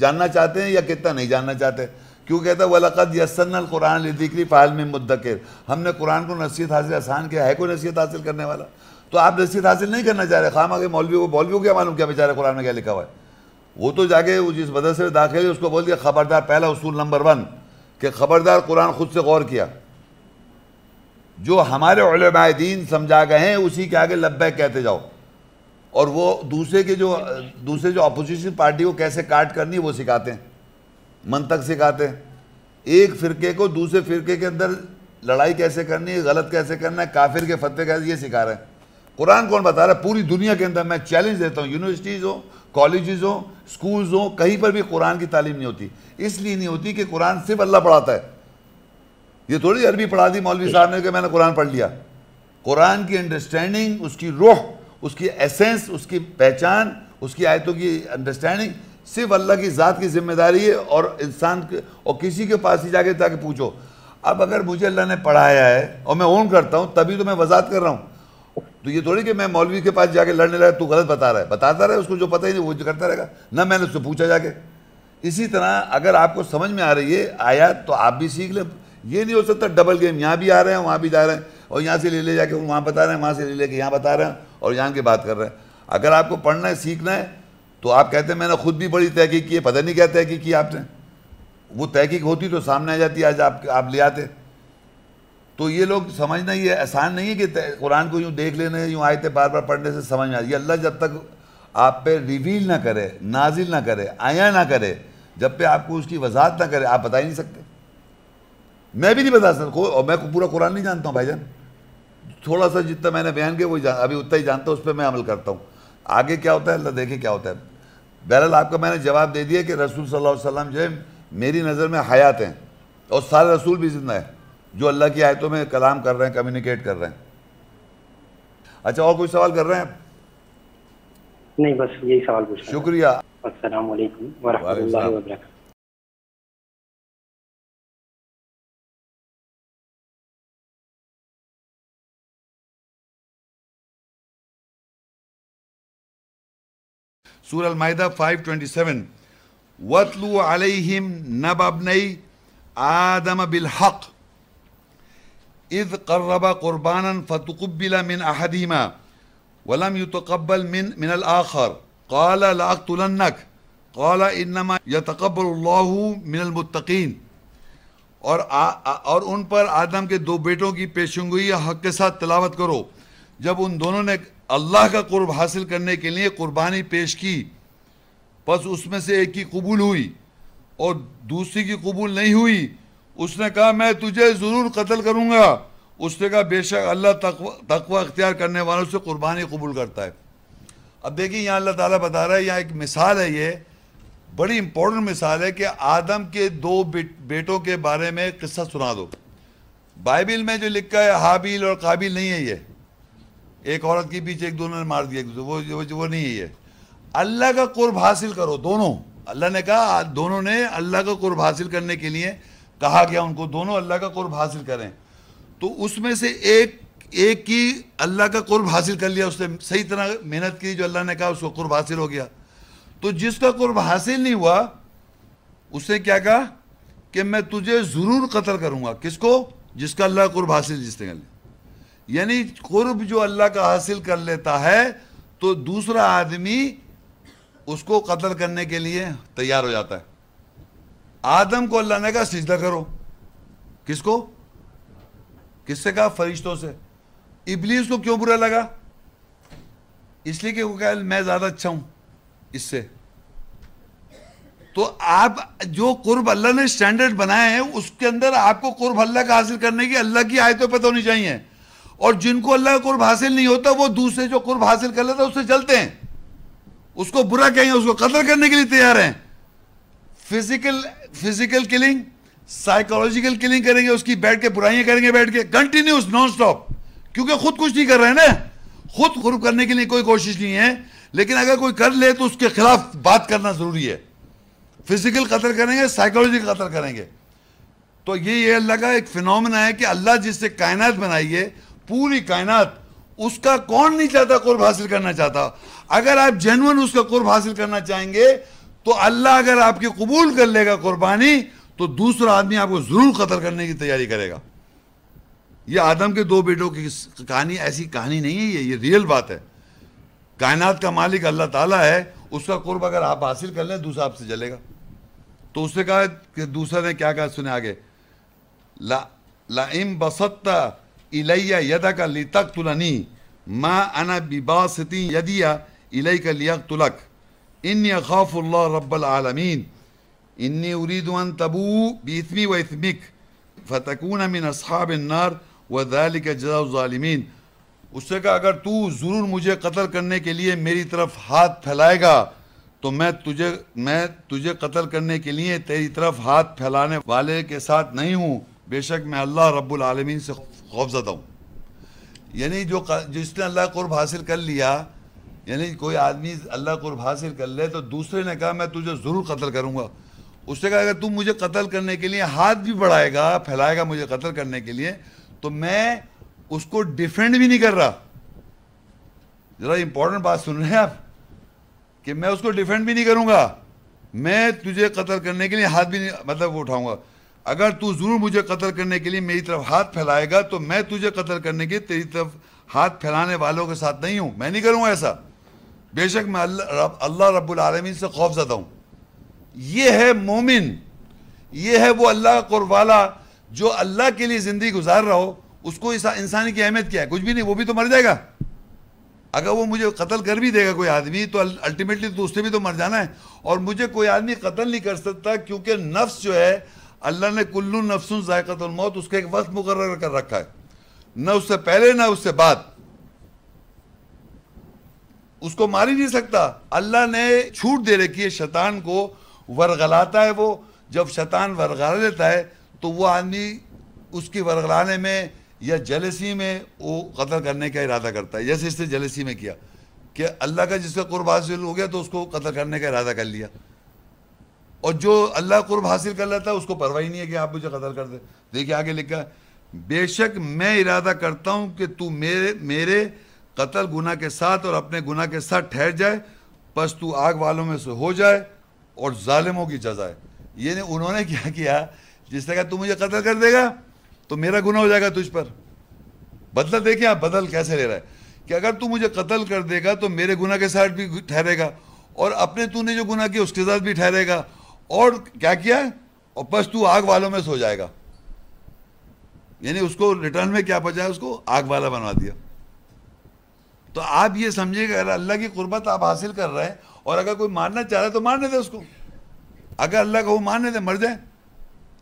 जानना चाहते हैं या कितना नहीं जानना चाहते। क्यों कहता है वलक़द यस्सरनल कुरान लिज़िक्री फ़हल मिन मुद्दक्किर। हमने कुरान को नसीहत हासिल आसान किया है। कोई नसीहत हासिल करने वाला? तो आप नसीहत हासिल नहीं करना चाह रहे। खामा के मौलवी को क्या मालूम क्या बेचारा कुरान में क्या लिखा हुआ है। वो तो जाके जिस मदरसे में दाखिल है उसको बोल दिया ख़बरदार, पहला उसूल नंबर 1 कि ख़बरदार कुरान ख़ुद से गौर किया। जो हमारे उलेमाए दीन समझा गए हैं उसी के आगे लब्बैक कहते जाओ, और वो दूसरे जो अपोजिशन पार्टी को कैसे काट करनी वो सिखाते हैं, मंतक सिखाते हैं। एक फ़िरके को दूसरे फ़िरके के अंदर लड़ाई कैसे करनी है, गलत कैसे करना है, काफिर के फतवे कैसे, ये सिखा रहे हैं। कुरान कौन बता रहा है? पूरी दुनिया के अंदर मैं चैलेंज देता हूँ, यूनिवर्सिटीज़ हो, कॉलेजेस हो, स्कूल्स हो, कहीं पर भी कुरान की तालीम नहीं होती। इसलिए नहीं होती कि कुरान सिर्फ अल्लाह पढ़ाता है। ये थोड़ी अरबी पढ़ा दी मौलवी साहब ने कि मैंने कुरान पढ़ लिया। कुरान की अंडरस्टैंडिंग, उसकी रूह, उसकी एसेंस, उसकी पहचान, उसकी आयतों की अंडरस्टैंडिंग सिर्फ अल्लाह की ज़ात की जिम्मेदारी है, और इंसान और किसी के पास ही जाके ताकि पूछो। अब अगर मुझे अल्लाह ने पढ़ाया है और मैं ओन करता हूँ, तभी तो मैं वजात कर रहा हूँ। तो ये थोड़ी कि मैं मौलवी के पास जाके लड़ने लगा, तू गलत बता रहा है, बताता रहे, उसको जो पता ही नहीं वो करता रहेगा ना, मैंने उससे पूछा जाके। इसी तरह अगर आपको समझ में आ रही है आयत तो आप भी सीख लें। ये नहीं हो सकता डबल गेम, यहाँ भी आ रहे हैं वहाँ भी जा रहे हैं, और यहाँ से ले जाके वहाँ बता रहे हैं, वहाँ से ले यहाँ बता रहे हैं, और यहाँ की बात कर रहे हैं। अगर आपको पढ़ना है, सीखना है, तो आप कहते हैं मैंने खुद भी बड़ी तहकीक की है, पता नहीं क्या तहकीक की आपने। वो तहकीक होती तो सामने आ जाती, आज आप ले आते। तो ये लोग समझना ये आसान नहीं है कि कुरान को यूँ देख लेने, यूँ आयतें बार बार पढ़ने से समझ में आ जाए। अल्लाह जब तक आप पे रिवील ना करे, नाजिल ना करे, आया ना करे, जब पे आपको उसकी वजाहत ना करे, आप बता ही नहीं सकते। मैं भी नहीं बता सकता, और मैं पूरा कुरान नहीं जानता हूँ भाईजान। थोड़ा सा जितना मैंने बयान किया वो अभी उतना ही जानता हूँ, उस पर मैं अमल करता हूँ। आगे क्या होता है अल्लाह देखे क्या होता है। बहरहाल आपका मैंने जवाब दे दिया कि रसूल सल्लल्लाहु अलैहि वसल्लम जो है मेरी नज़र में हयात हैं, और सारे रसूल भी जिंदा हैं जो अल्लाह की आयतों में कलाम कर रहे हैं, कम्युनिकेट कर रहे हैं। अच्छा, और कोई सवाल कर रहे हैं आप? नहीं, बस यही सवाल पूछ रहा हूं। शुक्रिया। अस्सलाम वालेकुम व रहमतुल्लाहि व बरकातहू। सूरह अल-माइदा 527 वतलू अलैहिम नबअ इब्नई आदम बिलहक़ इज़ क़र्रबा क़ुरबानन फ़तुक़ुब्बिल मिन अहदिहिमा वलम युतक़ब्बल मिन अल-आख़र क़ाला लअक़्तुलन्नक क़ाला इन्नमा यतक़ब्बलुल्लाहु मिनल मुत्तक़ीन। और उन पर आदम के दो बेटों की पेशगोई हक़ के साथ तिलावत करो, जब उन दोनों ने अल्लाह का कुर्ब हासिल करने के लिए कुर्बानी पेश की, बस उसमें से एक की कबूल हुई और दूसरी की कबूल नहीं हुई। उसने कहा मैं तुझे ज़रूर कत्ल करूँगा। उसने कहा बेशक अल्लाह तक़वा अख्तियार करने वालों से कुर्बानी कबूल करता है। अब देखिए यहाँ अल्लाह ताला बता रहा है, यहाँ एक मिसाल है, ये बड़ी इम्पोर्टेंट मिसाल है कि आदम के दो बेटों के बारे में किस्सा सुना दो। बाइबिल में जो लिखा है हाबिल और काबिल नहीं है, ये एक औरत के पीछे एक दोनों ने मार दिया, वो नहीं है। अल्लाह का कुर्ब हासिल करो दोनों। अल्लाह ने कहा दोनों ने अल्लाह का कुर्ब हासिल करने के लिए कहा गया उनको, दोनों अल्लाह का कुर्ब हासिल करें। तो उसमें से एक की अल्लाह का कुर्ब हासिल कर लिया, उसने सही तरह मेहनत की जो अल्लाह ने कहा उसको कुर्ब हासिल हो गया। तो जिसका कुर्ब हासिल नहीं हुआ उसने क्या कहा कि मैं तुझे ज़रूर कत्ल करूँगा। किसको? जिसका अल्लाह का कुर्ब हासिल जिसने कर लिया। यानी कुर्ब जो अल्लाह का हासिल कर लेता है तो दूसरा आदमी उसको कत्ल करने के लिए तैयार हो जाता है। आदम को अल्लाह ने कहा सिजदा करो। किसको? किससे कहा? फरिश्तों से। इब्लीस को क्यों बुरा लगा? इसलिए कि वो कहा मैं ज़्यादा अच्छा हूँ इससे। तो आप जो कुर्ब अल्लाह ने स्टैंडर्ड बनाए हैं उसके अंदर आपको कुर्ब अल्लाह का हासिल करने की अल्लाह की आयतों पर तो होनी चाहिए। और जिनको अल्लाह का कुर्ब हासिल नहीं होता वो दूसरे जो कुर्ब हासिल कर लेता है उससे जलते हैं, उसको बुरा कहेंगे, उसको कत्ल करने के लिए तैयार हैं। फिजिकल किलिंग, साइकोलॉजिकल किलिंग करेंगे, उसकी बैठ के बुराइयां करेंगे, बैठ के कंटिन्यूस नॉन स्टॉप, क्योंकि खुद कुछ नहीं कर रहे हैं ना, खुद कुर्ब करने के लिए कोई कोशिश नहीं है। लेकिन अगर कोई कर ले तो उसके खिलाफ बात करना जरूरी है। फिजिकल कत्ल करेंगे, साइकोलॉजिकल कत्ल करेंगे। तो ये अल्लाह का एक फिनोमेना है कि अल्लाह जिससे कायनात बनाई है, पूरी कायनात, उसका कौन नहीं चाहता कुर्ब हासिल करना चाहता। अगर आप जेन्युइन उसका कुर्ब हासिल करना चाहेंगे तो अल्लाह अगर आपकी कबूल कर लेगा कुर्बानी तो दूसरा आदमी आपको ज़रूर कत्ल करने की तैयारी करेगा। ये आदम के दो बेटों की कहानी ऐसी कहानी नहीं है, ये रियल बात है। कायनात का मालिक अल्लाह ताला है, उसका कुर्ब अगर आप हासिल कर लें दूसरा आपसे जलेगा। तो उसने कहा कि दूसरा ने क्या कहा, सुने आगे, लाइम बसत्ता इलैया यदका लितक्तुलनी मा अना बिबासती यदिया इलैका लियक्तुलक इन्नी अखाफुल्लाह रब्बल आलमीन इन्नी उरीदु अन तबू बिइस्मी व इस्मिक फतकूना मिन अस्हाबिन नार व ज़ालिका जज़ाउ ज़ालिमीन। उससे कहा अगर तू ज़रूर मुझे कत्ल करने के लिए मेरी तरफ हाथ फैलाएगा तो मैं तुझे कत्ल करने के लिए तेरी तरफ हाथ फैलाने वाले के साथ नहीं हूँ, बेशक मैं अल्लाह रब्बुल आलमीन से खौफजदा हूँ। यानी जिसने अल्लाह कुर्ब हासिल कर लिया, यानी कोई आदमी अल्लाह कुर्ब हासिल कर ले तो दूसरे ने कहा मैं तुझे ज़रूर कत्ल करूँगा। उसने कहा अगर तू मुझे कत्ल करने के लिए हाथ भी बढ़ाएगा, फैलाएगा मुझे कत्ल करने के लिए, तो मैं उसको डिफेंड भी नहीं कर रहा। ज़रा इम्पोर्टेंट बात सुन रहे हैं आप, कि मैं उसको डिफेंड भी नहीं करूँगा, मैं तुझे कत्ल करने के लिए हाथ भी नहीं मतलब उठाऊँगा। अगर तू ज़रूर मुझे कत्ल करने के लिए मेरी तरफ हाथ फैलाएगा तो मैं तुझे कत्ल करने के तेरी तरफ हाथ फैलाने वालों के साथ नहीं हूँ, मैं नहीं करूँगा ऐसा, बेशक मैं अल्लाह रब्बुल आलमीन से खौफजदा हूँ। ये है मोमिन, ये है वो अल्लाह का कुर्ब वाला जो अल्लाह के लिए ज़िंदगी गुजार रहा हो। उसको इस इंसान की अहमियत क्या है? कुछ भी नहीं, वो भी तो मर जाएगा। अगर वो मुझे कत्ल कर भी देगा कोई आदमी तो अल्टीमेटली तो उससे भी तो मर जाना है। और मुझे कोई आदमी कत्ल नहीं कर सकता क्योंकि नफ्स जो है अल्लाह ने कुल्लु नफ्सुन जायक़तुल मौत उसका एक वक्त मुकर्रर कर रखा है, ना उससे पहले ना उससे बाद। उसको मार ही नहीं सकता, अल्लाह ने छूट दे रखी है। शैतान को वरगलाता है वो, जब शैतान वरगला लेता है तो वो आदमी उसकी वरगलाने में या जलसी में वो कत्ल करने का इरादा करता है, जैसे इसने जलसी में किया कि अल्लाह का जिसका कुर्ब हासिल हो गया तो उसको कत्ल करने का इरादा कर लिया। और जो अल्लाह कुर्ब हासिल कर लेता है उसको परवाह ही नहीं है कि आप मुझे कत्ल कर दे। देखिए आगे लिखा है, बेशक मैं इरादा करता हूँ कि तू मेरे कत्ल गुनाह के साथ और अपने गुनाह के साथ ठहर जाए, बस तू आग वालों में से हो जाए और जालिमों की सज़ा है। ये नहीं उन्होंने क्या किया, जिसने कहा तू मुझे कत्ल कर देगा तो मेरा गुनाह हो जाएगा तुझ पर। बदला देखें आप बदल कैसे ले रहा है कि अगर तू मुझे कत्ल कर देगा तो मेरे गुनाह के साथ भी ठहरेगा और अपने तूने जो गुनाह किया उसके साथ भी ठहरेगा। और क्या किया? और बस तू आग वालों में सो जाएगा। यानी उसको रिटर्न में क्या बचा है? उसको आग वाला बनवा दिया। तो आप ये समझिएगा, अगर अल्लाह की कुर्बत आप हासिल कर रहे हैं और अगर कोई मारना चाह रहा है तो मारने दे उसको। अगर अल्लाह को वो मारने दे, मर जाए।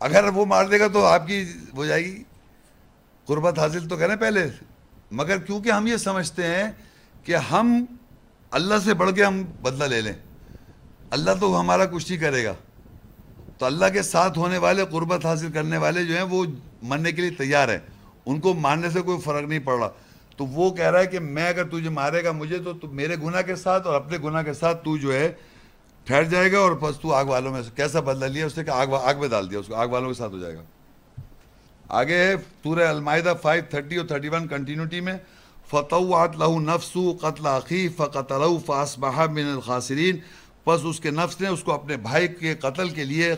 अगर वो मार देगा तो आपकी हो जाएगी कुर्बत हासिल तो करें पहले। मगर क्योंकि हम ये समझते हैं कि हम अल्लाह से बढ़ के हम बदला ले लें, अल्लाह तो हमारा कुछ नहीं करेगा। तो अल्लाह के साथ होने वाले, कुर्बत हासिल करने वाले जो हैं वो मरने के लिए तैयार हैं, उनको मारने से कोई फ़र्क नहीं पड़ रहा। तो वो कह रहा है कि मैं अगर तुझे मारेगा मुझे तो तू मेरे गुनाह के साथ और अपने गुनाह के साथ तू जो है ठहर जाएगा और बस तू आग वालों में। कैसा बदला लिया उसने? कहा आग में डाल दिया उसको, आग वालों के साथ हो जाएगा। आगे है सूरह अल-माइदा 530 और 31 कंटिन्यूटी में फतौअत लहू नफ्सू कत्ल अखी फ़क़तलहू फ़अस्बह मिनल ख़ासिरीन, पस उसके नफ्स ने उसको अपने भाई के कत्ल के लिए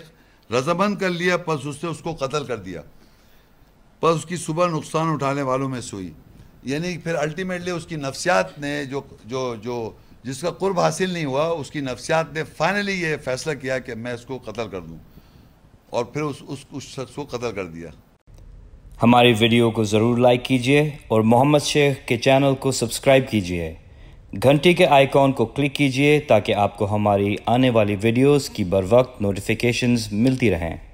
रजामंद कर लिया, पस उसने उसको कत्ल कर दिया, पस उसकी सुबह नुकसान उठाने वालों में से हुई। यानी फिर अल्टीमेटली उसकी नफ्सियात ने जो जो जो जिसका कुर्ब हासिल नहीं हुआ उसकी नफ्सियात ने फाइनली ये फ़ैसला किया कि मैं इसको कत्ल कर दूँ, और फिर उस शख्स को कत्ल कर दिया। हमारी वीडियो को ज़रूर लाइक कीजिए और मोहम्मद शेख के चैनल को सब्सक्राइब कीजिए। घंटी के आइकॉन को क्लिक कीजिए ताकि आपको हमारी आने वाली वीडियोस की बर वक्त नोटिफिकेशंस मिलती रहें।